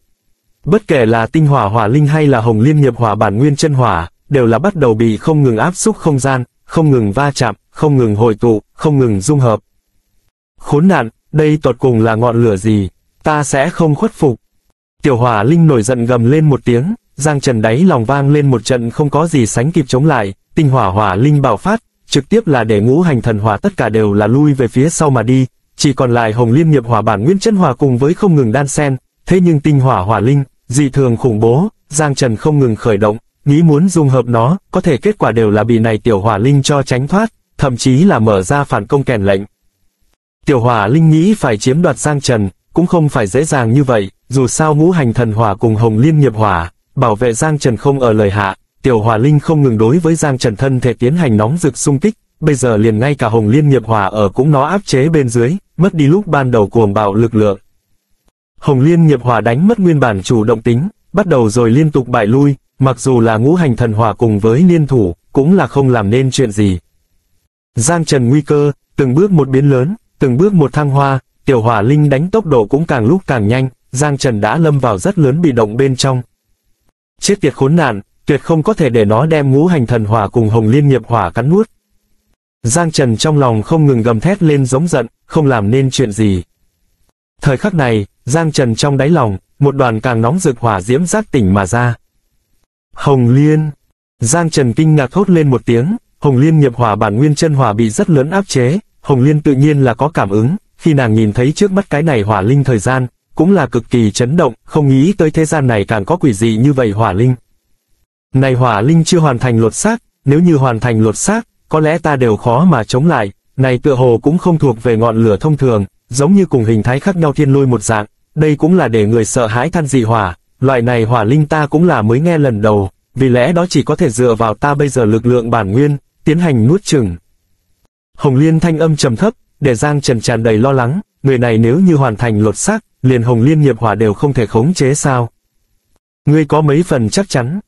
Bất kể là tinh hỏa hỏa linh hay là Hồng Liên Nghiệp Hỏa bản nguyên chân hỏa, đều là bắt đầu bị không ngừng áp xúc không gian, không ngừng va chạm, không ngừng hội tụ, không ngừng dung hợp. Khốn nạn, đây tột cùng là ngọn lửa gì, ta sẽ không khuất phục. Tiểu hỏa linh nổi giận gầm lên một tiếng, Giang Trần đáy lòng vang lên một trận không có gì sánh kịp chống lại, tinh hỏa hỏa linh bạo phát, trực tiếp là để Ngũ Hành Thần Hỏa tất cả đều là lui về phía sau mà đi, chỉ còn lại Hồng Liên Nghiệp Hỏa bản nguyên chân hỏa cùng với không ngừng đan xen, thế nhưng tinh hỏa hỏa linh, dị thường khủng bố, Giang Trần không ngừng khởi động, nghĩ muốn dung hợp nó, có thể kết quả đều là bị này tiểu hỏa linh cho tránh thoát, thậm chí là mở ra phản công kèn lệnh. Tiểu hỏa linh nghĩ phải chiếm đoạt Giang Trần, cũng không phải dễ dàng như vậy, dù sao Ngũ Hành Thần Hỏa cùng Hồng Liên Nghiệp Hỏa bảo vệ Giang Trần không ở lời hạ, tiểu hỏa linh không ngừng đối với Giang Trần thân thể tiến hành nóng rực xung kích, bây giờ liền ngay cả Hồng Liên Nghiệp Hỏa ở cũng nó áp chế bên dưới, mất đi lúc ban đầu cuồng bạo lực lượng. Hồng Liên Nghiệp Hỏa đánh mất nguyên bản chủ động tính, bắt đầu rồi liên tục bại lui, mặc dù là Ngũ Hành Thần Hỏa cùng với liên thủ, cũng là không làm nên chuyện gì. Giang Trần nguy cơ, từng bước một biến lớn, từng bước một thăng hoa, tiểu hỏa linh đánh tốc độ cũng càng lúc càng nhanh, Giang Trần đã lâm vào rất lớn bị động bên trong. Chết tiệt khốn nạn, tuyệt không có thể để nó đem Ngũ Hành Thần Hỏa cùng Hồng Liên Nghiệp Hỏa cắn nuốt. Giang Trần trong lòng không ngừng gầm thét lên giống giận, không làm nên chuyện gì. Thời khắc này, Giang Trần trong đáy lòng, một đoàn càng nóng rực hỏa diễm giác tỉnh mà ra. Hồng Liên! Giang Trần kinh ngạc thốt lên một tiếng, Hồng Liên Nghiệp Hỏa bản nguyên chân hỏa bị rất lớn áp chế, Hồng Liên tự nhiên là có cảm ứng, khi nàng nhìn thấy trước mắt cái này hỏa linh thời gian, cũng là cực kỳ chấn động, không nghĩ tới thế gian này càng có quỷ dị như vậy hỏa linh. Này hỏa linh chưa hoàn thành lột xác, nếu như hoàn thành lột xác, có lẽ ta đều khó mà chống lại, này tựa hồ cũng không thuộc về ngọn lửa thông thường, giống như cùng hình thái khác nhau thiên lôi một dạng, đây cũng là để người sợ hãi than dị hỏa, loại này hỏa linh ta cũng là mới nghe lần đầu, vì lẽ đó chỉ có thể dựa vào ta bây giờ lực lượng bản nguyên, tiến hành nuốt chửng. Hồng Liên thanh âm trầm thấp, để Giang Trần tràn đầy lo lắng, người này nếu như hoàn thành lột xác, liền Hồng Liên Nghiệp Hỏa đều không thể khống chế sao? Ngươi có mấy phần chắc chắn?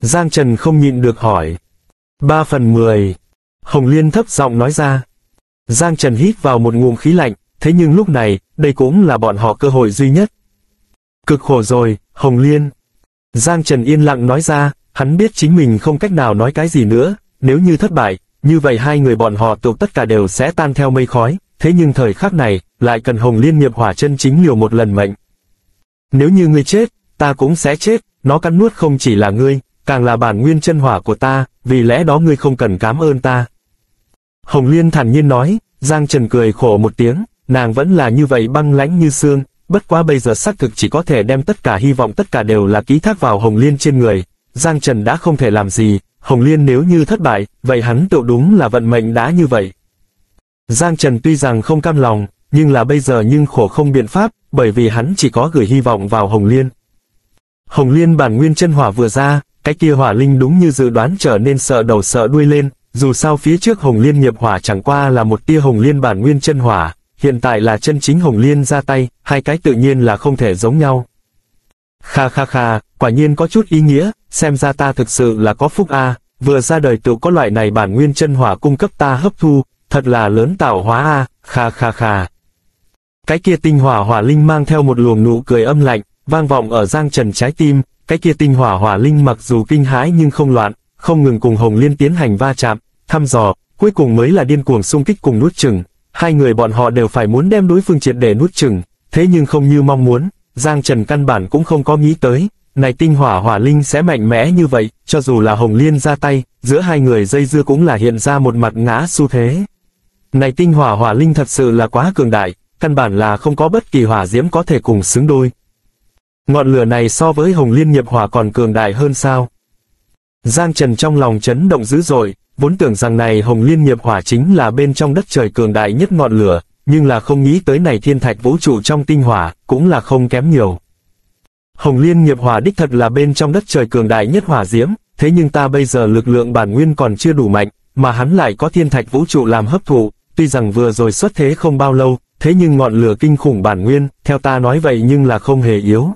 Giang Trần không nhịn được hỏi. Ba phần mười. Hồng Liên thấp giọng nói ra. Giang Trần hít vào một ngụm khí lạnh, thế nhưng lúc này, đây cũng là bọn họ cơ hội duy nhất. Cực khổ rồi, Hồng Liên. Giang Trần yên lặng nói ra, hắn biết chính mình không cách nào nói cái gì nữa, nếu như thất bại, như vậy hai người bọn họ tụ tất cả đều sẽ tan theo mây khói, thế nhưng thời khắc này, lại cần Hồng Liên Nghiệp Hỏa chân chính liều một lần mệnh. Nếu như ngươi chết, ta cũng sẽ chết, nó cắn nuốt không chỉ là ngươi, càng là bản nguyên chân hỏa của ta, vì lẽ đó ngươi không cần cảm ơn ta. Hồng Liên thản nhiên nói. Giang Trần cười khổ một tiếng, nàng vẫn là như vậy băng lãnh như xương, bất quá bây giờ xác thực chỉ có thể đem tất cả hy vọng tất cả đều là ký thác vào Hồng Liên trên người. Giang Trần đã không thể làm gì, Hồng Liên nếu như thất bại, vậy hắn tự đúng là vận mệnh đã như vậy. Giang Trần tuy rằng không cam lòng, nhưng là bây giờ nhưng khổ không biện pháp, bởi vì hắn chỉ có gửi hy vọng vào Hồng Liên. Hồng Liên bản nguyên chân hỏa vừa ra, cái kia hỏa linh đúng như dự đoán trở nên sợ đầu sợ đuôi lên, dù sao phía trước Hồng Liên Nghiệp Hỏa chẳng qua là một tia Hồng Liên bản nguyên chân hỏa, hiện tại là chân chính Hồng Liên ra tay, hai cái tự nhiên là không thể giống nhau. Kha kha kha, quả nhiên có chút ý nghĩa, xem ra ta thực sự là có phúc a, vừa ra đời tự có loại này bản nguyên chân hỏa cung cấp ta hấp thu, thật là lớn tạo hóa a, kha kha kha. Cái kia tinh hỏa hỏa linh mang theo một luồng nụ cười âm lạnh, vang vọng ở Giang Trần trái tim, cái kia tinh hỏa hỏa linh mặc dù kinh hãi nhưng không loạn, không ngừng cùng Hồng Liên tiến hành va chạm, thăm dò, cuối cùng mới là điên cuồng xung kích cùng nuốt chửng, hai người bọn họ đều phải muốn đem đối phương triệt để nuốt chửng, thế nhưng không như mong muốn, Giang Trần căn bản cũng không có nghĩ tới, này tinh hỏa hỏa linh sẽ mạnh mẽ như vậy, cho dù là Hồng Liên ra tay, giữa hai người dây dưa cũng là hiện ra một mặt ngã xu thế. Này tinh hỏa hỏa linh thật sự là quá cường đại, căn bản là không có bất kỳ hỏa diễm có thể cùng xứng đôi. Ngọn lửa này so với Hồng Liên Nghiệp Hỏa còn cường đại hơn sao? Giang Trần trong lòng chấn động dữ dội, vốn tưởng rằng này Hồng Liên Nghiệp Hỏa chính là bên trong đất trời cường đại nhất ngọn lửa, nhưng là không nghĩ tới này thiên thạch vũ trụ trong tinh hỏa, cũng là không kém nhiều. Hồng Liên Nghiệp Hỏa đích thật là bên trong đất trời cường đại nhất hỏa diễm, thế nhưng ta bây giờ lực lượng bản nguyên còn chưa đủ mạnh, mà hắn lại có thiên thạch vũ trụ làm hấp thụ, tuy rằng vừa rồi xuất thế không bao lâu, thế nhưng ngọn lửa kinh khủng bản nguyên, theo ta nói vậy nhưng là không hề yếu.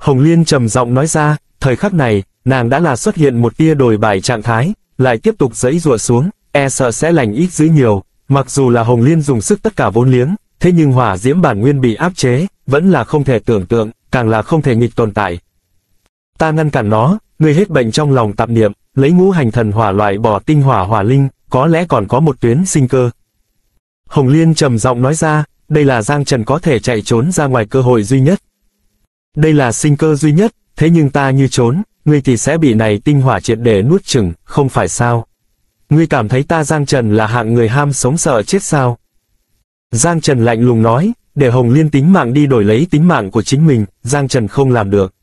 Hồng Liên trầm giọng nói ra, thời khắc này, nàng đã là xuất hiện một tia đồi bại trạng thái, lại tiếp tục giãy giụa xuống, e sợ sẽ lành ít dữ nhiều, mặc dù là Hồng Liên dùng sức tất cả vốn liếng, thế nhưng hỏa diễm bản nguyên bị áp chế, vẫn là không thể tưởng tượng, càng là không thể nghịch tồn tại. Ta ngăn cản nó, ngươi hết bệnh trong lòng tạp niệm, lấy ngũ hành thần hỏa loại bỏ tinh hỏa hỏa linh, có lẽ còn có một tuyến sinh cơ. Hồng Liên trầm giọng nói ra, đây là Giang Trần có thể chạy trốn ra ngoài cơ hội duy nhất. Đây là sinh cơ duy nhất, thế nhưng ta như trốn, ngươi thì sẽ bị này tinh hỏa triệt để nuốt chửng, không phải sao? Ngươi cảm thấy ta Giang Trần là hạng người ham sống sợ chết sao? Giang Trần lạnh lùng nói, để Hồng Liên tính mạng đi đổi lấy tính mạng của chính mình, Giang Trần không làm được.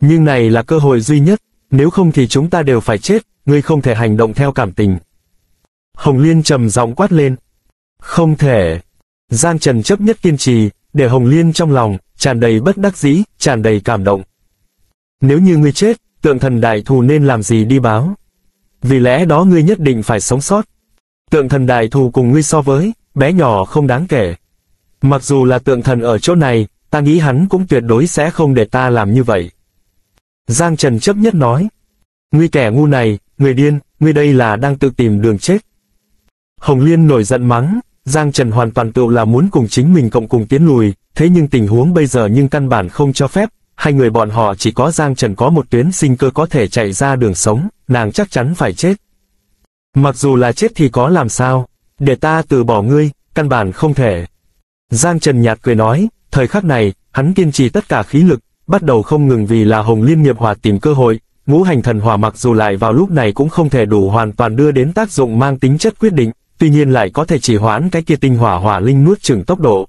Nhưng này là cơ hội duy nhất, nếu không thì chúng ta đều phải chết, ngươi không thể hành động theo cảm tình. Hồng Liên trầm giọng quát lên. Không thể. Giang Trần chấp nhất kiên trì, để Hồng Liên trong lòng tràn đầy bất đắc dĩ, tràn đầy cảm động. Nếu như ngươi chết, tượng thần đại thù nên làm gì đi báo? Vì lẽ đó ngươi nhất định phải sống sót. Tượng thần đại thù cùng ngươi so với, bé nhỏ không đáng kể. Mặc dù là tượng thần ở chỗ này, ta nghĩ hắn cũng tuyệt đối sẽ không để ta làm như vậy. Giang Trần chấp nhất nói. Ngươi kẻ ngu này, người điên, ngươi đây là đang tự tìm đường chết. Hồng Liên nổi giận mắng, Giang Trần hoàn toàn tự là muốn cùng chính mình cộng cùng tiến lùi, thế nhưng tình huống bây giờ nhưng căn bản không cho phép. Hai người bọn họ chỉ có Giang Trần có một tuyến sinh cơ có thể chạy ra đường sống, nàng chắc chắn phải chết. Mặc dù là chết thì có làm sao, để ta từ bỏ ngươi, căn bản không thể. Giang Trần nhạt cười nói, thời khắc này, hắn kiên trì tất cả khí lực, bắt đầu không ngừng vì là Hồng Liên Nghiệp Hỏa tìm cơ hội, ngũ hành thần hỏa mặc dù lại vào lúc này cũng không thể đủ hoàn toàn đưa đến tác dụng mang tính chất quyết định, tuy nhiên lại có thể chỉ hoãn cái kia tinh hỏa hỏa linh nuốt chửng tốc độ.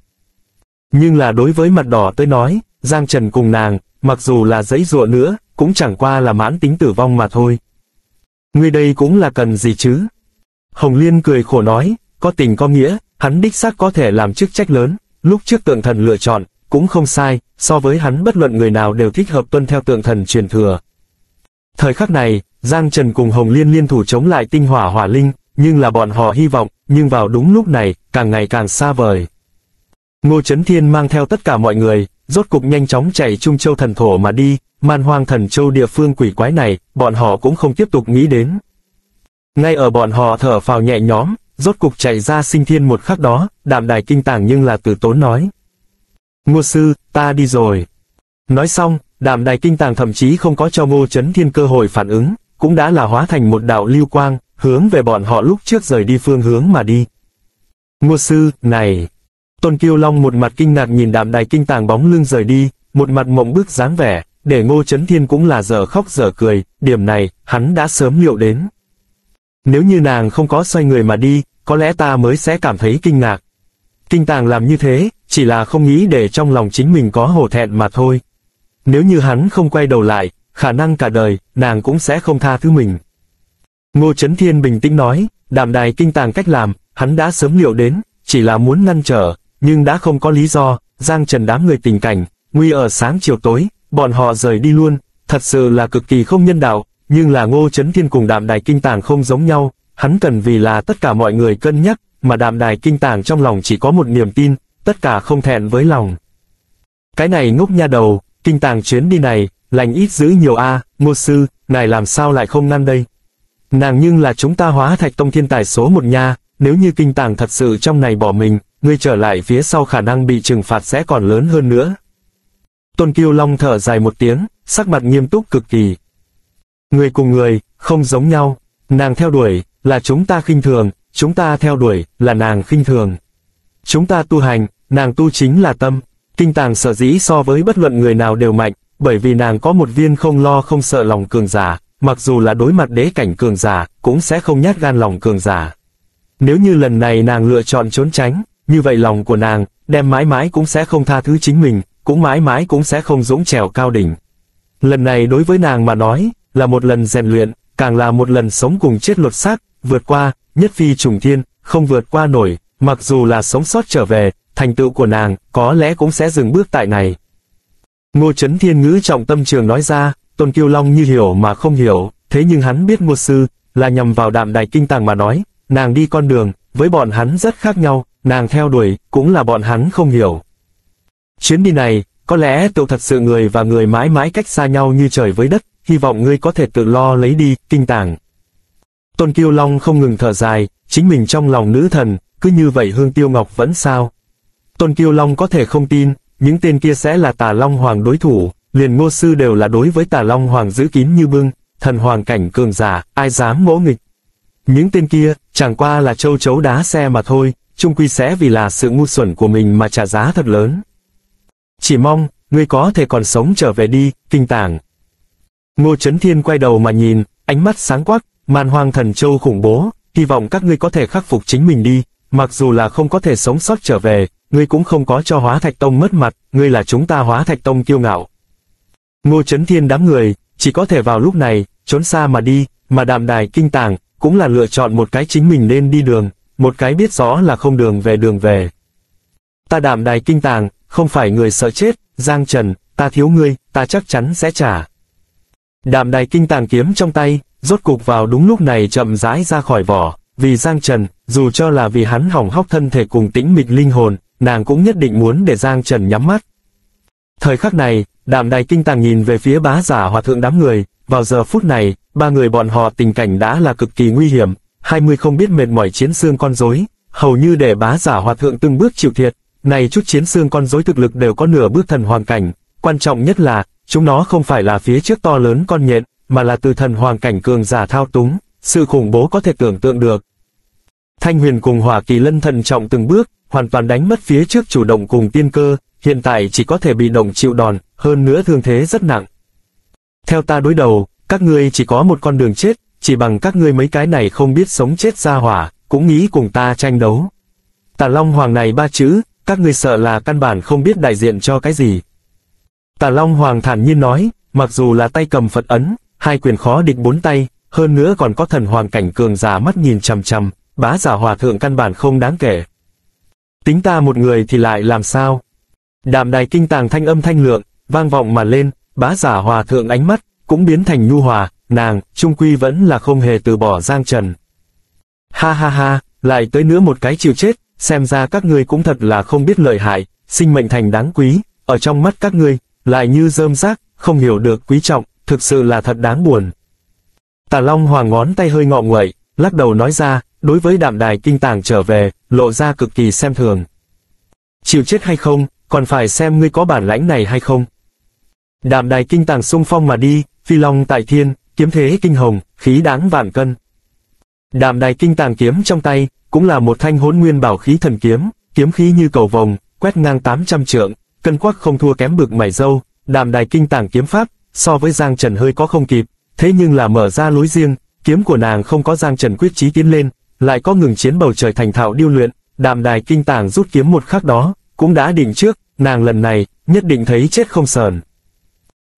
Nhưng là đối với mặt đỏ tới nói, Giang Trần cùng nàng, mặc dù là giãy giụa nữa, cũng chẳng qua là mãn tính tử vong mà thôi. Ngươi đây cũng là cần gì chứ? Hồng Liên cười khổ nói, có tình có nghĩa, hắn đích xác có thể làm chức trách lớn, lúc trước tượng thần lựa chọn, cũng không sai, so với hắn bất luận người nào đều thích hợp tuân theo tượng thần truyền thừa. Thời khắc này, Giang Trần cùng Hồng Liên liên thủ chống lại tinh hỏa hỏa linh, nhưng là bọn họ hy vọng, nhưng vào đúng lúc này, càng ngày càng xa vời. Ngô Chấn Thiên mang theo tất cả mọi người, rốt cục nhanh chóng chạy Trung Châu Thần Thổ mà đi, Man Hoang Thần Châu địa phương quỷ quái này, bọn họ cũng không tiếp tục nghĩ đến. Ngay ở bọn họ thở phào nhẹ nhõm, rốt cục chạy ra sinh thiên một khắc đó, Đàm Đài Kinh Tàng nhưng là từ tốn nói. Ngô sư, ta đi rồi. Nói xong, Đàm Đài Kinh Tàng thậm chí không có cho Ngô Chấn Thiên cơ hội phản ứng, cũng đã là hóa thành một đạo lưu quang, hướng về bọn họ lúc trước rời đi phương hướng mà đi. Ngô sư, này... Tôn Kiêu Long một mặt kinh ngạc nhìn Đàm Đài Kinh Tàng bóng lưng rời đi, một mặt mộng bức dáng vẻ, để Ngô Chấn Thiên cũng là giờ khóc giờ cười, điểm này, hắn đã sớm liệu đến. Nếu như nàng không có xoay người mà đi, có lẽ ta mới sẽ cảm thấy kinh ngạc. Kinh Tàng làm như thế, chỉ là không nghĩ để trong lòng chính mình có hổ thẹn mà thôi. Nếu như hắn không quay đầu lại, khả năng cả đời, nàng cũng sẽ không tha thứ mình. Ngô Chấn Thiên bình tĩnh nói, Đàm Đài Kinh Tàng cách làm, hắn đã sớm liệu đến, chỉ là muốn ngăn trở, nhưng đã không có lý do, Giang Trần đám người tình cảnh, nguy ở sáng chiều tối, bọn họ rời đi luôn, thật sự là cực kỳ không nhân đạo, nhưng là Ngô Chấn Thiên cùng Đàm Đài Kinh Tàng không giống nhau, hắn cần vì là tất cả mọi người cân nhắc, mà Đàm Đài Kinh Tàng trong lòng chỉ có một niềm tin, tất cả không thẹn với lòng. Cái này ngốc nha đầu, Kinh Tàng chuyến đi này, lành ít giữ nhiều a, à, Ngô sư, ngài làm sao lại không ngăn đây? Nàng nhưng là chúng ta Hóa Thạch Tông thiên tài số một nha, nếu như Kinh Tàng thật sự trong này bỏ mình, ngươi trở lại phía sau khả năng bị trừng phạt sẽ còn lớn hơn nữa. Tôn Kiêu Long thở dài một tiếng, sắc mặt nghiêm túc cực kỳ. Người cùng người, không giống nhau, nàng theo đuổi, là chúng ta khinh thường, chúng ta theo đuổi, là nàng khinh thường. Chúng ta tu hành, nàng tu chính là tâm, Kinh Tàng sở dĩ so với bất luận người nào đều mạnh, bởi vì nàng có một viên không lo không sợ lòng cường giả, mặc dù là đối mặt đế cảnh cường giả, cũng sẽ không nhát gan lòng cường giả. Nếu như lần này nàng lựa chọn trốn tránh, như vậy lòng của nàng, đem mãi mãi cũng sẽ không tha thứ chính mình, cũng mãi mãi cũng sẽ không dũng trèo cao đỉnh. Lần này đối với nàng mà nói, là một lần rèn luyện, càng là một lần sống cùng chết lột xác, vượt qua, nhất phi trùng thiên, không vượt qua nổi, mặc dù là sống sót trở về, thành tựu của nàng, có lẽ cũng sẽ dừng bước tại này. Ngô Chấn Thiên ngữ trọng tâm trường nói ra, Tôn Kiêu Long như hiểu mà không hiểu, thế nhưng hắn biết Ngô sư, là nhằm vào Đàm Đài Kinh Tàng mà nói, nàng đi con đường, với bọn hắn rất khác nhau, nàng theo đuổi, cũng là bọn hắn không hiểu. Chuyến đi này, có lẽ tự thật sự người và người mãi mãi cách xa nhau như trời với đất, hy vọng ngươi có thể tự lo lấy đi, Kinh Tàng. Tôn Kiêu Long không ngừng thở dài, chính mình trong lòng nữ thần, cứ như vậy Hương Tiêu Ngọc vẫn sao. Tôn Kiêu Long có thể không tin, những tên kia sẽ là Tà Long Hoàng đối thủ, liền Ngô sư đều là đối với Tà Long Hoàng giữ kín như bưng, thần hoàng cảnh cường giả, ai dám ngỗ nghịch. Những tên kia, chẳng qua là châu chấu đá xe mà thôi, chung quy sẽ vì là sự ngu xuẩn của mình mà trả giá thật lớn. Chỉ mong, ngươi có thể còn sống trở về đi, Kinh Tàng. Ngô Chấn Thiên quay đầu mà nhìn, ánh mắt sáng quắc, Man Hoang Thần Châu khủng bố, hy vọng các ngươi có thể khắc phục chính mình đi, mặc dù là không có thể sống sót trở về, ngươi cũng không có cho Hóa Thạch Tông mất mặt, ngươi là chúng ta Hóa Thạch Tông kiêu ngạo. Ngô Chấn Thiên đám người, chỉ có thể vào lúc này, trốn xa mà đi, mà Đàm Đài Kinh Tàng, cũng là lựa chọn một cái chính mình nên đi đường, một cái biết rõ là không đường về đường về. Ta Đàm Đài Kinh Tàng, không phải người sợ chết, Giang Trần, ta thiếu ngươi, ta chắc chắn sẽ trả. Đàm Đài Kinh Tàng kiếm trong tay, rốt cục vào đúng lúc này chậm rãi ra khỏi vỏ, vì Giang Trần, dù cho là vì hắn hỏng hóc thân thể cùng tĩnh mịch linh hồn, nàng cũng nhất định muốn để Giang Trần nhắm mắt. Thời khắc này, Đàm Đài Kinh Tàng nhìn về phía Bá Giả Hòa Thượng đám người, vào giờ phút này, ba người bọn họ tình cảnh đã là cực kỳ nguy hiểm, hai mươi không biết mệt mỏi chiến xương con rối, hầu như để Bá Giả Hòa Thượng từng bước chịu thiệt, này chút chiến xương con rối thực lực đều có nửa bước thần hoàng cảnh, quan trọng nhất là, chúng nó không phải là phía trước to lớn con nhện, mà là từ thần hoàng cảnh cường giả thao túng, sự khủng bố có thể tưởng tượng được. Thanh Huyền cùng Hỏa Kỳ Lân thận trọng từng bước, hoàn toàn đánh mất phía trước chủ động cùng tiên cơ, hiện tại chỉ có thể bị động chịu đòn, hơn nữa thương thế rất nặng. Theo ta đối đầu, các ngươi chỉ có một con đường chết, chỉ bằng các ngươi mấy cái này không biết sống chết ra hỏa, cũng nghĩ cùng ta tranh đấu. Tà Long Hoàng này ba chữ, các ngươi sợ là căn bản không biết đại diện cho cái gì. Tà Long Hoàng thản nhiên nói, mặc dù là tay cầm Phật ấn, hai quyền khó địch bốn tay, hơn nữa còn có thần hoàng cảnh cường giả mắt nhìn chằm chằm, Bá Giả Hòa Thượng căn bản không đáng kể. Tính ta một người thì lại làm sao? Đàm Đài Kinh Tàng thanh âm thanh lượng, vang vọng mà lên, Bá Giả Hòa Thượng ánh mắt, cũng biến thành nhu hòa, nàng, trung quy vẫn là không hề từ bỏ Giang Trần. Ha ha ha, lại tới nữa một cái chịu chết, xem ra các ngươi cũng thật là không biết lợi hại, sinh mệnh thành đáng quý, ở trong mắt các ngươi, lại như rơm rác, không hiểu được quý trọng, thực sự là thật đáng buồn. Tà Long Hoàng ngón tay hơi ngọ nguậy, lắc đầu nói ra, đối với Đàm Đài Kinh Tàng trở về, lộ ra cực kỳ xem thường. Chịu chết hay không, còn phải xem ngươi có bản lãnh này hay không. Đàm Đài Kinh Tàng xung phong mà đi, phi long tại thiên, kiếm thế kinh hồng, khí đáng vạn cân. Đàm Đài Kinh Tàng kiếm trong tay, cũng là một thanh hỗn nguyên bảo khí thần kiếm, kiếm khí như cầu vồng, quét ngang tám trăm trượng, cân quắc không thua kém bực mảy râu. Đàm Đài Kinh Tàng kiếm pháp so với Giang Trần hơi có không kịp, thế nhưng là mở ra lối riêng, kiếm của nàng không có Giang Trần quyết chí tiến lên, lại có ngừng chiến bầu trời thành thạo điêu luyện. Đàm Đài Kinh Tàng rút kiếm một khắc đó, cũng đã định trước, nàng lần này nhất định thấy chết không sờn.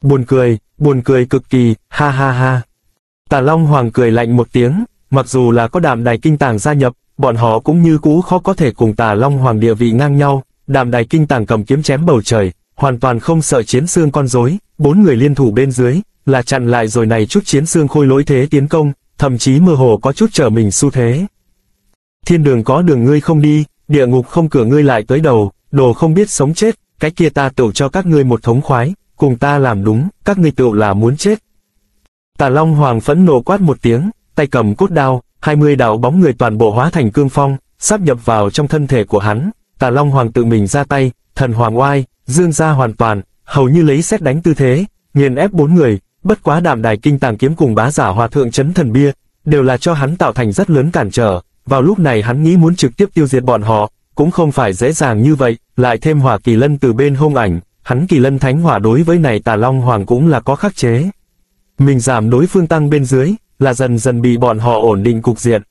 Buồn cười, buồn cười cực kỳ, ha ha ha. Tà Long Hoàng cười lạnh một tiếng, mặc dù là có Đàm Đài Kinh Tàng gia nhập, bọn họ cũng như cũ khó có thể cùng Tà Long Hoàng địa vị ngang nhau. Đàm Đài Kinh Tàng cầm kiếm chém bầu trời, hoàn toàn không sợ chiến xương con rối, bốn người liên thủ bên dưới, là chặn lại rồi này chút chiến xương khôi lỗi thế tiến công, thậm chí mơ hồ có chút trở mình xu thế. Thiên đường có đường ngươi không đi, địa ngục không cửa ngươi lại tới đầu, đồ không biết sống chết, cái kia ta tựu cho các ngươi một thống khoái, cùng ta làm đúng, các ngươi tựu là muốn chết. Tà Long Hoàng phẫn nộ quát một tiếng, tay cầm cốt đao, hai mươi đạo bóng người toàn bộ hóa thành cương phong, sáp nhập vào trong thân thể của hắn. Tà Long Hoàng tự mình ra tay, thần hoàng oai, dương ra hoàn toàn, hầu như lấy xét đánh tư thế, nghiền ép bốn người, bất quá Đàm Đài Kinh Tàng kiếm cùng Bá Giả Hòa Thượng Chấn Thần Bia, đều là cho hắn tạo thành rất lớn cản trở. Vào lúc này hắn nghĩ muốn trực tiếp tiêu diệt bọn họ, cũng không phải dễ dàng như vậy, lại thêm Hỏa Kỳ Lân từ bên hông ảnh, hắn Kỳ Lân Thánh Hỏa đối với này Tà Long Hoàng cũng là có khắc chế. Mình giảm đối phương tăng bên dưới, là dần dần bị bọn họ ổn định cục diện.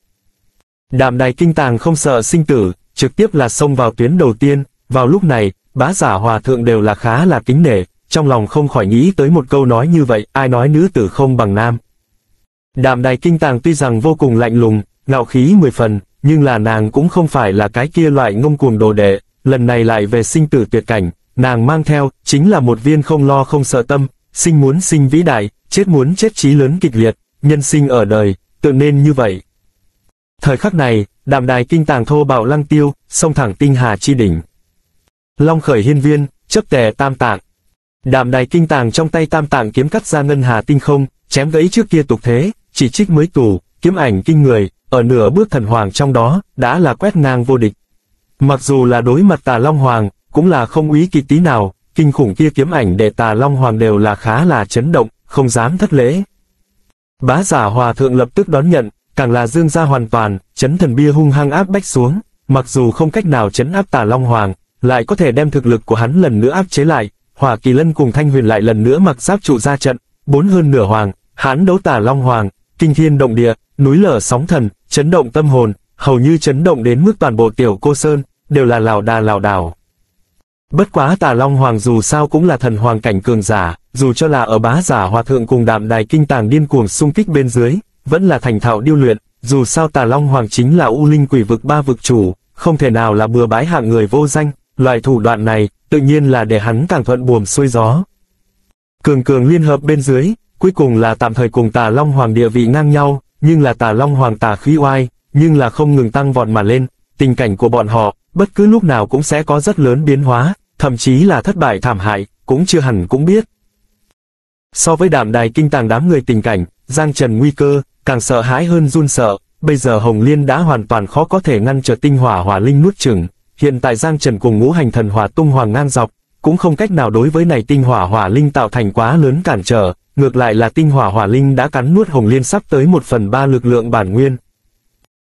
Đàm Đài Kinh Tàng không sợ sinh tử, trực tiếp là xông vào tuyến đầu tiên. Vào lúc này, Bá Giả Hòa Thượng đều là khá là kính nể, trong lòng không khỏi nghĩ tới một câu nói như vậy, ai nói nữ tử không bằng nam. Đàm Đài Kinh Tàng tuy rằng vô cùng lạnh lùng, ngạo khí mười phần, nhưng là nàng cũng không phải là cái kia loại ngông cuồng đồ đệ, lần này lại về sinh tử tuyệt cảnh, nàng mang theo, chính là một viên không lo không sợ tâm, sinh muốn sinh vĩ đại, chết muốn chết chí lớn kịch liệt, nhân sinh ở đời, tự nên như vậy. Thời khắc này, Đàm Đài Kinh Tàng thô bạo lăng tiêu, sông thẳng tinh hà chi đỉnh. Long khởi hiên viên, chấp tề tam tạng. Đàm Đài Kinh Tàng trong tay tam tạng kiếm cắt ra ngân hà tinh không, chém gãy trước kia tục thế, chỉ trích mới tù, kiếm ảnh kinh người, ở nửa bước thần hoàng trong đó, đã là quét ngang vô địch. Mặc dù là đối mặt Tà Long Hoàng, cũng là không úy kịp tí nào, kinh khủng kia kiếm ảnh để Tà Long Hoàng đều là khá là chấn động, không dám thất lễ. Bá Giả Hòa Thượng lập tức đón nhận, càng là dương ra hoàn toàn, Chấn Thần Bia hung hăng áp bách xuống, mặc dù không cách nào chấn áp Tà Long Hoàng, lại có thể đem thực lực của hắn lần nữa áp chế lại. Hỏa Kỳ Lân cùng Thanh Huyền lại lần nữa mặc giáp trụ ra trận, bốn hơn nửa hoàng, hãn đấu Tà Long Hoàng, kinh thiên động địa, núi lở sóng thần, chấn động tâm hồn, hầu như chấn động đến mức toàn bộ tiểu cô sơn, đều là lảo đà lảo đảo. Bất quá Tà Long Hoàng dù sao cũng là thần hoàng cảnh cường giả, dù cho là ở Bá Giả Hòa Thượng cùng Đàm Đài Kinh Tàng điên cuồng xung kích bên dưới, vẫn là thành thạo điêu luyện, dù sao Tà Long Hoàng chính là U Linh Quỷ Vực ba vực chủ, không thể nào là bừa bãi hạng người vô danh, loại thủ đoạn này, tự nhiên là để hắn càng thuận buồm xuôi gió. Cường cường liên hợp bên dưới, cuối cùng là tạm thời cùng Tà Long Hoàng địa vị ngang nhau, nhưng là Tà Long Hoàng tà khí oai, nhưng là không ngừng tăng vọt mà lên, tình cảnh của bọn họ, bất cứ lúc nào cũng sẽ có rất lớn biến hóa, thậm chí là thất bại thảm hại, cũng chưa hẳn cũng biết. So với Đàm Đài Kinh Tàng đám người tình cảnh, Giang Trần nguy cơ, càng sợ hãi hơn run sợ, bây giờ Hồng Liên đã hoàn toàn khó có thể ngăn trở tinh hỏa hỏa linh nuốt chửng. Hiện tại Giang Trần cùng Ngũ Hành Thần Hỏa tung hoàng ngang dọc, cũng không cách nào đối với này tinh hỏa hỏa linh tạo thành quá lớn cản trở, ngược lại là tinh hỏa hỏa linh đã cắn nuốt Hồng Liên sắp tới một phần ba lực lượng bản nguyên.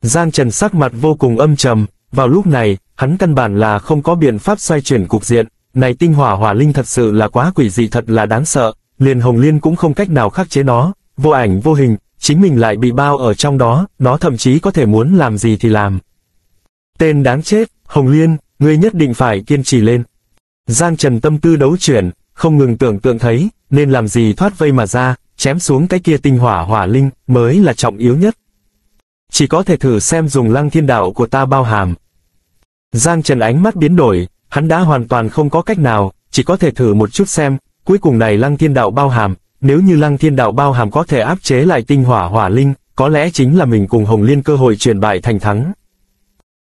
Giang Trần sắc mặt vô cùng âm trầm, vào lúc này, hắn căn bản là không có biện pháp xoay chuyển cục diện, này tinh hỏa hỏa linh thật sự là quá quỷ dị, thật là đáng sợ, liền Hồng Liên cũng không cách nào khắc chế nó, vô ảnh vô hình, chính mình lại bị bao ở trong đó, nó thậm chí có thể muốn làm gì thì làm. Tên đáng chết! Hồng Liên, ngươi nhất định phải kiên trì lên. Giang Trần tâm tư đấu chuyển, không ngừng tưởng tượng thấy, nên làm gì thoát vây mà ra, chém xuống cái kia tinh hỏa hỏa linh, mới là trọng yếu nhất. Chỉ có thể thử xem dùng Lăng Thiên Đạo của ta bao hàm. Giang Trần ánh mắt biến đổi, hắn đã hoàn toàn không có cách nào, chỉ có thể thử một chút xem, cuối cùng này Lăng Thiên Đạo bao hàm, nếu như Lăng Thiên Đạo bao hàm có thể áp chế lại tinh hỏa hỏa linh, có lẽ chính là mình cùng Hồng Liên cơ hội chuyển bại thành thắng.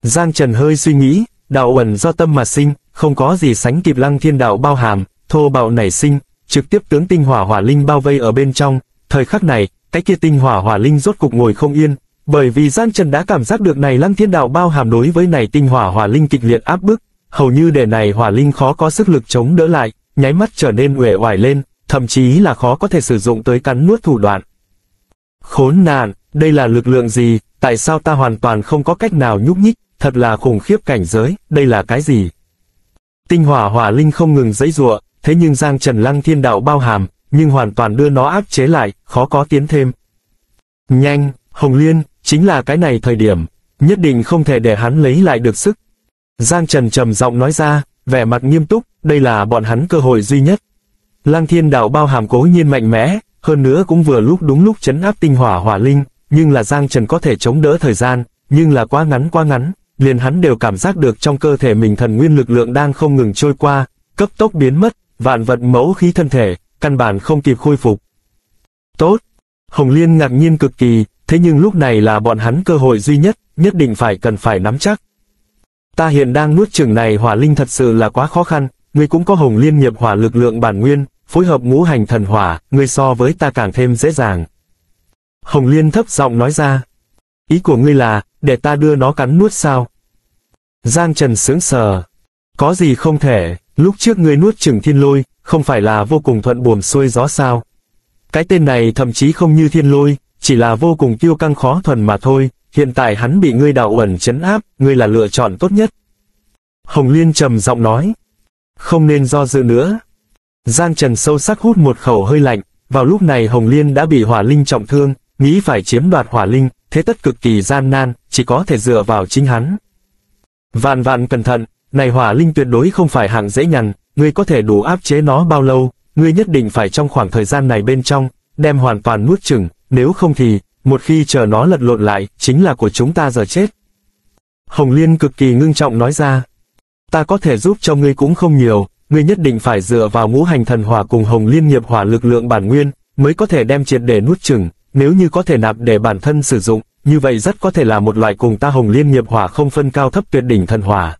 Giang Trần hơi suy nghĩ, đạo ẩn do tâm mà sinh, không có gì sánh kịp Lăng Thiên Đạo bao hàm, thô bạo nảy sinh, trực tiếp tướng tinh hỏa hỏa linh bao vây ở bên trong. Thời khắc này, cái kia tinh hỏa hỏa linh rốt cục ngồi không yên, bởi vì Giang Trần đã cảm giác được này Lăng Thiên Đạo bao hàm đối với này tinh hỏa hỏa linh kịch liệt áp bức, hầu như để này hỏa linh khó có sức lực chống đỡ lại, nháy mắt trở nên uể oải lên, thậm chí là khó có thể sử dụng tới cắn nuốt thủ đoạn. Khốn nạn, đây là lực lượng gì, tại sao ta hoàn toàn không có cách nào nhúc nhích? thật là khủng khiếp cảnh giới, đây là cái gì? Tinh hỏa hỏa linh không ngừng giãy giụa, thế nhưng Giang Trần Lăng Thiên Đạo bao hàm, nhưng hoàn toàn đưa nó áp chế lại, khó có tiến thêm. Nhanh, Hồng Liên, chính là cái này thời điểm, nhất định không thể để hắn lấy lại được sức. Giang Trần trầm giọng nói ra, vẻ mặt nghiêm túc, đây là bọn hắn cơ hội duy nhất. Lăng Thiên Đạo bao hàm cố nhiên mạnh mẽ, hơn nữa cũng vừa lúc đúng lúc chấn áp tinh hỏa hỏa linh, nhưng là Giang Trần có thể chống đỡ thời gian, nhưng là quá ngắn quá ngắn, liền hắn đều cảm giác được trong cơ thể mình thần nguyên lực lượng đang không ngừng trôi qua, cấp tốc biến mất, vạn vật mẫu khí thân thể, căn bản không kịp khôi phục. Tốt! Hồng Liên ngạc nhiên cực kỳ, thế nhưng lúc này là bọn hắn cơ hội duy nhất, nhất định phải cần phải nắm chắc. Ta hiện đang nuốt chửng này hỏa linh thật sự là quá khó khăn, ngươi cũng có Hồng Liên nghiệp hỏa lực lượng bản nguyên, phối hợp ngũ hành thần hỏa, ngươi so với ta càng thêm dễ dàng. Hồng Liên thấp giọng nói ra. Ý của ngươi là, để ta đưa nó cắn nuốt sao? Giang Trần sững sờ. Có gì không thể, lúc trước ngươi nuốt chửng thiên lôi, không phải là vô cùng thuận buồm xuôi gió sao? Cái tên này thậm chí không như thiên lôi, chỉ là vô cùng kiêu căng khó thuần mà thôi, hiện tại hắn bị ngươi đạo ẩn chấn áp, ngươi là lựa chọn tốt nhất. Hồng Liên trầm giọng nói. Không nên do dự nữa. Giang Trần sâu sắc hút một khẩu hơi lạnh, vào lúc này Hồng Liên đã bị hỏa linh trọng thương, nghĩ phải chiếm đoạt hỏa linh, thế tất cực kỳ gian nan, chỉ có thể dựa vào chính hắn. Vạn vạn cẩn thận, này hỏa linh tuyệt đối không phải hạng dễ nhằn, ngươi có thể đủ áp chế nó bao lâu, ngươi nhất định phải trong khoảng thời gian này bên trong, đem hoàn toàn nuốt chửng, nếu không thì, một khi chờ nó lật lộn lại, chính là của chúng ta giờ chết. Hồng Liên cực kỳ ngưng trọng nói ra, ta có thể giúp cho ngươi cũng không nhiều, ngươi nhất định phải dựa vào ngũ hành thần hỏa cùng Hồng Liên nghiệp hỏa lực lượng bản nguyên, mới có thể đem triệt để nuốt chửng. Nếu như có thể nạp để bản thân sử dụng, như vậy rất có thể là một loại cùng ta Hồng Liên nghiệp hỏa không phân cao thấp tuyệt đỉnh thần hỏa.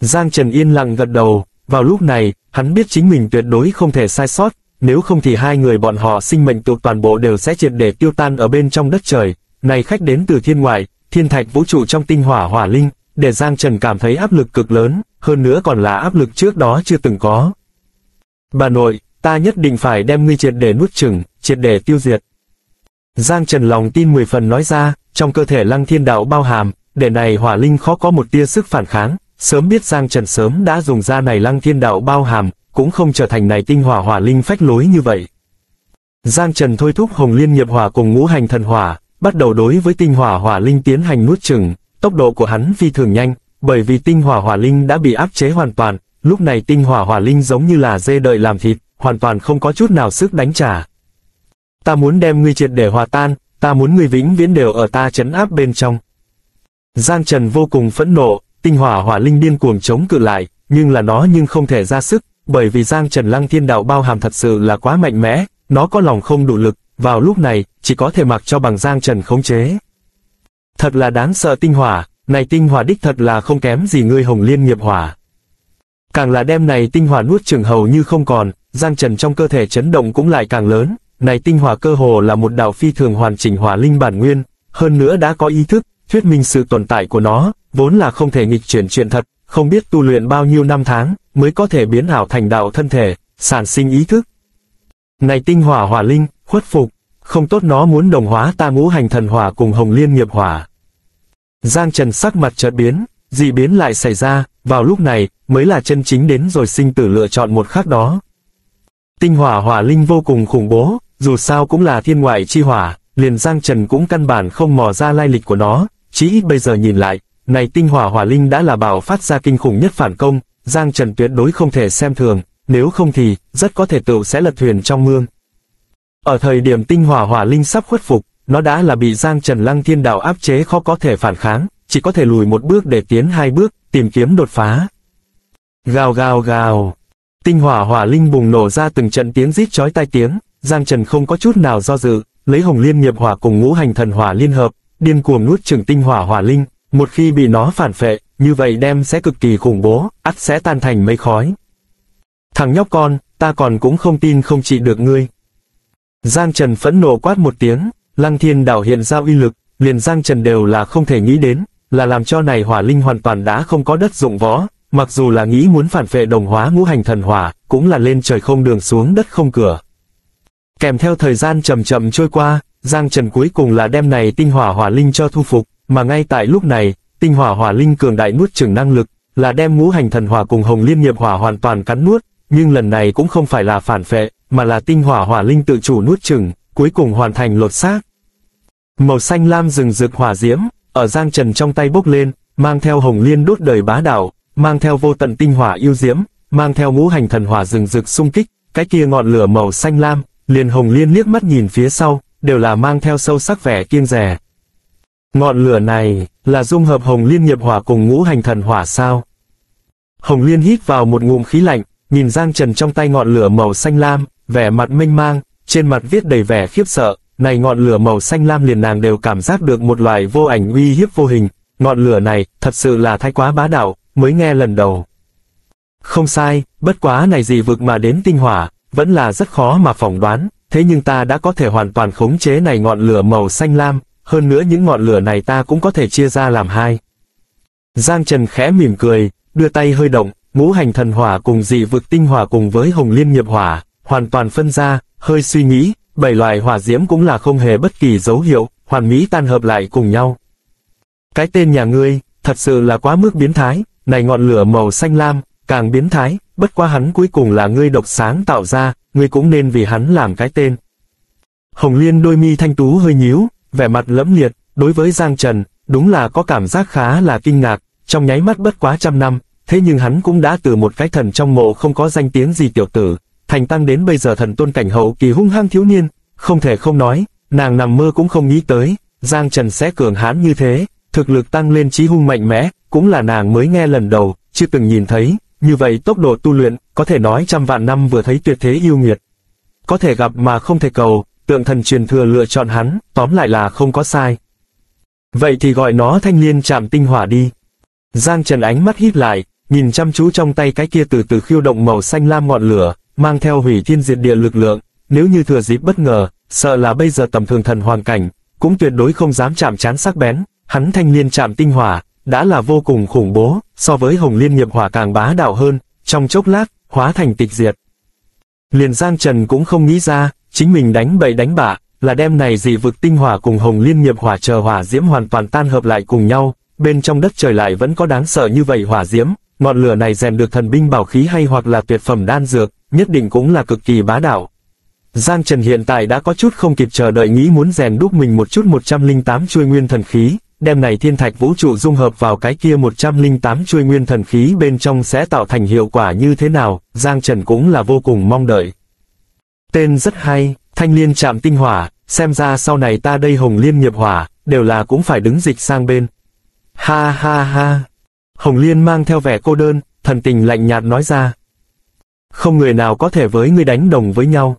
Giang Trần yên lặng gật đầu, vào lúc này, hắn biết chính mình tuyệt đối không thể sai sót, nếu không thì hai người bọn họ sinh mệnh tụ toàn bộ đều sẽ triệt để tiêu tan ở bên trong đất trời, này khách đến từ thiên ngoại, thiên thạch vũ trụ trong tinh hỏa hỏa linh, để Giang Trần cảm thấy áp lực cực lớn, hơn nữa còn là áp lực trước đó chưa từng có. Bà nội, ta nhất định phải đem ngươi triệt để nuốt chửng, triệt để tiêu diệt. Giang Trần lòng tin mười phần nói ra, trong cơ thể Lăng Thiên Đạo bao hàm, để này hỏa linh khó có một tia sức phản kháng, sớm biết Giang Trần sớm đã dùng ra này Lăng Thiên Đạo bao hàm, cũng không trở thành này tinh hỏa hỏa linh phách lối như vậy. Giang Trần thôi thúc Hồng Liên nghiệp hỏa cùng ngũ hành thần hỏa, bắt đầu đối với tinh hỏa hỏa linh tiến hành nuốt chửng, tốc độ của hắn phi thường nhanh, bởi vì tinh hỏa hỏa linh đã bị áp chế hoàn toàn, lúc này tinh hỏa hỏa linh giống như là dê đợi làm thịt, hoàn toàn không có chút nào sức đánh trả. Ta muốn đem ngươi triệt để hòa tan, ta muốn ngươi vĩnh viễn đều ở ta trấn áp bên trong. Giang Trần vô cùng phẫn nộ, tinh hỏa hỏa linh điên cuồng chống cự lại, nhưng là nó nhưng không thể ra sức, bởi vì Giang Trần Lăng Thiên Đạo bao hàm thật sự là quá mạnh mẽ, nó có lòng không đủ lực, vào lúc này, chỉ có thể mặc cho bằng Giang Trần khống chế. Thật là đáng sợ tinh hỏa, này tinh hỏa đích thật là không kém gì ngươi Hồng Liên nghiệp hỏa. Càng là đem này tinh hỏa nuốt chửng hầu như không còn, Giang Trần trong cơ thể chấn động cũng lại càng lớn. Này tinh hỏa cơ hồ là một đạo phi thường hoàn chỉnh hỏa linh bản nguyên, hơn nữa đã có ý thức, thuyết minh sự tồn tại của nó, vốn là không thể nghịch chuyển chuyện thật, không biết tu luyện bao nhiêu năm tháng, mới có thể biến ảo thành đạo thân thể, sản sinh ý thức. Này tinh hỏa hỏa linh, khuất phục, không tốt nó muốn đồng hóa ta ngũ hành thần hỏa cùng Hồng Liên nghiệp hỏa. Giang Trần sắc mặt chợt biến, dị biến lại xảy ra, vào lúc này, mới là chân chính đến rồi sinh tử lựa chọn một khắc đó. Tinh hỏa hỏa linh vô cùng khủng bố. Dù sao cũng là thiên ngoại chi hỏa, liền Giang Trần cũng căn bản không mò ra lai lịch của nó, chí ít bây giờ nhìn lại, này tinh hỏa hỏa linh đã là bạo phát ra kinh khủng nhất phản công, Giang Trần tuyệt đối không thể xem thường, nếu không thì, rất có thể tựu sẽ lật thuyền trong mương. Ở thời điểm tinh hỏa hỏa linh sắp khuất phục, nó đã là bị Giang Trần Lăng Thiên Đạo áp chế khó có thể phản kháng, chỉ có thể lùi một bước để tiến hai bước, tìm kiếm đột phá. Gào gào gào, tinh hỏa hỏa linh bùng nổ ra từng trận tiếng rít chói tai tiếng. Giang Trần không có chút nào do dự, lấy Hồng Liên nghiệp hỏa cùng ngũ hành thần hỏa liên hợp, điên cuồng nuốt chửng tinh hỏa hỏa linh, một khi bị nó phản phệ, như vậy đem sẽ cực kỳ khủng bố, ắt sẽ tan thành mây khói. Thằng nhóc con, ta còn cũng không tin không trị được ngươi. Giang Trần phẫn nộ quát một tiếng, Lăng Thiên Đạo hiện ra uy lực, liền Giang Trần đều là không thể nghĩ đến, là làm cho này hỏa linh hoàn toàn đã không có đất dụng võ, mặc dù là nghĩ muốn phản phệ đồng hóa ngũ hành thần hỏa, cũng là lên trời không đường xuống đất không cửa. Kèm theo thời gian chậm chậm trôi qua, Giang Trần cuối cùng là đem này tinh hỏa hỏa linh cho thu phục, mà ngay tại lúc này, tinh hỏa hỏa linh cường đại nuốt chửng năng lực, là đem ngũ hành thần hỏa cùng hồng liên nghiệp hỏa hoàn toàn cắn nuốt, nhưng lần này cũng không phải là phản phệ, mà là tinh hỏa hỏa linh tự chủ nuốt chửng, cuối cùng hoàn thành lột xác. Màu xanh lam rừng rực hỏa diễm, ở Giang Trần trong tay bốc lên, mang theo hồng liên đốt đời bá đạo, mang theo vô tận tinh hỏa yêu diễm, mang theo ngũ hành thần hỏa rừng rực xung kích, cái kia ngọn lửa màu xanh lam, liền hồng liên liếc mắt nhìn phía sau, đều là mang theo sâu sắc vẻ kiêng dè. Ngọn lửa này, là dung hợp hồng liên nghiệp hỏa cùng ngũ hành thần hỏa sao? Hồng liên hít vào một ngụm khí lạnh, nhìn Giang Trần trong tay ngọn lửa màu xanh lam, vẻ mặt mênh mang, trên mặt viết đầy vẻ khiếp sợ, này ngọn lửa màu xanh lam liền nàng đều cảm giác được một loại vô ảnh uy hiếp vô hình, ngọn lửa này, thật sự là thái quá bá đạo, mới nghe lần đầu. Không sai, bất quá này dị vực mà đến tinh hỏa, vẫn là rất khó mà phỏng đoán, thế nhưng ta đã có thể hoàn toàn khống chế này ngọn lửa màu xanh lam, hơn nữa những ngọn lửa này ta cũng có thể chia ra làm hai. Giang Trần khẽ mỉm cười, đưa tay hơi động, ngũ hành thần hỏa cùng dị vực tinh hỏa cùng với hồng liên nghiệp hỏa, hoàn toàn phân ra, hơi suy nghĩ, bảy loại hỏa diễm cũng là không hề bất kỳ dấu hiệu, hoàn mỹ tan hợp lại cùng nhau. Cái tên nhà ngươi, thật sự là quá mức biến thái, này ngọn lửa màu xanh lam, càng biến thái, bất quá hắn cuối cùng là ngươi độc sáng tạo ra, ngươi cũng nên vì hắn làm cái tên. Hồng Liên đôi mi thanh tú hơi nhíu, vẻ mặt lẫm liệt, đối với Giang Trần, đúng là có cảm giác khá là kinh ngạc, trong nháy mắt bất quá trăm năm, thế nhưng hắn cũng đã từ một cái thần trong mộ không có danh tiếng gì tiểu tử, thành tăng đến bây giờ thần tôn cảnh hậu kỳ hung hăng thiếu niên, không thể không nói, nàng nằm mơ cũng không nghĩ tới, Giang Trần sẽ cường hãn như thế, thực lực tăng lên chí hung mạnh mẽ, cũng là nàng mới nghe lần đầu, chưa từng nhìn thấy, như vậy tốc độ tu luyện, có thể nói trăm vạn năm vừa thấy tuyệt thế yêu nghiệt. Có thể gặp mà không thể cầu, tượng thần truyền thừa lựa chọn hắn, tóm lại là không có sai. Vậy thì gọi nó Thanh Liên Trảm Tinh Hỏa đi. Giang Trần ánh mắt híp lại, nhìn chăm chú trong tay cái kia từ từ khiêu động màu xanh lam ngọn lửa, mang theo hủy thiên diệt địa lực lượng, nếu như thừa dịp bất ngờ, sợ là bây giờ tầm thường thần hoàn cảnh, cũng tuyệt đối không dám chạm trán sắc bén, hắn Thanh Liên Trảm Tinh Hỏa, đã là vô cùng khủng bố, so với Hồng Liên Nghiệp Hỏa càng bá đạo hơn, trong chốc lát, hóa thành tịch diệt. Liền Giang Trần cũng không nghĩ ra, chính mình đánh bậy đánh bạ, là đem này dị vực tinh hỏa cùng Hồng Liên Nghiệp Hỏa chờ hỏa diễm hoàn toàn tan hợp lại cùng nhau, bên trong đất trời lại vẫn có đáng sợ như vậy hỏa diễm, ngọn lửa này rèn được thần binh bảo khí hay hoặc là tuyệt phẩm đan dược, nhất định cũng là cực kỳ bá đạo. Giang Trần hiện tại đã có chút không kịp chờ đợi nghĩ muốn rèn đúc mình một chút một trăm lẻ tám chuôi nguyên thần khí. Đem này thiên thạch vũ trụ dung hợp vào cái kia một trăm lẻ tám chuôi nguyên thần khí bên trong sẽ tạo thành hiệu quả như thế nào, Giang Trần cũng là vô cùng mong đợi. Tên rất hay, Thanh Liên Trảm Tinh Hỏa, xem ra sau này ta đây Hồng Liên Nghiệp Hỏa, đều là cũng phải đứng dịch sang bên. Ha ha ha. Hồng Liên mang theo vẻ cô đơn, thần tình lạnh nhạt nói ra. Không người nào có thể với ngươi đánh đồng với nhau.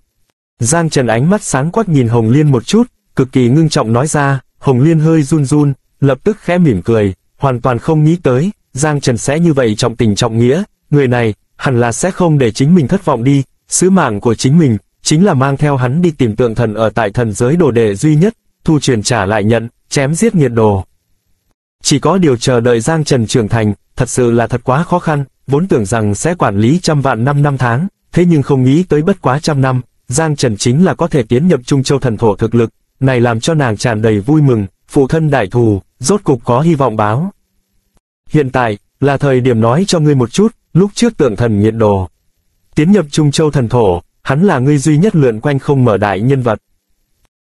Giang Trần ánh mắt sáng quắc nhìn Hồng Liên một chút, cực kỳ ngưng trọng nói ra, Hồng Liên hơi run run. Lập tức khẽ mỉm cười, hoàn toàn không nghĩ tới, Giang Trần sẽ như vậy trọng tình trọng nghĩa, người này, hẳn là sẽ không để chính mình thất vọng đi, sứ mạng của chính mình, chính là mang theo hắn đi tìm tượng thần ở tại thần giới đồ đệ duy nhất, thu truyền trả lại nhận, chém giết nghiệt đồ. Chỉ có điều chờ đợi Giang Trần trưởng thành, thật sự là thật quá khó khăn, vốn tưởng rằng sẽ quản lý trăm vạn năm năm tháng, thế nhưng không nghĩ tới bất quá trăm năm, Giang Trần chính là có thể tiến nhập Trung Châu Thần Thổ thực lực, này làm cho nàng tràn đầy vui mừng, phụ thân đại thù. Rốt cục có hy vọng báo. Hiện tại, là thời điểm nói cho ngươi một chút, lúc trước tượng thần nhiệt đồ. Tiến nhập Trung Châu Thần Thổ, hắn là ngươi duy nhất lượn quanh không mở đại nhân vật.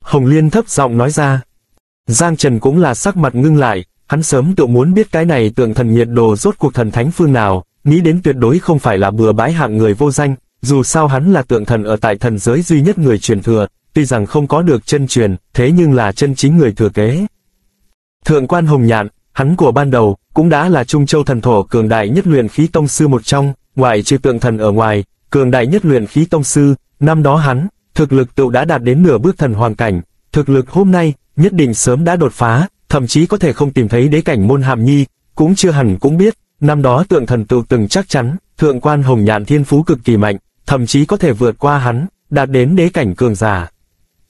Hồng Liên thấp giọng nói ra. Giang Trần cũng là sắc mặt ngưng lại, hắn sớm tự muốn biết cái này tượng thần nhiệt đồ rốt cuộc thần thánh phương nào, nghĩ đến tuyệt đối không phải là bừa bãi hạng người vô danh, dù sao hắn là tượng thần ở tại thần giới duy nhất người truyền thừa, tuy rằng không có được chân truyền, thế nhưng là chân chính người thừa kế. Thượng Quan Hồng Nhạn, hắn của ban đầu, cũng đã là Trung Châu Thần Thổ cường đại nhất luyện khí tông sư một trong, ngoại trừ tượng thần ở ngoài, cường đại nhất luyện khí tông sư, năm đó hắn, thực lực tựu đã đạt đến nửa bước thần hoàng cảnh, thực lực hôm nay, nhất định sớm đã đột phá, thậm chí có thể không tìm thấy đế cảnh môn hàm nhi, cũng chưa hẳn cũng biết, năm đó tượng thần tựu từng chắc chắn, Thượng Quan Hồng Nhạn thiên phú cực kỳ mạnh, thậm chí có thể vượt qua hắn, đạt đến đế cảnh cường giả.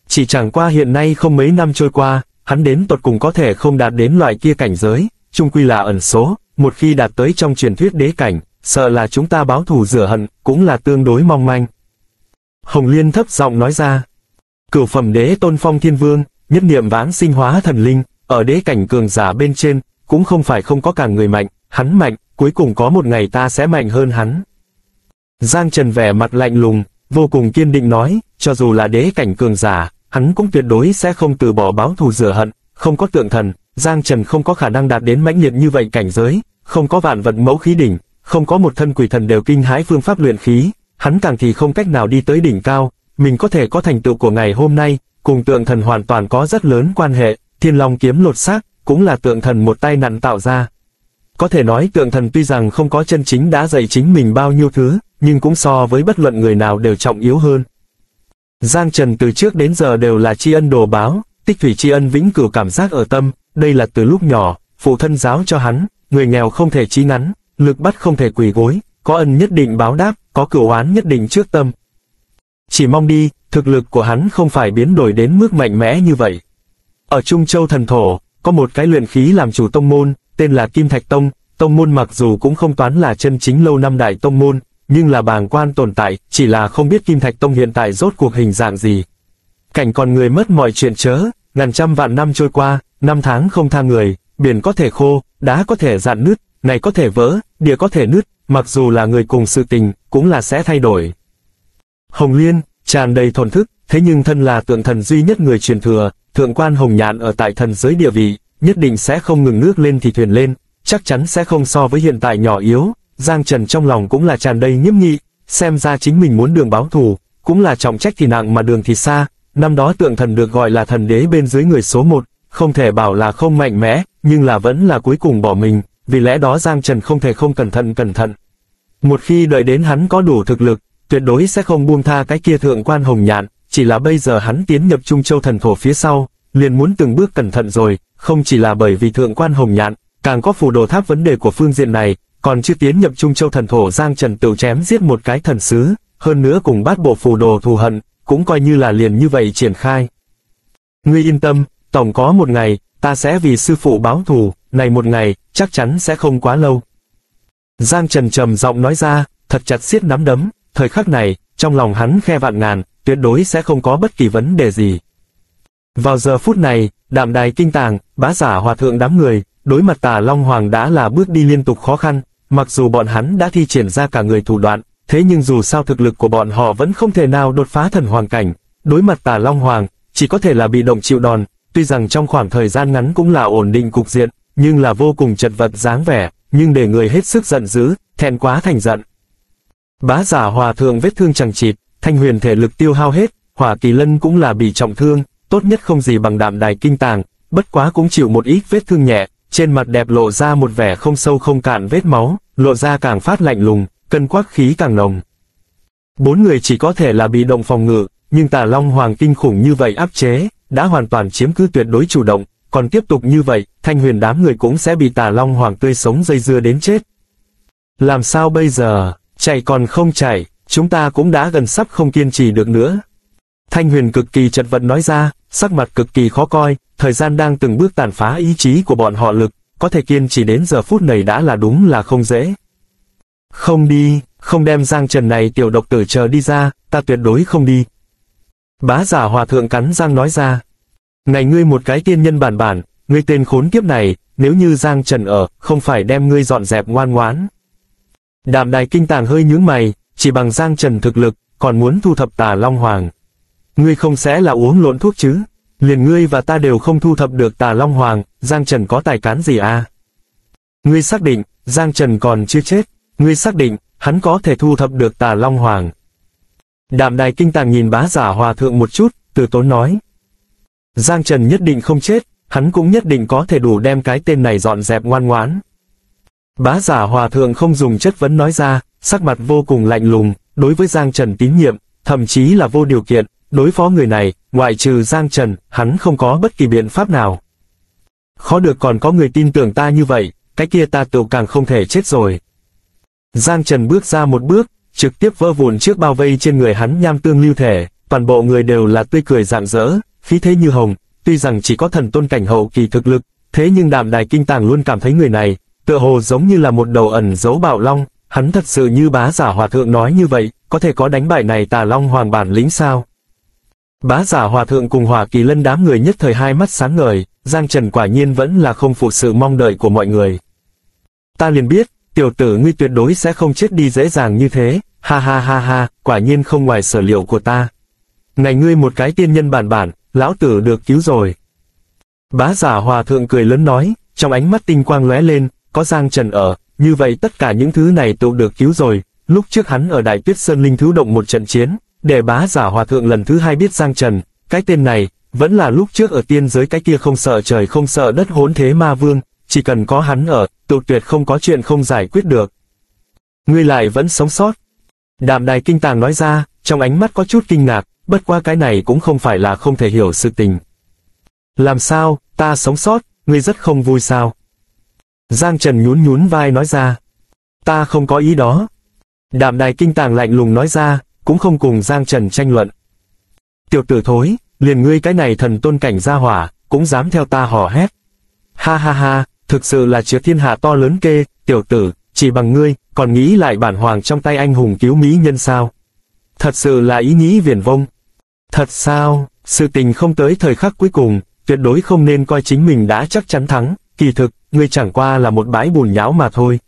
Chỉ chẳng qua hiện nay không mấy năm trôi qua, hắn đến tột cùng có thể không đạt đến loại kia cảnh giới, chung quy là ẩn số, một khi đạt tới trong truyền thuyết đế cảnh, sợ là chúng ta báo thù rửa hận, cũng là tương đối mong manh. Hồng Liên thấp giọng nói ra, cửu phẩm đế tôn phong thiên vương, nhất niệm vãng sinh hóa thần linh, ở đế cảnh cường giả bên trên, cũng không phải không có cả người mạnh, hắn mạnh, cuối cùng có một ngày ta sẽ mạnh hơn hắn. Giang Trần vẻ mặt lạnh lùng, vô cùng kiên định nói, cho dù là đế cảnh cường giả, hắn cũng tuyệt đối sẽ không từ bỏ báo thù rửa hận, không có tượng thần, Giang Trần không có khả năng đạt đến mãnh liệt như vậy cảnh giới, không có vạn vật mẫu khí đỉnh, không có một thân quỷ thần đều kinh hãi phương pháp luyện khí, hắn càng thì không cách nào đi tới đỉnh cao, mình có thể có thành tựu của ngày hôm nay, cùng tượng thần hoàn toàn có rất lớn quan hệ, Thiên Long kiếm lột xác, cũng là tượng thần một tay nặn tạo ra. Có thể nói tượng thần tuy rằng không có chân chính đã dạy chính mình bao nhiêu thứ, nhưng cũng so với bất luận người nào đều trọng yếu hơn. Giang Trần từ trước đến giờ đều là tri ân đồ báo, tích thủy tri ân vĩnh cửu cảm giác ở tâm, đây là từ lúc nhỏ, phụ thân giáo cho hắn, người nghèo không thể chí ngắn, lực bắt không thể quỳ gối, có ân nhất định báo đáp, có cửu oán nhất định trước tâm. Chỉ mong đi, thực lực của hắn không phải biến đổi đến mức mạnh mẽ như vậy. Ở Trung Châu Thần Thổ, có một cái luyện khí làm chủ tông môn, tên là Kim Thạch Tông, tông môn mặc dù cũng không toán là chân chính lâu năm đại tông môn, nhưng là bàng quan tồn tại, chỉ là không biết Kim Thạch Tông hiện tại rốt cuộc hình dạng gì. Cảnh còn người mất mọi chuyện chớ, ngàn trăm vạn năm trôi qua, năm tháng không tha người, biển có thể khô, đá có thể dạn nứt, này có thể vỡ, địa có thể nứt, mặc dù là người cùng sự tình, cũng là sẽ thay đổi. Hồng Liên, tràn đầy thổn thức, thế nhưng thân là tượng thần duy nhất người truyền thừa, Thượng Quan Hồng Nhạn ở tại thần giới địa vị, nhất định sẽ không ngừng nước lên thì thuyền lên, chắc chắn sẽ không so với hiện tại nhỏ yếu. Giang Trần trong lòng cũng là tràn đầy nghiêm nghị, xem ra chính mình muốn đường báo thù, cũng là trọng trách thì nặng mà đường thì xa, năm đó tượng thần được gọi là thần đế bên dưới người số một, không thể bảo là không mạnh mẽ, nhưng là vẫn là cuối cùng bỏ mình, vì lẽ đó Giang Trần không thể không cẩn thận cẩn thận. Một khi đợi đến hắn có đủ thực lực, tuyệt đối sẽ không buông tha cái kia Thượng Quan Hồng Nhạn, chỉ là bây giờ hắn tiến nhập Trung Châu Thần Thổ phía sau, liền muốn từng bước cẩn thận rồi, không chỉ là bởi vì Thượng Quan Hồng Nhạn, càng có Phù Đồ Tháp vấn đề của phương diện này. Còn chưa tiến nhập Trung Châu Thần Thổ, Giang Trần tự chém giết một cái thần sứ, hơn nữa cùng bát bộ phù đồ thù hận, cũng coi như là liền như vậy triển khai. Ngươi yên tâm, tổng có một ngày, ta sẽ vì sư phụ báo thù, này một ngày, chắc chắn sẽ không quá lâu. Giang Trần trầm giọng nói ra, thật chặt siết nắm đấm, thời khắc này, trong lòng hắn khe vạn ngàn, tuyệt đối sẽ không có bất kỳ vấn đề gì. Vào giờ phút này, Đàm Đài Kinh Tàng, Bá Giả Hòa Thượng đám người, đối mặt Tà Long Hoàng đã là bước đi liên tục khó khăn. Mặc dù bọn hắn đã thi triển ra cả người thủ đoạn, thế nhưng dù sao thực lực của bọn họ vẫn không thể nào đột phá thần hoàng cảnh, đối mặt Tà Long Hoàng, chỉ có thể là bị động chịu đòn, tuy rằng trong khoảng thời gian ngắn cũng là ổn định cục diện, nhưng là vô cùng chật vật dáng vẻ, nhưng để người hết sức giận dữ, thẹn quá thành giận. Bá Giả Hòa Thượng vết thương chằng chịt, Thanh Huyền thể lực tiêu hao hết, Hỏa Kỳ Lân cũng là bị trọng thương, tốt nhất không gì bằng Đạm Đài Kinh Tàng, bất quá cũng chịu một ít vết thương nhẹ. Trên mặt đẹp lộ ra một vẻ không sâu không cạn vết máu, lộ ra càng phát lạnh lùng, cân quắc khí càng nồng. Bốn người chỉ có thể là bị động phòng ngự, nhưng Tà Long Hoàng kinh khủng như vậy áp chế, đã hoàn toàn chiếm cứ tuyệt đối chủ động, còn tiếp tục như vậy, Thanh Huyền đám người cũng sẽ bị Tà Long Hoàng tươi sống dây dưa đến chết. Làm sao bây giờ, chạy còn không chạy, chúng ta cũng đã gần sắp không kiên trì được nữa. Thanh Huyền cực kỳ chật vật nói ra, sắc mặt cực kỳ khó coi, thời gian đang từng bước tàn phá ý chí của bọn họ lực, có thể kiên trì đến giờ phút này đã là đúng là không dễ. Không đi, không đem Giang Trần này tiểu độc tử chờ đi ra, ta tuyệt đối không đi. Bá Giả Hòa Thượng cắn răng nói ra, này ngươi một cái tiên nhân bản bản, ngươi tên khốn kiếp này, nếu như Giang Trần ở, không phải đem ngươi dọn dẹp ngoan ngoãn. Đàm Đài Kinh Tàng hơi nhướng mày, chỉ bằng Giang Trần thực lực, còn muốn thu thập Tà Long Hoàng. Ngươi không sẽ là uống lộn thuốc chứ? Liền ngươi và ta đều không thu thập được Tà Long Hoàng, Giang Trần có tài cán gì à? Ngươi xác định, Giang Trần còn chưa chết, ngươi xác định, hắn có thể thu thập được Tà Long Hoàng. Đàm Đài Kinh Tàng nhìn Bá Giả Hòa Thượng một chút, từ tốn nói. Giang Trần nhất định không chết, hắn cũng nhất định có thể đủ đem cái tên này dọn dẹp ngoan ngoãn. Bá Giả Hòa Thượng không dùng chất vấn nói ra, sắc mặt vô cùng lạnh lùng, đối với Giang Trần tín nhiệm, thậm chí là vô điều kiện. Đối phó người này, ngoại trừ Giang Trần, hắn không có bất kỳ biện pháp nào. Khó được còn có người tin tưởng ta như vậy, cái kia ta tự càng không thể chết rồi. Giang Trần bước ra một bước, trực tiếp vỡ vụn trước bao vây trên người hắn nham tương lưu thể, toàn bộ người đều là tươi cười rạng rỡ, khí thế như hồng, tuy rằng chỉ có thần tôn cảnh hậu kỳ thực lực, thế nhưng Đàm Đài Kinh Tàng luôn cảm thấy người này, tựa hồ giống như là một đầu ẩn giấu bạo long, hắn thật sự như Bá Giả Hòa Thượng nói như vậy, có thể có đánh bại này Tà Long Hoàng bản lĩnh sao? Bá Giả Hòa Thượng cùng Hỏa Kỳ Lân đám người nhất thời hai mắt sáng ngời, Giang Trần quả nhiên vẫn là không phụ sự mong đợi của mọi người. Ta liền biết, tiểu tử ngươi tuyệt đối sẽ không chết đi dễ dàng như thế, ha ha ha ha, quả nhiên không ngoài sở liệu của ta. Này ngươi một cái tiên nhân bản bản, lão tử được cứu rồi. Bá Giả Hòa Thượng cười lớn nói, trong ánh mắt tinh quang lóe lên, có Giang Trần ở, như vậy tất cả những thứ này tựu được cứu rồi. Lúc trước hắn ở Đại Tuyết Sơn Linh Thú Động một trận chiến, để Bá Giả Hòa Thượng lần thứ hai biết Giang Trần, cái tên này, vẫn là lúc trước ở tiên giới cái kia không sợ trời không sợ đất hỗn thế ma vương, chỉ cần có hắn ở, tựu tuyệt không có chuyện không giải quyết được. Ngươi lại vẫn sống sót. Đàm Đài Kinh Tàng nói ra, trong ánh mắt có chút kinh ngạc, bất qua cái này cũng không phải là không thể hiểu sự tình. Làm sao, ta sống sót, ngươi rất không vui sao? Giang Trần nhún nhún vai nói ra. Ta không có ý đó. Đàm Đài Kinh Tàng lạnh lùng nói ra, cũng không cùng Giang Trần tranh luận. Tiểu tử thối, liền ngươi cái này thần tôn cảnh gia hỏa, cũng dám theo ta hò hét. Ha ha ha, thực sự là chứa thiên hạ to lớn kê, tiểu tử, chỉ bằng ngươi, còn nghĩ lại bản hoàng trong tay anh hùng cứu mỹ nhân sao? Thật sự là ý nghĩ viển vông. Thật sao, sự tình không tới thời khắc cuối cùng, tuyệt đối không nên coi chính mình đã chắc chắn thắng, kỳ thực, ngươi chẳng qua là một bãi bùn nhão mà thôi.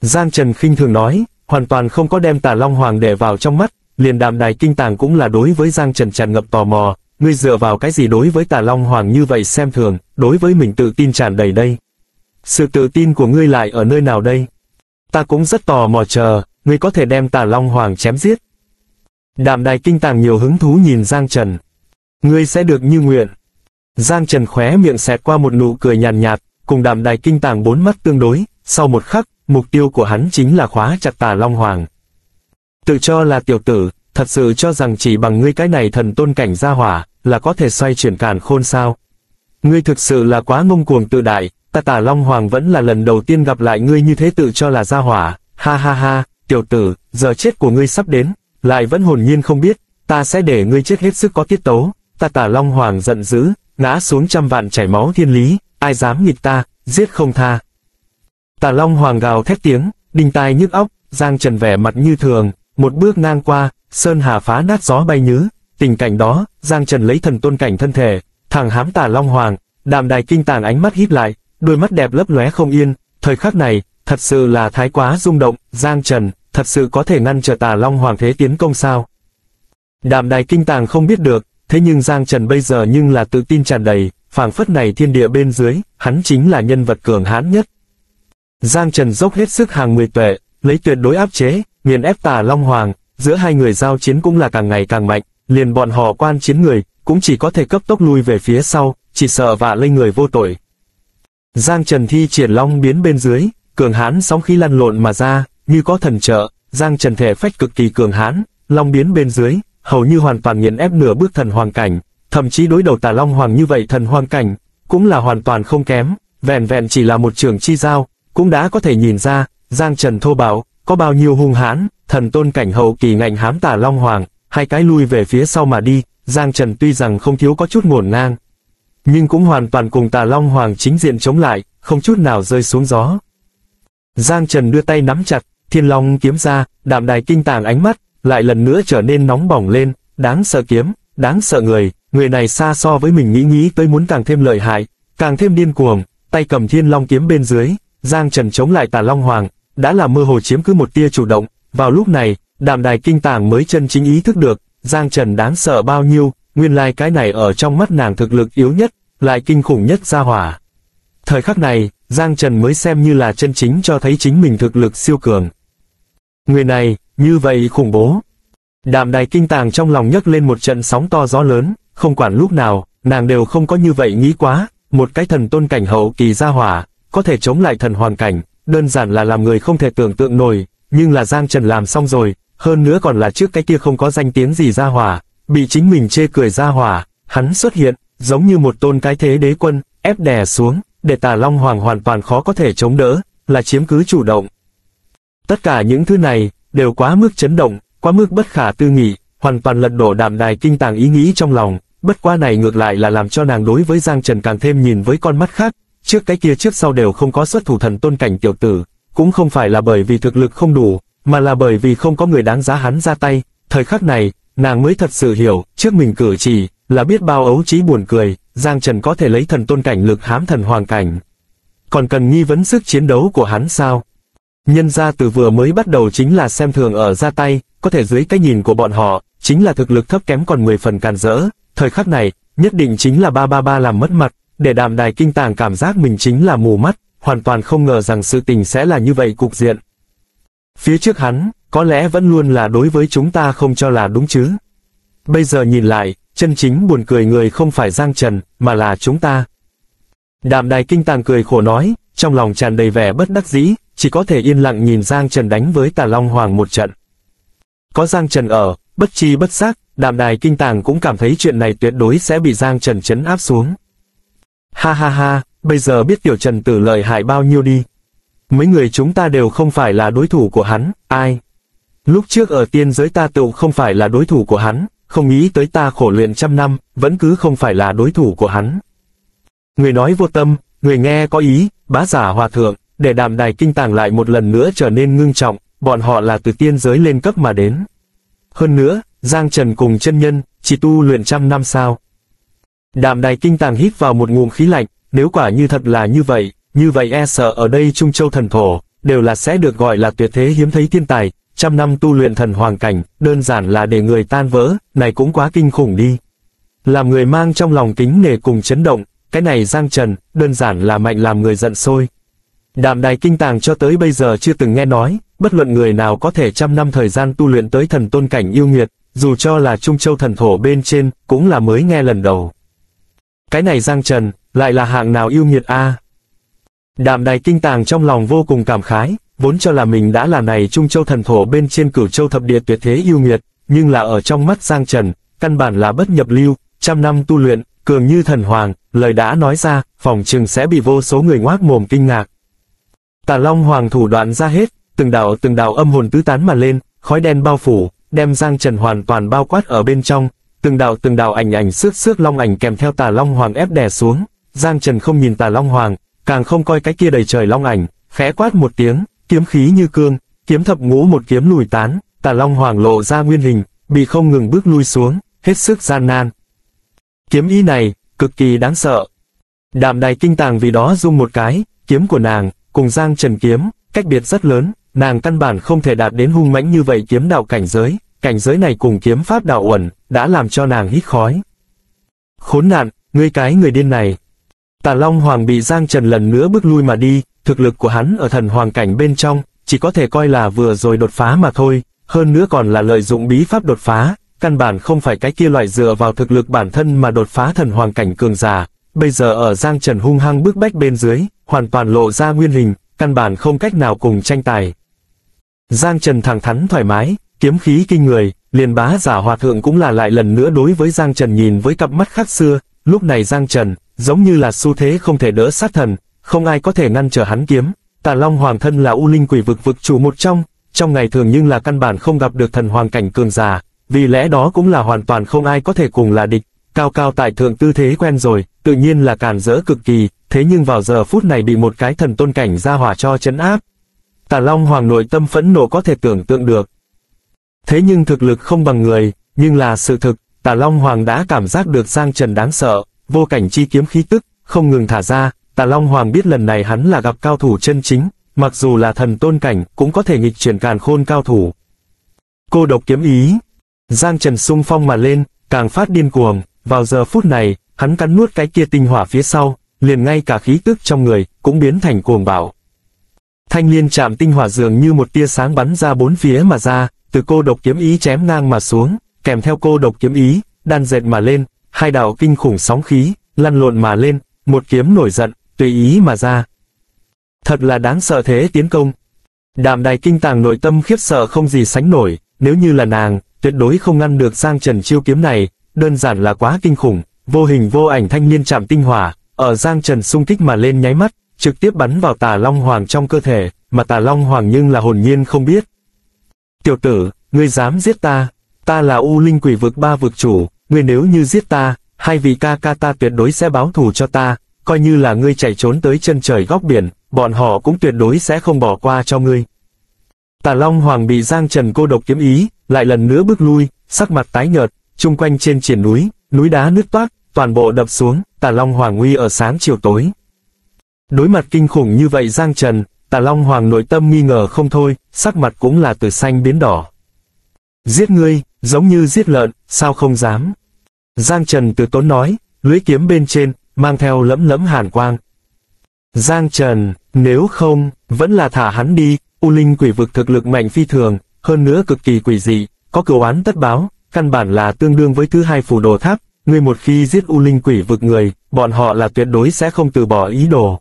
Giang Trần khinh thường nói, hoàn toàn không có đem Tà Long Hoàng để vào trong mắt, liền Đàm Đài Kinh Tàng cũng là đối với Giang Trần tràn ngập tò mò, ngươi dựa vào cái gì đối với Tà Long Hoàng như vậy xem thường, đối với mình tự tin tràn đầy đây. Sự tự tin của ngươi lại ở nơi nào đây? Ta cũng rất tò mò chờ, ngươi có thể đem Tà Long Hoàng chém giết. Đàm Đài Kinh Tàng nhiều hứng thú nhìn Giang Trần. Ngươi sẽ được như nguyện. Giang Trần khóe miệng xẹt qua một nụ cười nhàn nhạt, cùng Đàm Đài Kinh Tàng bốn mắt tương đối, sau một khắc, mục tiêu của hắn chính là khóa chặt Tà Long Hoàng. Tự cho là tiểu tử, thật sự cho rằng chỉ bằng ngươi cái này thần tôn cảnh gia hỏa, là có thể xoay chuyển càn khôn sao? Ngươi thực sự là quá ngông cuồng tự đại, ta Tà Long Hoàng vẫn là lần đầu tiên gặp lại ngươi như thế tự cho là gia hỏa, ha ha ha, tiểu tử, giờ chết của ngươi sắp đến, lại vẫn hồn nhiên không biết, ta sẽ để ngươi chết hết sức có tiết tấu, ta Tà Long Hoàng giận dữ, ngã xuống trăm vạn chảy máu thiên lý, ai dám nghịch ta, giết không tha. Tà Long Hoàng gào thét tiếng, đinh tai nhức óc, Giang Trần vẻ mặt như thường, một bước ngang qua, sơn hà phá nát gió bay nhứ, tình cảnh đó, Giang Trần lấy thần tôn cảnh thân thể, thẳng hám Tà Long Hoàng, Đàm Đài Kinh Tàng ánh mắt híp lại, đôi mắt đẹp lấp lóe không yên, thời khắc này, thật sự là thái quá rung động, Giang Trần, thật sự có thể ngăn trở Tà Long Hoàng thế tiến công sao? Đàm Đài Kinh Tàng không biết được, thế nhưng Giang Trần bây giờ nhưng là tự tin tràn đầy, phảng phất này thiên địa bên dưới, hắn chính là nhân vật cường hãn nhất. Giang Trần dốc hết sức hàng mười tuệ, lấy tuyệt đối áp chế, nghiền ép Tà Long Hoàng, giữa hai người giao chiến cũng là càng ngày càng mạnh, liền bọn họ quan chiến người, cũng chỉ có thể cấp tốc lui về phía sau, chỉ sợ vạ lây người vô tội. Giang Trần thi triển long biến bên dưới, cường hãn sóng khí lăn lộn mà ra, như có thần trợ, Giang Trần thể phách cực kỳ cường hãn, long biến bên dưới, hầu như hoàn toàn nghiền ép nửa bước thần hoàng cảnh, thậm chí đối đầu Tà Long Hoàng như vậy thần hoàng cảnh, cũng là hoàn toàn không kém, vẹn vẹn chỉ là một trường chi giao. Cũng đã có thể nhìn ra, Giang Trần thô bạo, có bao nhiêu hung hãn, thần tôn cảnh hậu kỳ ngạnh hám Tà Long Hoàng, hai cái lui về phía sau mà đi, Giang Trần tuy rằng không thiếu có chút ngổn ngang, nhưng cũng hoàn toàn cùng Tà Long Hoàng chính diện chống lại, không chút nào rơi xuống gió. Giang Trần đưa tay nắm chặt, Thiên Long kiếm ra, Đạm Đài Kinh Tàng ánh mắt, lại lần nữa trở nên nóng bỏng lên, đáng sợ kiếm, đáng sợ người, người này xa so với mình nghĩ nghĩ tới muốn càng thêm lợi hại, càng thêm điên cuồng, tay cầm Thiên Long kiếm bên dưới. Giang Trần chống lại Tà Long Hoàng, đã là mơ hồ chiếm cứ một tia chủ động, vào lúc này, Đàm Đài Kinh Tàng mới chân chính ý thức được, Giang Trần đáng sợ bao nhiêu, nguyên lai cái này ở trong mắt nàng thực lực yếu nhất, lại kinh khủng nhất ra hỏa. Thời khắc này, Giang Trần mới xem như là chân chính cho thấy chính mình thực lực siêu cường. Người này, như vậy khủng bố. Đàm Đài Kinh Tàng trong lòng nhấc lên một trận sóng to gió lớn, không quản lúc nào, nàng đều không có như vậy nghĩ quá, một cái thần tôn cảnh hậu kỳ ra hỏa. Có thể chống lại thần hoàn cảnh, đơn giản là làm người không thể tưởng tượng nổi, nhưng là Giang Trần làm xong rồi, hơn nữa còn là trước cái kia không có danh tiếng gì ra hỏa, bị chính mình chê cười ra hỏa, hắn xuất hiện, giống như một tôn cái thế đế quân, ép đè xuống, để Tà Long Hoàng hoàn toàn khó có thể chống đỡ, là chiếm cứ chủ động. Tất cả những thứ này, đều quá mức chấn động, quá mức bất khả tư nghị, hoàn toàn lật đổ Đàm Đài Kinh Tàng ý nghĩ trong lòng, bất qua này ngược lại là làm cho nàng đối với Giang Trần càng thêm nhìn với con mắt khác. Trước cái kia trước sau đều không có xuất thủ thần tôn cảnh tiểu tử, cũng không phải là bởi vì thực lực không đủ, mà là bởi vì không có người đáng giá hắn ra tay, thời khắc này, nàng mới thật sự hiểu, trước mình cử chỉ, là biết bao ấu trí buồn cười, Giang Trần có thể lấy thần tôn cảnh lực hám thần hoàng cảnh. Còn cần nghi vấn sức chiến đấu của hắn sao? Nhân gia từ vừa mới bắt đầu chính là xem thường ở ra tay, có thể dưới cái nhìn của bọn họ, chính là thực lực thấp kém còn mười phần càn rỡ. Thời khắc này, nhất định chính là ba ba ba làm mất mặt, để Đàm Đài Kinh Tàng cảm giác mình chính là mù mắt, hoàn toàn không ngờ rằng sự tình sẽ là như vậy cục diện. Phía trước hắn, có lẽ vẫn luôn là đối với chúng ta không cho là đúng chứ. Bây giờ nhìn lại, chân chính buồn cười người không phải Giang Trần, mà là chúng ta. Đàm Đài Kinh Tàng cười khổ nói, trong lòng tràn đầy vẻ bất đắc dĩ, chỉ có thể yên lặng nhìn Giang Trần đánh với Tà Long Hoàng một trận. Có Giang Trần ở, bất chi bất giác, Đàm Đài Kinh Tàng cũng cảm thấy chuyện này tuyệt đối sẽ bị Giang Trần trấn áp xuống. Ha ha ha, bây giờ biết tiểu Trần tử lợi hại bao nhiêu đi. Mấy người chúng ta đều không phải là đối thủ của hắn, ai? Lúc trước ở tiên giới ta tựu không phải là đối thủ của hắn, không nghĩ tới ta khổ luyện trăm năm, vẫn cứ không phải là đối thủ của hắn. Người nói vô tâm, người nghe có ý, Bá Giả Hòa Thượng, để Đàm Đài Kinh Tàng lại một lần nữa trở nên ngưng trọng, bọn họ là từ tiên giới lên cấp mà đến. Hơn nữa, Giang Trần cùng chân nhân, chỉ tu luyện trăm năm sao. Đàm Đài Kinh Tàng hít vào một ngụm khí lạnh, nếu quả như thật là như vậy, như vậy e sợ ở đây Trung Châu Thần Thổ, đều là sẽ được gọi là tuyệt thế hiếm thấy thiên tài, trăm năm tu luyện thần hoàng cảnh, đơn giản là để người tan vỡ, này cũng quá kinh khủng đi. Làm người mang trong lòng kính nể cùng chấn động, cái này Giang Trần, đơn giản là mạnh làm người giận sôi. Đàm Đài Kinh Tàng cho tới bây giờ chưa từng nghe nói, bất luận người nào có thể trăm năm thời gian tu luyện tới thần tôn cảnh yêu nghiệt, dù cho là Trung Châu Thần Thổ bên trên, cũng là mới nghe lần đầu. Cái này Giang Trần, lại là hạng nào yêu nghiệt a? À? Đàm Đài Kinh Tàng trong lòng vô cùng cảm khái, vốn cho là mình đã là này Trung Châu Thần Thổ bên trên Cửu Châu thập địa tuyệt thế yêu nghiệt, nhưng là ở trong mắt Giang Trần, căn bản là bất nhập lưu, trăm năm tu luyện, cường như thần hoàng, lời đã nói ra, phòng chừng sẽ bị vô số người ngoác mồm kinh ngạc. Tà Long Hoàng thủ đoạn ra hết, từng đạo từng đạo âm hồn tứ tán mà lên, khói đen bao phủ, đem Giang Trần hoàn toàn bao quát ở bên trong, từng đạo từng đạo ảnh ảnh xước xước long ảnh kèm theo Tà Long Hoàng ép đè xuống. Giang Trần không nhìn Tà Long Hoàng, càng không coi cái kia đầy trời long ảnh, khẽ quát một tiếng, kiếm khí như cương, kiếm thập ngũ một kiếm lùi tán, Tà Long Hoàng lộ ra nguyên hình, bị không ngừng bước lui xuống, hết sức gian nan. Kiếm ý này, cực kỳ đáng sợ. Đàm Đài Kinh Tàng vì đó rung một cái, kiếm của nàng, cùng Giang Trần kiếm, cách biệt rất lớn, nàng căn bản không thể đạt đến hung mãnh như vậy kiếm đạo cảnh giới, cảnh giới này cùng kiếm pháp đạo uẩn, đã làm cho nàng hít khói. Khốn nạn, ngươi cái người điên này. Tà Long Hoàng bị Giang Trần lần nữa bước lui mà đi, thực lực của hắn ở thần hoàng cảnh bên trong, chỉ có thể coi là vừa rồi đột phá mà thôi, hơn nữa còn là lợi dụng bí pháp đột phá, căn bản không phải cái kia loại dựa vào thực lực bản thân mà đột phá thần hoàng cảnh cường giả, bây giờ ở Giang Trần hung hăng bức bách bên dưới, hoàn toàn lộ ra nguyên hình, căn bản không cách nào cùng tranh tài. Giang Trần thẳng thắn thoải mái, kiếm khí kinh người, liền Bá Giả Hòa Thượng cũng là lại lần nữa đối với Giang Trần nhìn với cặp mắt khác xưa, lúc này Giang Trần giống như là xu thế không thể đỡ sát thần, không ai có thể ngăn trở hắn kiếm. Tà Long Hoàng thân là U Linh Quỷ Vực vực chủ một trong, trong ngày thường nhưng là căn bản không gặp được thần hoàng cảnh cường giả, vì lẽ đó cũng là hoàn toàn không ai có thể cùng là địch, cao cao tại thượng tư thế quen rồi, tự nhiên là càn rỡ cực kỳ, thế nhưng vào giờ phút này bị một cái thần tôn cảnh ra hỏa cho trấn áp. Tà Long Hoàng nội tâm phẫn nộ có thể tưởng tượng được. Thế nhưng thực lực không bằng người, nhưng là sự thực, Tà Long Hoàng đã cảm giác được Giang Trần đáng sợ, vô cảnh chi kiếm khí tức, không ngừng thả ra, Tà Long Hoàng biết lần này hắn là gặp cao thủ chân chính, mặc dù là thần tôn cảnh, cũng có thể nghịch chuyển càn khôn cao thủ. Cô độc kiếm ý, Giang Trần xung phong mà lên, càng phát điên cuồng, vào giờ phút này, hắn cắn nuốt cái kia tinh hỏa phía sau, liền ngay cả khí tức trong người, cũng biến thành cuồng bạo. Thanh Liên Trảm Tinh Hỏa dường như một tia sáng bắn ra bốn phía mà ra, từ cô độc kiếm ý chém ngang mà xuống, kèm theo cô độc kiếm ý, đan dệt mà lên, hai đạo kinh khủng sóng khí, lăn lộn mà lên, một kiếm nổi giận, tùy ý mà ra. Thật là đáng sợ thế tiến công. Đàm Đài Kinh Tàng nội tâm khiếp sợ không gì sánh nổi, nếu như là nàng, tuyệt đối không ngăn được Giang Trần chiêu kiếm này, đơn giản là quá kinh khủng, vô hình vô ảnh Thanh Liên Trảm Tinh Hỏa, ở Giang Trần xung kích mà lên nháy mắt, trực tiếp bắn vào Tà Long Hoàng trong cơ thể, mà Tà Long Hoàng nhưng là hồn nhiên không biết. Tiểu tử, ngươi dám giết ta, ta là U Linh Quỷ Vực ba vực chủ. Ngươi nếu như giết ta, hai vị ca ca ta tuyệt đối sẽ báo thù cho ta, coi như là ngươi chạy trốn tới chân trời góc biển, bọn họ cũng tuyệt đối sẽ không bỏ qua cho ngươi. Tà Long Hoàng bị Giang Trần cô độc kiếm ý, lại lần nữa bước lui, sắc mặt tái nhợt, chung quanh trên triển núi, núi đá nứt toác, toàn bộ đập xuống, Tà Long Hoàng uy ở sáng chiều tối. Đối mặt kinh khủng như vậy Giang Trần, Tà Long Hoàng nội tâm nghi ngờ không thôi, sắc mặt cũng là từ xanh biến đỏ. Giết ngươi, giống như giết lợn, sao không dám? Giang Trần từ tốn nói, lưỡi kiếm bên trên, mang theo lẫm lẫm hàn quang. Giang Trần, nếu không, vẫn là thả hắn đi, U Linh Quỷ Vực thực lực mạnh phi thường, hơn nữa cực kỳ quỷ dị, có cửu oán tất báo, căn bản là tương đương với thứ hai Phù Đồ Tháp, ngươi một khi giết U Linh Quỷ Vực người, bọn họ là tuyệt đối sẽ không từ bỏ ý đồ.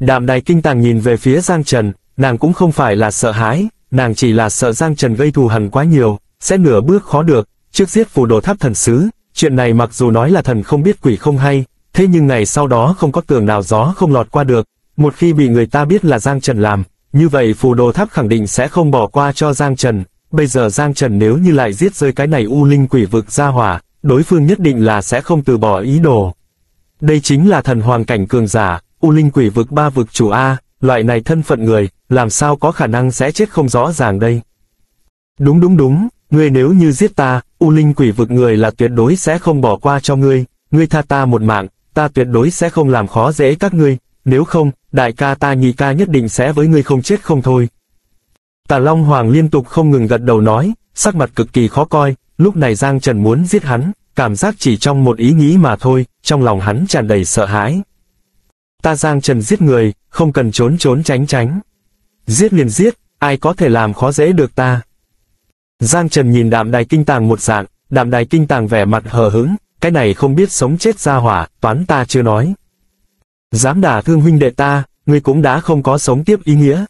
Đàm Đài Kinh Tàng nhìn về phía Giang Trần, nàng cũng không phải là sợ hãi, nàng chỉ là sợ Giang Trần gây thù hằn quá nhiều, sẽ nửa bước khó được, trước giết Phù Đồ Tháp thần sứ, chuyện này mặc dù nói là thần không biết quỷ không hay, thế nhưng ngày sau đó không có tường nào gió không lọt qua được, một khi bị người ta biết là Giang Trần làm, như vậy Phù Đồ Tháp khẳng định sẽ không bỏ qua cho Giang Trần, bây giờ Giang Trần nếu như lại giết rơi cái này U Linh Quỷ Vực ra hỏa, đối phương nhất định là sẽ không từ bỏ ý đồ. Đây chính là thần hoàng cảnh cường giả, U Linh Quỷ Vực ba vực chủ A, loại này thân phận người, làm sao có khả năng sẽ chết không rõ ràng đây. Đúng đúng đúng, ngươi nếu như giết ta, U Linh Quỷ Vực người là tuyệt đối sẽ không bỏ qua cho ngươi, ngươi tha ta một mạng, ta tuyệt đối sẽ không làm khó dễ các ngươi, nếu không, đại ca ta nhị ca nhất định sẽ với ngươi không chết không thôi. Tà Long Hoàng liên tục không ngừng gật đầu nói, sắc mặt cực kỳ khó coi, lúc này Giang Trần muốn giết hắn, cảm giác chỉ trong một ý nghĩ mà thôi, trong lòng hắn tràn đầy sợ hãi. Ta Giang Trần giết người, không cần trốn trốn tránh tránh. Giết liền giết, ai có thể làm khó dễ được ta. Giang Trần nhìn Đạm Đài Kinh Tàng một dạng, Đạm Đài Kinh Tàng vẻ mặt hờ hững, cái này không biết sống chết ra hỏa, toán ta chưa nói. Dám đả thương huynh đệ ta, ngươi cũng đã không có sống tiếp ý nghĩa.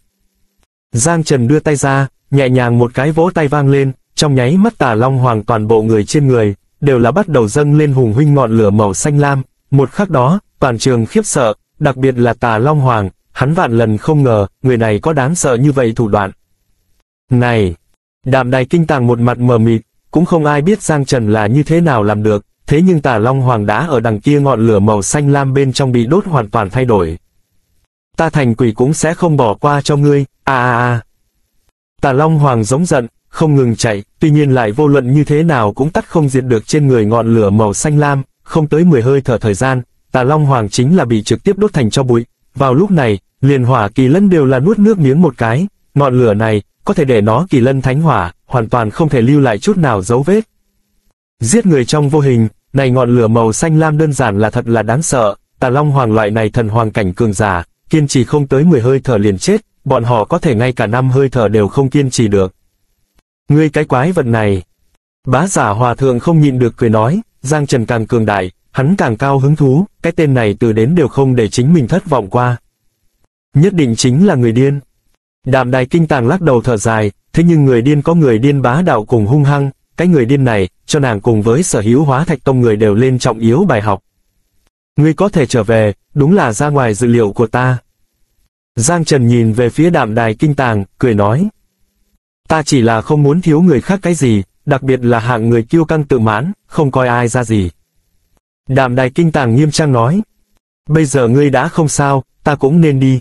Giang Trần đưa tay ra, nhẹ nhàng một cái vỗ tay vang lên, trong nháy mắt Tà Long Hoàng toàn bộ người trên người, đều là bắt đầu dâng lên hùng huynh ngọn lửa màu xanh lam, một khắc đó, toàn trường khiếp sợ. Đặc biệt là Tà Long Hoàng, hắn vạn lần không ngờ, người này có đáng sợ như vậy thủ đoạn. Này, Đạm Đài Kinh Tàng một mặt mờ mịt, cũng không ai biết Giang Trần là như thế nào làm được, thế nhưng Tà Long Hoàng đã ở đằng kia ngọn lửa màu xanh lam bên trong bị đốt hoàn toàn thay đổi. Ta thành quỷ cũng sẽ không bỏ qua cho ngươi, a a a. Tà Long Hoàng giống giận, không ngừng chạy, tuy nhiên lại vô luận như thế nào cũng tắt không diệt được trên người ngọn lửa màu xanh lam, không tới mười hơi thở thời gian. Tà Long Hoàng chính là bị trực tiếp đốt thành cho bụi, vào lúc này, liền Hỏa Kỳ Lân đều là nuốt nước miếng một cái, ngọn lửa này, có thể để nó Kỳ Lân thánh hỏa, hoàn toàn không thể lưu lại chút nào dấu vết. Giết người trong vô hình, này ngọn lửa màu xanh lam đơn giản là thật là đáng sợ, Tà Long Hoàng loại này thần hoàng cảnh cường giả, kiên trì không tới mười hơi thở liền chết, bọn họ có thể ngay cả năm hơi thở đều không kiên trì được. Ngươi cái quái vật này, Bá Giả Hòa Thượng không nhịn được cười nói, Giang Trần càng cường đại, hắn càng cao hứng thú, cái tên này từ đến đều không để chính mình thất vọng qua. Nhất định chính là người điên. Đạm Đài Kinh Tàng lắc đầu thở dài, thế nhưng người điên có người điên bá đạo cùng hung hăng, cái người điên này, cho nàng cùng với sở hữu Hóa Thạch Tông người đều lên trọng yếu bài học. Ngươi có thể trở về, đúng là ra ngoài dự liệu của ta. Giang Trần nhìn về phía Đạm Đài Kinh Tàng, cười nói. Ta chỉ là không muốn thiếu người khác cái gì, đặc biệt là hạng người kiêu căng tự mãn, không coi ai ra gì. Đàm Đài Kinh Tàng nghiêm trang nói. Bây giờ ngươi đã không sao, ta cũng nên đi.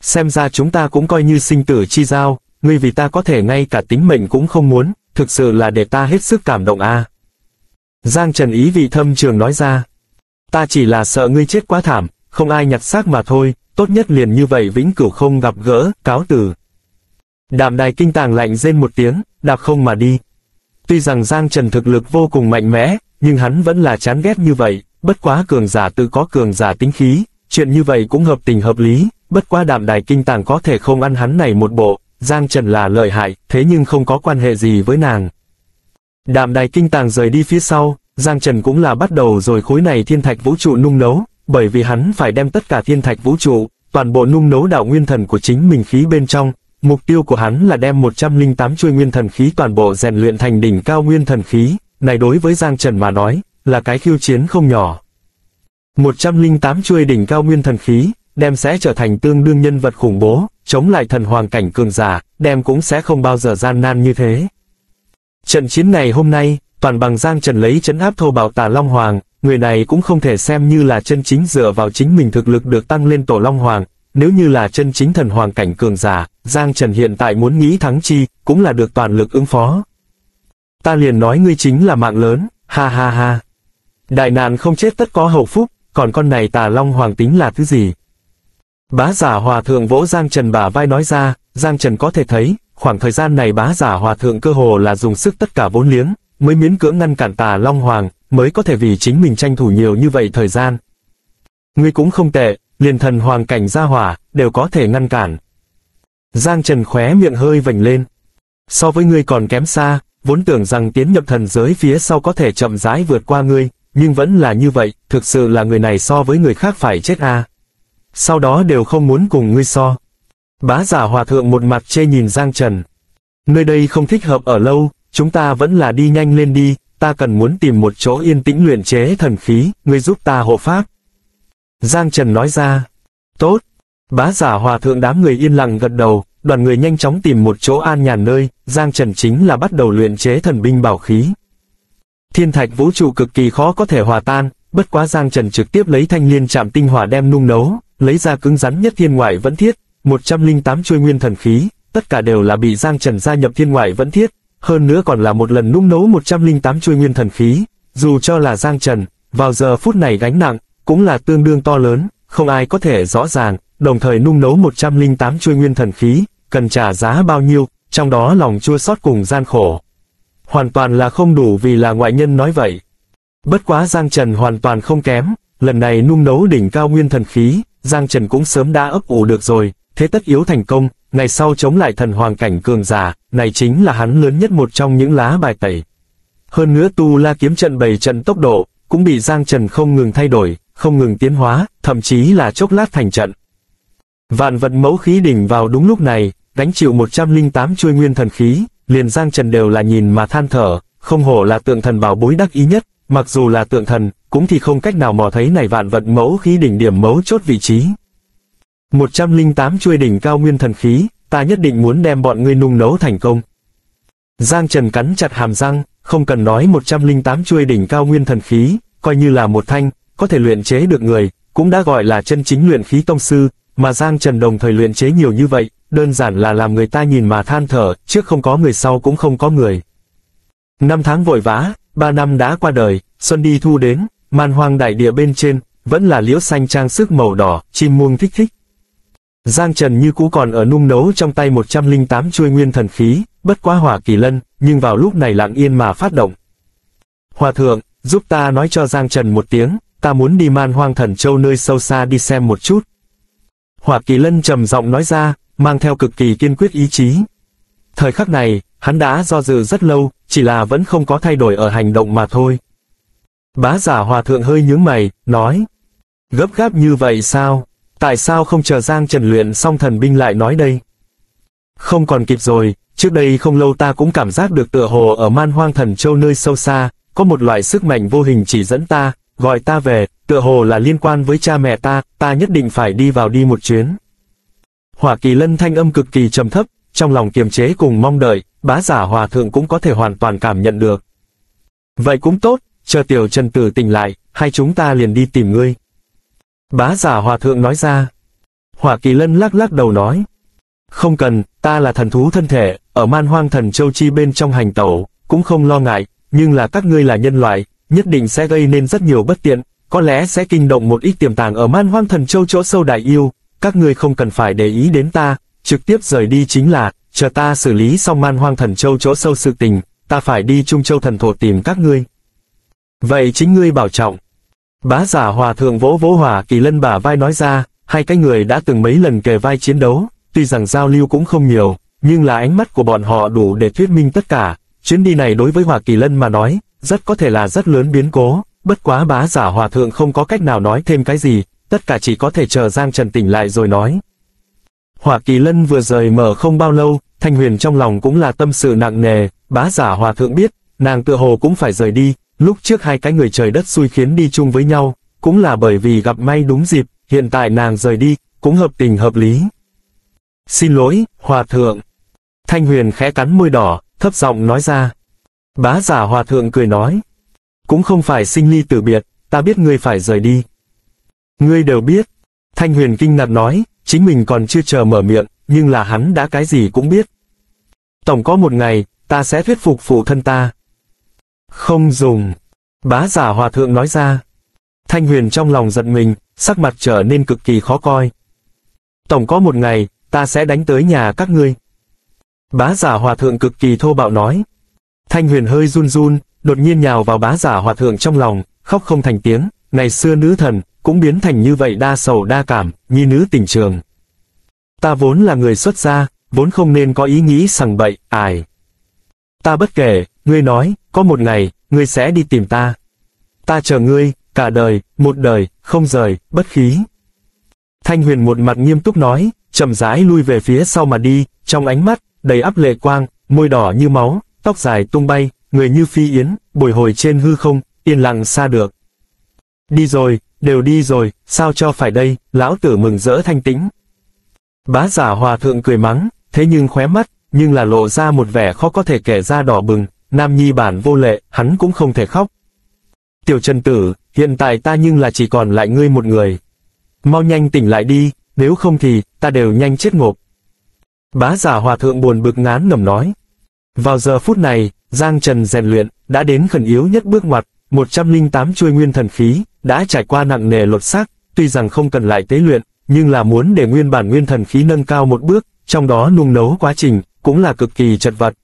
Xem ra chúng ta cũng coi như sinh tử chi giao, ngươi vì ta có thể ngay cả tính mệnh cũng không muốn, thực sự là để ta hết sức cảm động a. À. Giang Trần ý vị thâm trường nói ra. Ta chỉ là sợ ngươi chết quá thảm, không ai nhặt xác mà thôi, tốt nhất liền như vậy vĩnh cửu không gặp gỡ, cáo từ. Đàm Đài Kinh Tàng lạnh rên một tiếng, đạp không mà đi. Tuy rằng Giang Trần thực lực vô cùng mạnh mẽ, nhưng hắn vẫn là chán ghét như vậy, bất quá cường giả tự có cường giả tính khí, chuyện như vậy cũng hợp tình hợp lý, bất quá Đạm Đài Kinh Tàng có thể không ăn hắn này một bộ, Giang Trần là lợi hại, thế nhưng không có quan hệ gì với nàng. Đạm Đài Kinh Tàng rời đi phía sau, Giang Trần cũng là bắt đầu rồi khối này thiên thạch vũ trụ nung nấu, bởi vì hắn phải đem tất cả thiên thạch vũ trụ, toàn bộ nung nấu đạo nguyên thần của chính mình khí bên trong, mục tiêu của hắn là đem một trăm lẻ tám chuôi nguyên thần khí toàn bộ rèn luyện thành đỉnh cao nguyên thần khí. Này đối với Giang Trần mà nói, là cái khiêu chiến không nhỏ. một trăm lẻ tám chuôi đỉnh cao nguyên thần khí, đem sẽ trở thành tương đương nhân vật khủng bố, chống lại thần hoàng cảnh cường giả, đem cũng sẽ không bao giờ gian nan như thế. Trận chiến này hôm nay, toàn bằng Giang Trần lấy trấn áp thô bạo Tà Long Hoàng, người này cũng không thể xem như là chân chính dựa vào chính mình thực lực được tăng lên tổ Long Hoàng, nếu như là chân chính thần hoàng cảnh cường giả, Giang Trần hiện tại muốn nghĩ thắng chi, cũng là được toàn lực ứng phó. Ta liền nói ngươi chính là mạng lớn, ha ha ha. Đại nạn không chết tất có hậu phúc, còn con này Tà Long Hoàng tính là thứ gì? Bá Giả Hòa Thượng vỗ Giang Trần bả vai nói ra. Giang Trần có thể thấy, khoảng thời gian này Bá Giả Hòa Thượng cơ hồ là dùng sức tất cả vốn liếng, mới miễn cưỡng ngăn cản Tà Long Hoàng, mới có thể vì chính mình tranh thủ nhiều như vậy thời gian. Ngươi cũng không tệ, liền thần hoàng cảnh gia hỏa, đều có thể ngăn cản. Giang Trần khóe miệng hơi vểnh lên. So với ngươi còn kém xa, vốn tưởng rằng tiến nhập thần giới phía sau có thể chậm rãi vượt qua ngươi, nhưng vẫn là như vậy, thực sự là người này so với người khác phải chết à. Sau đó đều không muốn cùng ngươi so. Bá Giả Hòa Thượng một mặt chê nhìn Giang Trần. Nơi đây không thích hợp ở lâu, chúng ta vẫn là đi nhanh lên đi, ta cần muốn tìm một chỗ yên tĩnh luyện chế thần khí, ngươi giúp ta hộ pháp. Giang Trần nói ra. Tốt. Bá Giả Hòa Thượng đám người yên lặng gật đầu, đoàn người nhanh chóng tìm một chỗ an nhàn nơi, Giang Trần chính là bắt đầu luyện chế thần binh bảo khí. Thiên thạch vũ trụ cực kỳ khó có thể hòa tan, bất quá Giang Trần trực tiếp lấy thanh liên trảm tinh hỏa đem nung nấu, lấy ra cứng rắn nhất thiên ngoại vẫn thiết, một trăm linh tám chuôi nguyên thần khí, tất cả đều là bị Giang Trần gia nhập thiên ngoại vẫn thiết, hơn nữa còn là một lần nung nấu một trăm linh tám chuôi nguyên thần khí, dù cho là Giang Trần, vào giờ phút này gánh nặng, cũng là tương đương to lớn, không ai có thể rõ ràng, đồng thời nung nấu một trăm linh tám chuôi nguyên thần khí, cần trả giá bao nhiêu, trong đó lòng chua xót cùng gian khổ. Hoàn toàn là không đủ vì là ngoại nhân nói vậy. Bất quá Giang Trần hoàn toàn không kém, lần này nung nấu đỉnh cao nguyên thần khí, Giang Trần cũng sớm đã ấp ủ được rồi, thế tất yếu thành công, ngày sau chống lại thần hoàng cảnh cường giả, này chính là hắn lớn nhất một trong những lá bài tẩy. Hơn nữa tu la kiếm trận bày trận tốc độ, cũng bị Giang Trần không ngừng thay đổi, không ngừng tiến hóa, thậm chí là chốc lát thành trận. Vạn vật mẫu khí đỉnh vào đúng lúc này, đánh chịu một trăm linh tám chuôi nguyên thần khí, liền Giang Trần đều là nhìn mà than thở, không hổ là tượng thần bảo bối đắc ý nhất, mặc dù là tượng thần, cũng thì không cách nào mò thấy này vạn vật mẫu khí đỉnh điểm mấu chốt vị trí. một trăm linh tám chuôi đỉnh cao nguyên thần khí, ta nhất định muốn đem bọn ngươi nung nấu thành công. Giang Trần cắn chặt hàm răng, không cần nói một trăm linh tám chuôi đỉnh cao nguyên thần khí, coi như là một thanh, có thể luyện chế được người, cũng đã gọi là chân chính luyện khí tông sư, mà Giang Trần đồng thời luyện chế nhiều như vậy, đơn giản là làm người ta nhìn mà than thở, trước không có người sau cũng không có người. Năm tháng vội vã, ba năm đã qua đời, xuân đi thu đến, man hoang đại địa bên trên, vẫn là liễu xanh trang sức màu đỏ, chim muông thích thích. Giang Trần như cũ còn ở nung nấu trong tay một trăm linh tám chuôi nguyên thần khí, bất quá hỏa kỳ lân, nhưng vào lúc này lặng yên mà phát động. Hòa thượng, giúp ta nói cho Giang Trần một tiếng, ta muốn đi man hoang thần châu nơi sâu xa đi xem một chút. Hỏa kỳ lân trầm giọng nói ra, mang theo cực kỳ kiên quyết ý chí. Thời khắc này, hắn đã do dự rất lâu, chỉ là vẫn không có thay đổi ở hành động mà thôi. Bá Giả Hòa Thượng hơi nhướng mày, nói. Gấp gáp như vậy sao? Tại sao không chờ Giang Trần luyện xong thần binh lại nói đây? Không còn kịp rồi, trước đây không lâu ta cũng cảm giác được tựa hồ ở man hoang thần châu nơi sâu xa, có một loại sức mạnh vô hình chỉ dẫn ta, gọi ta về, tựa hồ là liên quan với cha mẹ ta, ta nhất định phải đi vào đi một chuyến. Hỏa kỳ lân thanh âm cực kỳ trầm thấp, trong lòng kiềm chế cùng mong đợi, Bá Giả Hòa Thượng cũng có thể hoàn toàn cảm nhận được. Vậy cũng tốt, chờ tiểu Trần tử tỉnh lại, hai chúng ta liền đi tìm ngươi. Bá Giả Hòa Thượng nói ra. Hỏa kỳ lân lắc lắc đầu nói. Không cần, ta là thần thú thân thể, ở man hoang thần châu chi bên trong hành tẩu, cũng không lo ngại, nhưng là các ngươi là nhân loại, nhất định sẽ gây nên rất nhiều bất tiện, có lẽ sẽ kinh động một ít tiềm tàng ở man hoang thần châu chỗ sâu đại yêu. Các ngươi không cần phải để ý đến ta, trực tiếp rời đi chính là, chờ ta xử lý xong man hoang thần châu chỗ sâu sự tình, ta phải đi Trung Châu thần thổ tìm các ngươi. Vậy chính ngươi bảo trọng. Bá Giả Hòa Thượng vỗ vỗ hỏa kỳ lân bả vai nói ra, hai cái người đã từng mấy lần kề vai chiến đấu, tuy rằng giao lưu cũng không nhiều, nhưng là ánh mắt của bọn họ đủ để thuyết minh tất cả, chuyến đi này đối với hỏa kỳ lân mà nói, rất có thể là rất lớn biến cố, bất quá Bá Giả Hòa Thượng không có cách nào nói thêm cái gì. Tất cả chỉ có thể chờ Giang Trần tỉnh lại rồi nói. Hỏa kỳ lân vừa rời mở không bao lâu, Thanh Huyền trong lòng cũng là tâm sự nặng nề, Bá Giả Hòa Thượng biết, nàng tựa hồ cũng phải rời đi, lúc trước hai cái người trời đất xui khiến đi chung với nhau, cũng là bởi vì gặp may đúng dịp, hiện tại nàng rời đi, cũng hợp tình hợp lý. Xin lỗi, Hòa Thượng. Thanh Huyền khẽ cắn môi đỏ, thấp giọng nói ra. Bá Giả Hòa Thượng cười nói. Cũng không phải sinh ly tử biệt, ta biết ngươi phải rời đi. Ngươi đều biết. Thanh Huyền kinh ngạc nói, chính mình còn chưa chờ mở miệng, nhưng là hắn đã cái gì cũng biết. Tổng có một ngày, ta sẽ thuyết phục phụ thân ta. Không dùng. Bá Giả Hòa Thượng nói ra. Thanh Huyền trong lòng giật mình, sắc mặt trở nên cực kỳ khó coi. Tổng có một ngày, ta sẽ đánh tới nhà các ngươi. Bá Giả Hòa Thượng cực kỳ thô bạo nói. Thanh Huyền hơi run run, đột nhiên nhào vào Bá Giả Hòa Thượng trong lòng, khóc không thành tiếng, ngày xưa nữ thần, cũng biến thành như vậy đa sầu đa cảm, nhi nữ tình trường. Ta vốn là người xuất gia, vốn không nên có ý nghĩ sằng bậy, ải. Ta bất kể, ngươi nói, có một ngày, ngươi sẽ đi tìm ta. Ta chờ ngươi, cả đời, một đời, không rời, bất khí. Thanh Huyền một mặt nghiêm túc nói, chậm rãi lui về phía sau mà đi, trong ánh mắt, đầy ắp lệ quang, môi đỏ như máu, tóc dài tung bay, người như phi yến, bồi hồi trên hư không, yên lặng xa được. Đi rồi, đều đi rồi, sao cho phải đây, lão tử mừng rỡ thanh tĩnh. Bá Giả Hòa Thượng cười mắng, thế nhưng khóe mắt, nhưng là lộ ra một vẻ khó có thể kể ra đỏ bừng, nam nhi bản vô lệ, hắn cũng không thể khóc. Tiểu Trần Tử, hiện tại ta nhưng là chỉ còn lại ngươi một người. Mau nhanh tỉnh lại đi, nếu không thì, ta đều nhanh chết ngộp. Bá Giả Hòa Thượng buồn bực ngán ngẩm nói. Vào giờ phút này, Giang Trần rèn luyện, đã đến khẩn yếu nhất bước ngoặt, một trăm linh tám chuôi nguyên thần khí, đã trải qua nặng nề lột xác, tuy rằng không cần lại tế luyện, nhưng là muốn để nguyên bản nguyên thần khí nâng cao một bước, trong đó nung nấu quá trình, cũng là cực kỳ chật vật.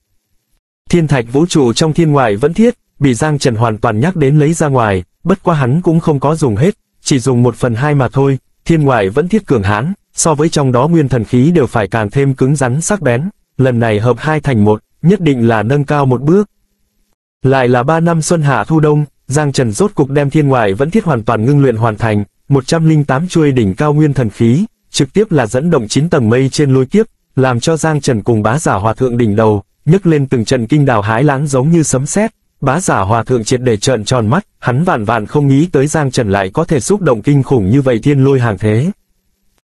Thiên thạch vũ trụ trong thiên ngoại vẫn thiết, bị Giang Trần hoàn toàn nhắc đến lấy ra ngoài, bất quá hắn cũng không có dùng hết, chỉ dùng một phần hai mà thôi, thiên ngoại vẫn thiết cường hãn, so với trong đó nguyên thần khí đều phải càng thêm cứng rắn sắc bén, lần này hợp hai thành một, nhất định là nâng cao một bước. Lại là ba năm xuân hạ thu đông, Giang Trần rốt cục đem thiên ngoại vẫn thiết hoàn toàn ngưng luyện hoàn thành, một trăm linh tám chuôi đỉnh cao nguyên thần khí, trực tiếp là dẫn động chín tầng mây trên lôi kiếp, làm cho Giang Trần cùng Bá Giả Hòa Thượng đỉnh đầu, nhấc lên từng trận kinh đào hái lãng giống như sấm sét. Bá Giả Hòa Thượng triệt để trợn tròn mắt, hắn vạn vạn không nghĩ tới Giang Trần lại có thể xúc động kinh khủng như vậy thiên lôi hàng thế.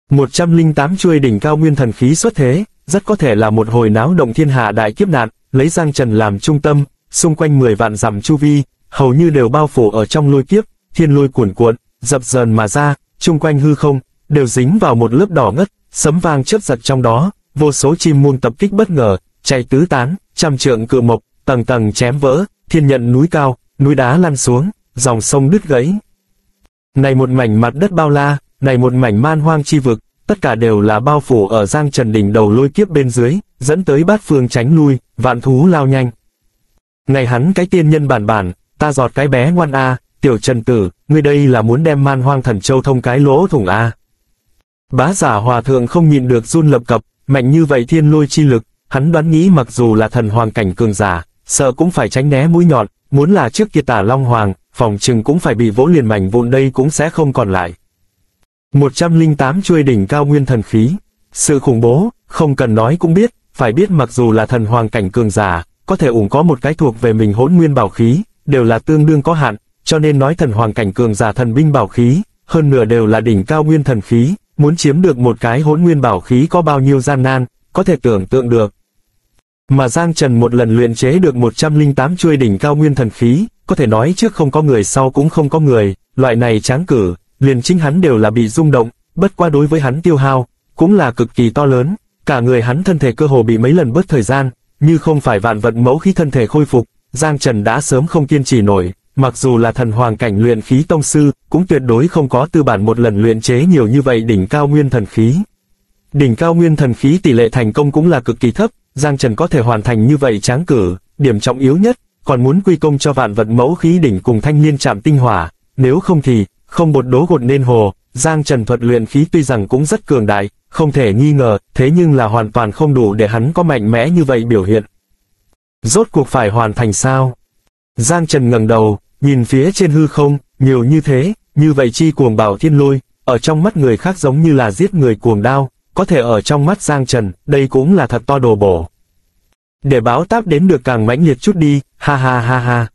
một trăm linh tám chuôi đỉnh cao nguyên thần khí xuất thế, rất có thể là một hồi náo động thiên hạ đại kiếp nạn, lấy Giang Trần làm trung tâm, xung quanh mười vạn dặm chu vi, hầu như đều bao phủ ở trong lôi kiếp, thiên lôi cuồn cuộn, dập dờn mà ra, chung quanh hư không, đều dính vào một lớp đỏ ngất, sấm vang chớp giật trong đó, vô số chim muông tập kích bất ngờ, chạy tứ tán, trăm trượng cự mộc, tầng tầng chém vỡ, thiên nhận núi cao, núi đá lăn xuống, dòng sông đứt gãy. Này một mảnh mặt đất bao la, này một mảnh man hoang chi vực, tất cả đều là bao phủ ở Giang Trần đỉnh đầu lôi kiếp bên dưới, dẫn tới bát phương tránh lui, vạn thú lao nhanh. Ngày hắn cái tiên nhân bản bản, ta giọt cái bé ngoan a, à, tiểu Trần Tử, ngươi đây là muốn đem man hoang thần châu thông cái lỗ thủng a. À. Bá Giả Hòa Thượng không nhịn được run lập cập, mạnh như vậy thiên lôi chi lực, hắn đoán nghĩ mặc dù là thần hoàng cảnh cường giả, sợ cũng phải tránh né mũi nhọn, muốn là trước kia Tà Long Hoàng, phòng chừng cũng phải bị vỗ liền mảnh vụn đây cũng sẽ không còn lại. một trăm linh tám chuôi đỉnh cao nguyên thần khí, sự khủng bố, không cần nói cũng biết, phải biết mặc dù là thần hoàng cảnh cường giả, có thể ủng có một cái thuộc về mình hỗn nguyên bảo khí, đều là tương đương có hạn, cho nên nói thần hoàng cảnh cường giả thần binh bảo khí, hơn nửa đều là đỉnh cao nguyên thần khí, muốn chiếm được một cái hỗn nguyên bảo khí có bao nhiêu gian nan, có thể tưởng tượng được. Mà Giang Trần một lần luyện chế được một trăm linh tám chuôi đỉnh cao nguyên thần khí, có thể nói trước không có người sau cũng không có người, loại này tráng cử, liền chính hắn đều là bị rung động, bất qua đối với hắn tiêu hao, cũng là cực kỳ to lớn, cả người hắn thân thể cơ hồ bị mấy lần bớt thời gian, như không phải vạn vật mẫu khí thân thể khôi phục, Giang Trần đã sớm không kiên trì nổi, mặc dù là thần hoàng cảnh luyện khí tông sư, cũng tuyệt đối không có tư bản một lần luyện chế nhiều như vậy đỉnh cao nguyên thần khí. Đỉnh cao nguyên thần khí tỷ lệ thành công cũng là cực kỳ thấp, Giang Trần có thể hoàn thành như vậy tráng cử, điểm trọng yếu nhất, còn muốn quy công cho vạn vật mẫu khí đỉnh cùng thanh liên trảm tinh hỏa, nếu không thì, không bột đố gột nên hồ, Giang Trần thuật luyện khí tuy rằng cũng rất cường đại, không thể nghi ngờ, thế nhưng là hoàn toàn không đủ để hắn có mạnh mẽ như vậy biểu hiện. Rốt cuộc phải hoàn thành sao? Giang Trần ngẩng đầu, nhìn phía trên hư không, nhiều như thế, như vậy chi cuồng bảo thiên lôi, ở trong mắt người khác giống như là giết người cuồng đao. Có thể ở trong mắt Giang Trần, đây cũng là thật to đồ bổ. Để báo táp đến được càng mãnh liệt chút đi, ha ha ha ha.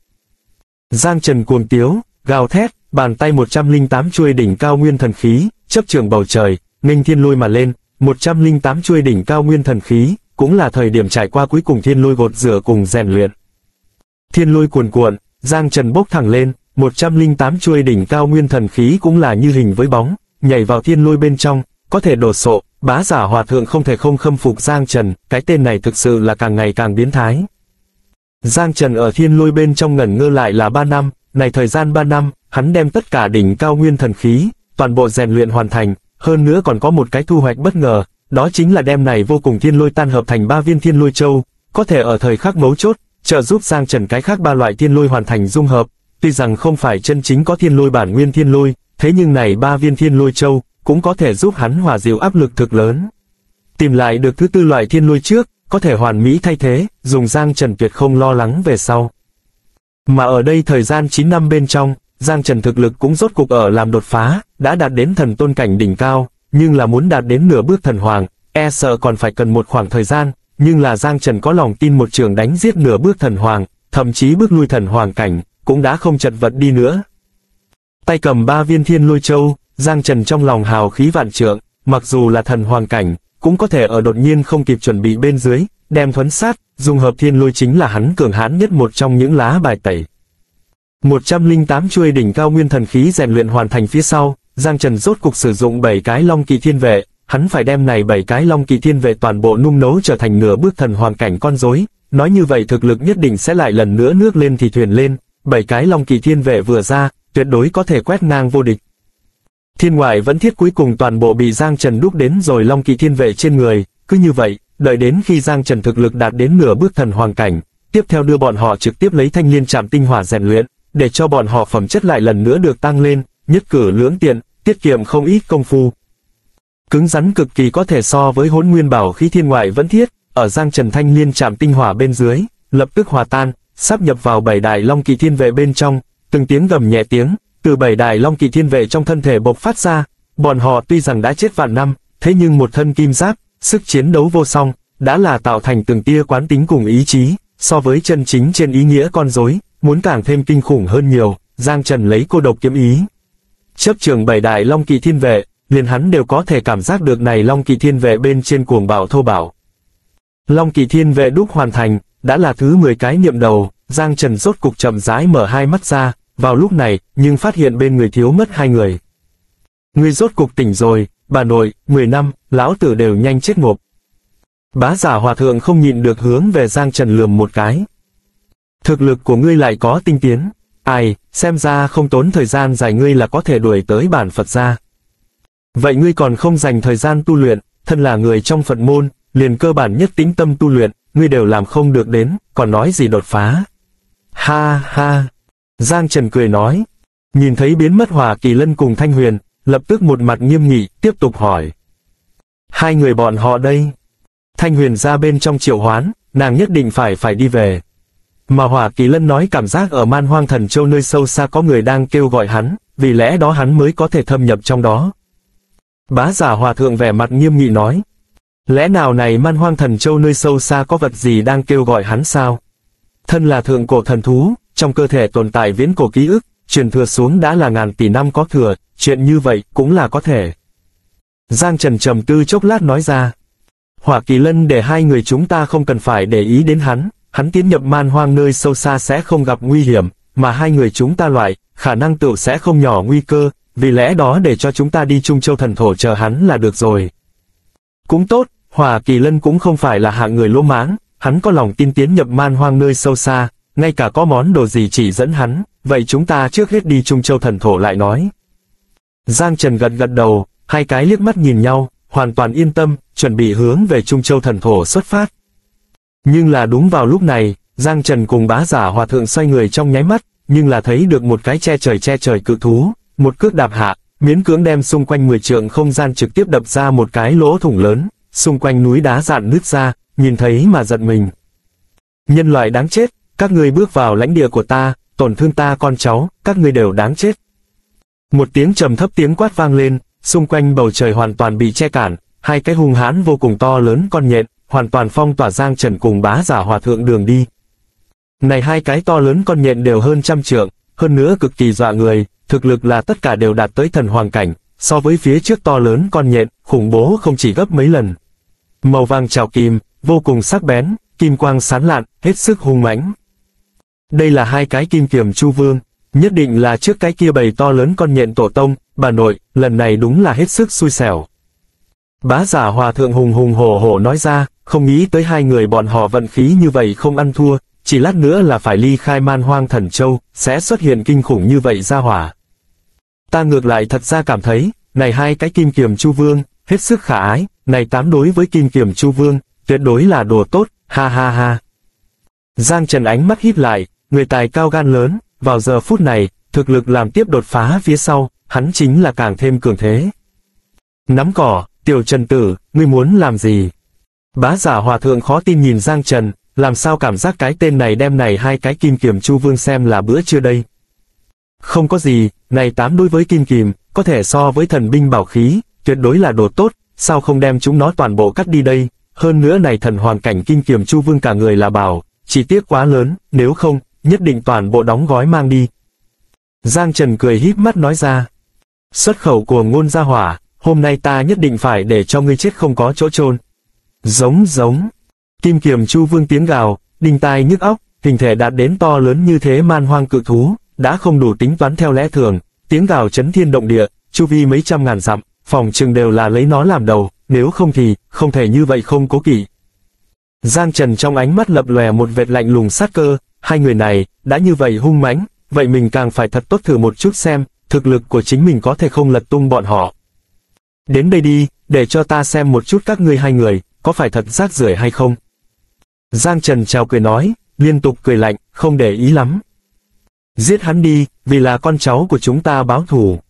Giang Trần cuồng tiếu, gào thét, bàn tay một trăm linh tám chuôi đỉnh cao nguyên thần khí, chấp trường bầu trời, nghênh thiên lôi mà lên, một trăm linh tám chuôi đỉnh cao nguyên thần khí, cũng là thời điểm trải qua cuối cùng thiên lôi gột rửa cùng rèn luyện. Thiên lôi cuồn cuộn, Giang Trần bốc thẳng lên, một trăm linh tám chuôi đỉnh cao nguyên thần khí cũng là như hình với bóng, nhảy vào thiên lôi bên trong, có thể đổ sộ. Bá Giả Hòa Thượng không thể không khâm phục Giang Trần, cái tên này thực sự là càng ngày càng biến thái. Giang Trần ở thiên lôi bên trong ngẩn ngơ lại là ba năm, này thời gian ba năm, hắn đem tất cả đỉnh cao nguyên thần khí, toàn bộ rèn luyện hoàn thành, hơn nữa còn có một cái thu hoạch bất ngờ, đó chính là đem này vô cùng thiên lôi tan hợp thành ba viên thiên lôi châu, có thể ở thời khắc mấu chốt, trợ giúp Giang Trần cái khác ba loại thiên lôi hoàn thành dung hợp, tuy rằng không phải chân chính có thiên lôi bản nguyên thiên lôi, thế nhưng này ba viên thiên lôi châu, cũng có thể giúp hắn hòa dịu áp lực thực lớn. Tìm lại được thứ tư loại thiên lôi trước, có thể hoàn mỹ thay thế, dùng Giang Trần tuyệt không lo lắng về sau. Mà ở đây thời gian chín năm bên trong, Giang Trần thực lực cũng rốt cục ở làm đột phá, đã đạt đến thần tôn cảnh đỉnh cao, nhưng là muốn đạt đến nửa bước thần hoàng, e sợ còn phải cần một khoảng thời gian, nhưng là Giang Trần có lòng tin một trường đánh giết nửa bước thần hoàng, thậm chí bước lui thần hoàng cảnh, cũng đã không chật vật đi nữa. Tay cầm ba viên thiên lôi châu, Giang Trần trong lòng hào khí vạn trượng, mặc dù là thần hoàng cảnh, cũng có thể ở đột nhiên không kịp chuẩn bị bên dưới, đem thuấn sát, dùng hợp thiên lôi chính là hắn cường hãn nhất một trong những lá bài tẩy. một trăm lẻ tám chuôi đỉnh cao nguyên thần khí rèn luyện hoàn thành phía sau, Giang Trần rốt cục sử dụng bảy cái long kỳ thiên vệ, hắn phải đem này bảy cái long kỳ thiên vệ toàn bộ nung nấu trở thành nửa bước thần hoàn cảnh con rối, nói như vậy thực lực nhất định sẽ lại lần nữa nước lên thì thuyền lên, bảy cái long kỳ thiên vệ vừa ra, tuyệt đối có thể quét ngang vô địch. Thiên ngoại vẫn thiết cuối cùng toàn bộ bị Giang Trần đúc đến rồi long kỳ thiên vệ trên người, cứ như vậy, đợi đến khi Giang Trần thực lực đạt đến nửa bước thần hoàn cảnh, tiếp theo đưa bọn họ trực tiếp lấy thanh liên trảm tinh hỏa rèn luyện, để cho bọn họ phẩm chất lại lần nữa được tăng lên, nhất cử lưỡng tiện, tiết kiệm không ít công phu. Cứng rắn cực kỳ có thể so với hỗn nguyên bảo khí thiên ngoại vẫn thiết, ở Giang Trần thanh liên trảm tinh hỏa bên dưới, lập tức hòa tan, sắp nhập vào bảy đại long kỳ thiên vệ bên trong, từng tiếng gầm nhẹ tiếng từ bảy đại long kỳ thiên vệ trong thân thể bộc phát ra, bọn họ tuy rằng đã chết vạn năm, thế nhưng một thân kim giáp, sức chiến đấu vô song, đã là tạo thành từng tia quán tính cùng ý chí, so với chân chính trên ý nghĩa con rối, muốn càng thêm kinh khủng hơn nhiều. Giang Trần lấy cô độc kiếm ý chấp trường bảy đại long kỳ thiên vệ, liền hắn đều có thể cảm giác được này long kỳ thiên vệ bên trên cuồng bạo thô bạo. Long kỳ thiên vệ đúc hoàn thành, đã là thứ mười cái niệm đầu, Giang Trần rốt cục chậm rãi mở hai mắt ra. Vào lúc này, nhưng phát hiện bên người thiếu mất hai người. Ngươi rốt cục tỉnh rồi, bà nội, mười năm, lão tử đều nhanh chết ngộp. Bá giả hòa thượng không nhịn được hướng về Giang Trần lườm một cái. Thực lực của ngươi lại có tinh tiến, ai, xem ra không tốn thời gian dài ngươi là có thể đuổi tới bản Phật gia. Vậy ngươi còn không dành thời gian tu luyện, thân là người trong Phật môn, liền cơ bản nhất tĩnh tâm tu luyện, ngươi đều làm không được đến, còn nói gì đột phá. Ha ha. Giang Trần cười nói, nhìn thấy biến mất Hỏa Kỳ Lân cùng Thanh Huyền, lập tức một mặt nghiêm nghị, tiếp tục hỏi. Hai người bọn họ đây. Thanh Huyền ra bên trong triệu hoán, nàng nhất định phải phải đi về. Mà Hỏa Kỳ Lân nói cảm giác ở Man Hoang Thần Châu nơi sâu xa có người đang kêu gọi hắn, vì lẽ đó hắn mới có thể thâm nhập trong đó. Bá giả hòa thượng vẻ mặt nghiêm nghị nói, lẽ nào này Man Hoang Thần Châu nơi sâu xa có vật gì đang kêu gọi hắn sao? Thân là thượng cổ thần thú, trong cơ thể tồn tại viễn cổ ký ức, truyền thừa xuống đã là ngàn tỷ năm có thừa, chuyện như vậy cũng là có thể. Giang Trần trầm tư chốc lát nói ra, Hỏa Kỳ Lân để hai người chúng ta không cần phải để ý đến hắn, hắn tiến nhập man hoang nơi sâu xa sẽ không gặp nguy hiểm, mà hai người chúng ta loại, khả năng tựu sẽ không nhỏ nguy cơ, vì lẽ đó để cho chúng ta đi Trung Châu Thần Thổ chờ hắn là được rồi. Cũng tốt, Hỏa Kỳ Lân cũng không phải là hạng người lỗ mãng, hắn có lòng tin tiến nhập man hoang nơi sâu xa, ngay cả có món đồ gì chỉ dẫn hắn, vậy chúng ta trước hết đi Trung Châu Thần Thổ lại nói. Giang Trần gật gật đầu, hai cái liếc mắt nhìn nhau, hoàn toàn yên tâm, chuẩn bị hướng về Trung Châu Thần Thổ xuất phát. Nhưng là đúng vào lúc này, Giang Trần cùng bá giả hòa thượng xoay người trong nháy mắt, nhưng là thấy được một cái che trời che trời cự thú, một cước đạp hạ, miễn cưỡng đem xung quanh mười trượng không gian trực tiếp đập ra một cái lỗ thủng lớn, xung quanh núi đá dạn nứt ra, nhìn thấy mà giật mình. Nhân loại đáng chết! Các ngươi bước vào lãnh địa của ta, tổn thương ta con cháu, các ngươi đều đáng chết. Một tiếng trầm thấp tiếng quát vang lên, xung quanh bầu trời hoàn toàn bị che cản, hai cái hung hãn vô cùng to lớn con nhện, hoàn toàn phong tỏa Giang Trần cùng bá giả hòa thượng đường đi. Này hai cái to lớn con nhện đều hơn trăm trượng, hơn nữa cực kỳ dọa người, thực lực là tất cả đều đạt tới thần hoàng cảnh, so với phía trước to lớn con nhện, khủng bố không chỉ gấp mấy lần. Màu vàng trào kim, vô cùng sắc bén, kim quang sáng lạn, hết sức hung mãnh. Đây là hai cái kim kiềm chu vương, nhất định là trước cái kia bầy to lớn con nhện tổ tông, bà nội, lần này đúng là hết sức xui xẻo. Bá giả hòa thượng hùng hùng hổ hổ nói ra, không nghĩ tới hai người bọn họ vận khí như vậy không ăn thua, chỉ lát nữa là phải ly khai Man Hoang Thần Châu, sẽ xuất hiện kinh khủng như vậy ra hỏa. Ta ngược lại thật ra cảm thấy, này hai cái kim kiềm chu vương, hết sức khả ái, này tám đối với kim kiềm chu vương, tuyệt đối là đồ tốt, ha ha ha. Giang Trần ánh mắt híp lại, người tài cao gan lớn, vào giờ phút này, thực lực làm tiếp đột phá phía sau, hắn chính là càng thêm cường thế. Nắm cỏ, tiểu Trần tử, ngươi muốn làm gì? Bá Giả Hòa Thượng khó tin nhìn Giang Trần, làm sao cảm giác cái tên này đem này hai cái kim kiềm chu vương xem là bữa trưa đây. Không có gì, này tám đối với kim kiềm, có thể so với thần binh bảo khí, tuyệt đối là đồ tốt, sao không đem chúng nó toàn bộ cắt đi đây, hơn nữa này thần hoàn cảnh kim kiềm chu vương cả người là bảo, chỉ tiếc quá lớn, nếu không, nhất định toàn bộ đóng gói mang đi. Giang Trần cười híp mắt nói ra, xuất khẩu của ngôn gia hỏa, hôm nay ta nhất định phải để cho ngươi chết không có chỗ chôn. Giống giống, kim kiềm chu vương tiếng gào, đinh tai nhức óc, hình thể đạt đến to lớn như thế man hoang cự thú, đã không đủ tính toán theo lẽ thường, tiếng gào chấn thiên động địa, chu vi mấy trăm ngàn dặm, phòng trường đều là lấy nó làm đầu, nếu không thì, không thể như vậy không cố kỵ. Giang Trần trong ánh mắt lập lòe một vệt lạnh lùng sát cơ, hai người này, đã như vậy hung mãnh, vậy mình càng phải thật tốt thử một chút xem, thực lực của chính mình có thể không lật tung bọn họ. Đến đây đi, để cho ta xem một chút các ngươi hai người, có phải thật rác rưởi hay không. Giang Trần chào cười nói, liên tục cười lạnh, không để ý lắm. Giết hắn đi, vì là con cháu của chúng ta báo thù.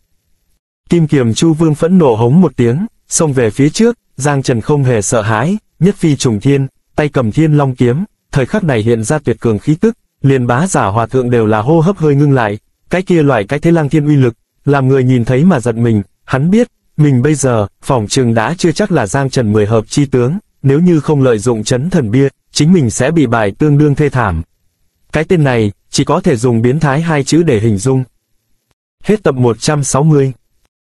Kim kiềm chu vương phẫn nộ hống một tiếng, xông về phía trước, Giang Trần không hề sợ hãi, nhất phi trùng thiên, tay cầm Thiên Long kiếm, thời khắc này hiện ra tuyệt cường khí tức, liền Bá Giả Hòa Thượng đều là hô hấp hơi ngưng lại, cái kia loại cái thế lang thiên uy lực, làm người nhìn thấy mà giật mình, hắn biết, mình bây giờ, phỏng chừng đã chưa chắc là Giang Trần mười hợp chi tướng, nếu như không lợi dụng chấn thần bia, chính mình sẽ bị bài tương đương thê thảm. Cái tên này, chỉ có thể dùng biến thái hai chữ để hình dung. Hết tập một trăm sáu mươi.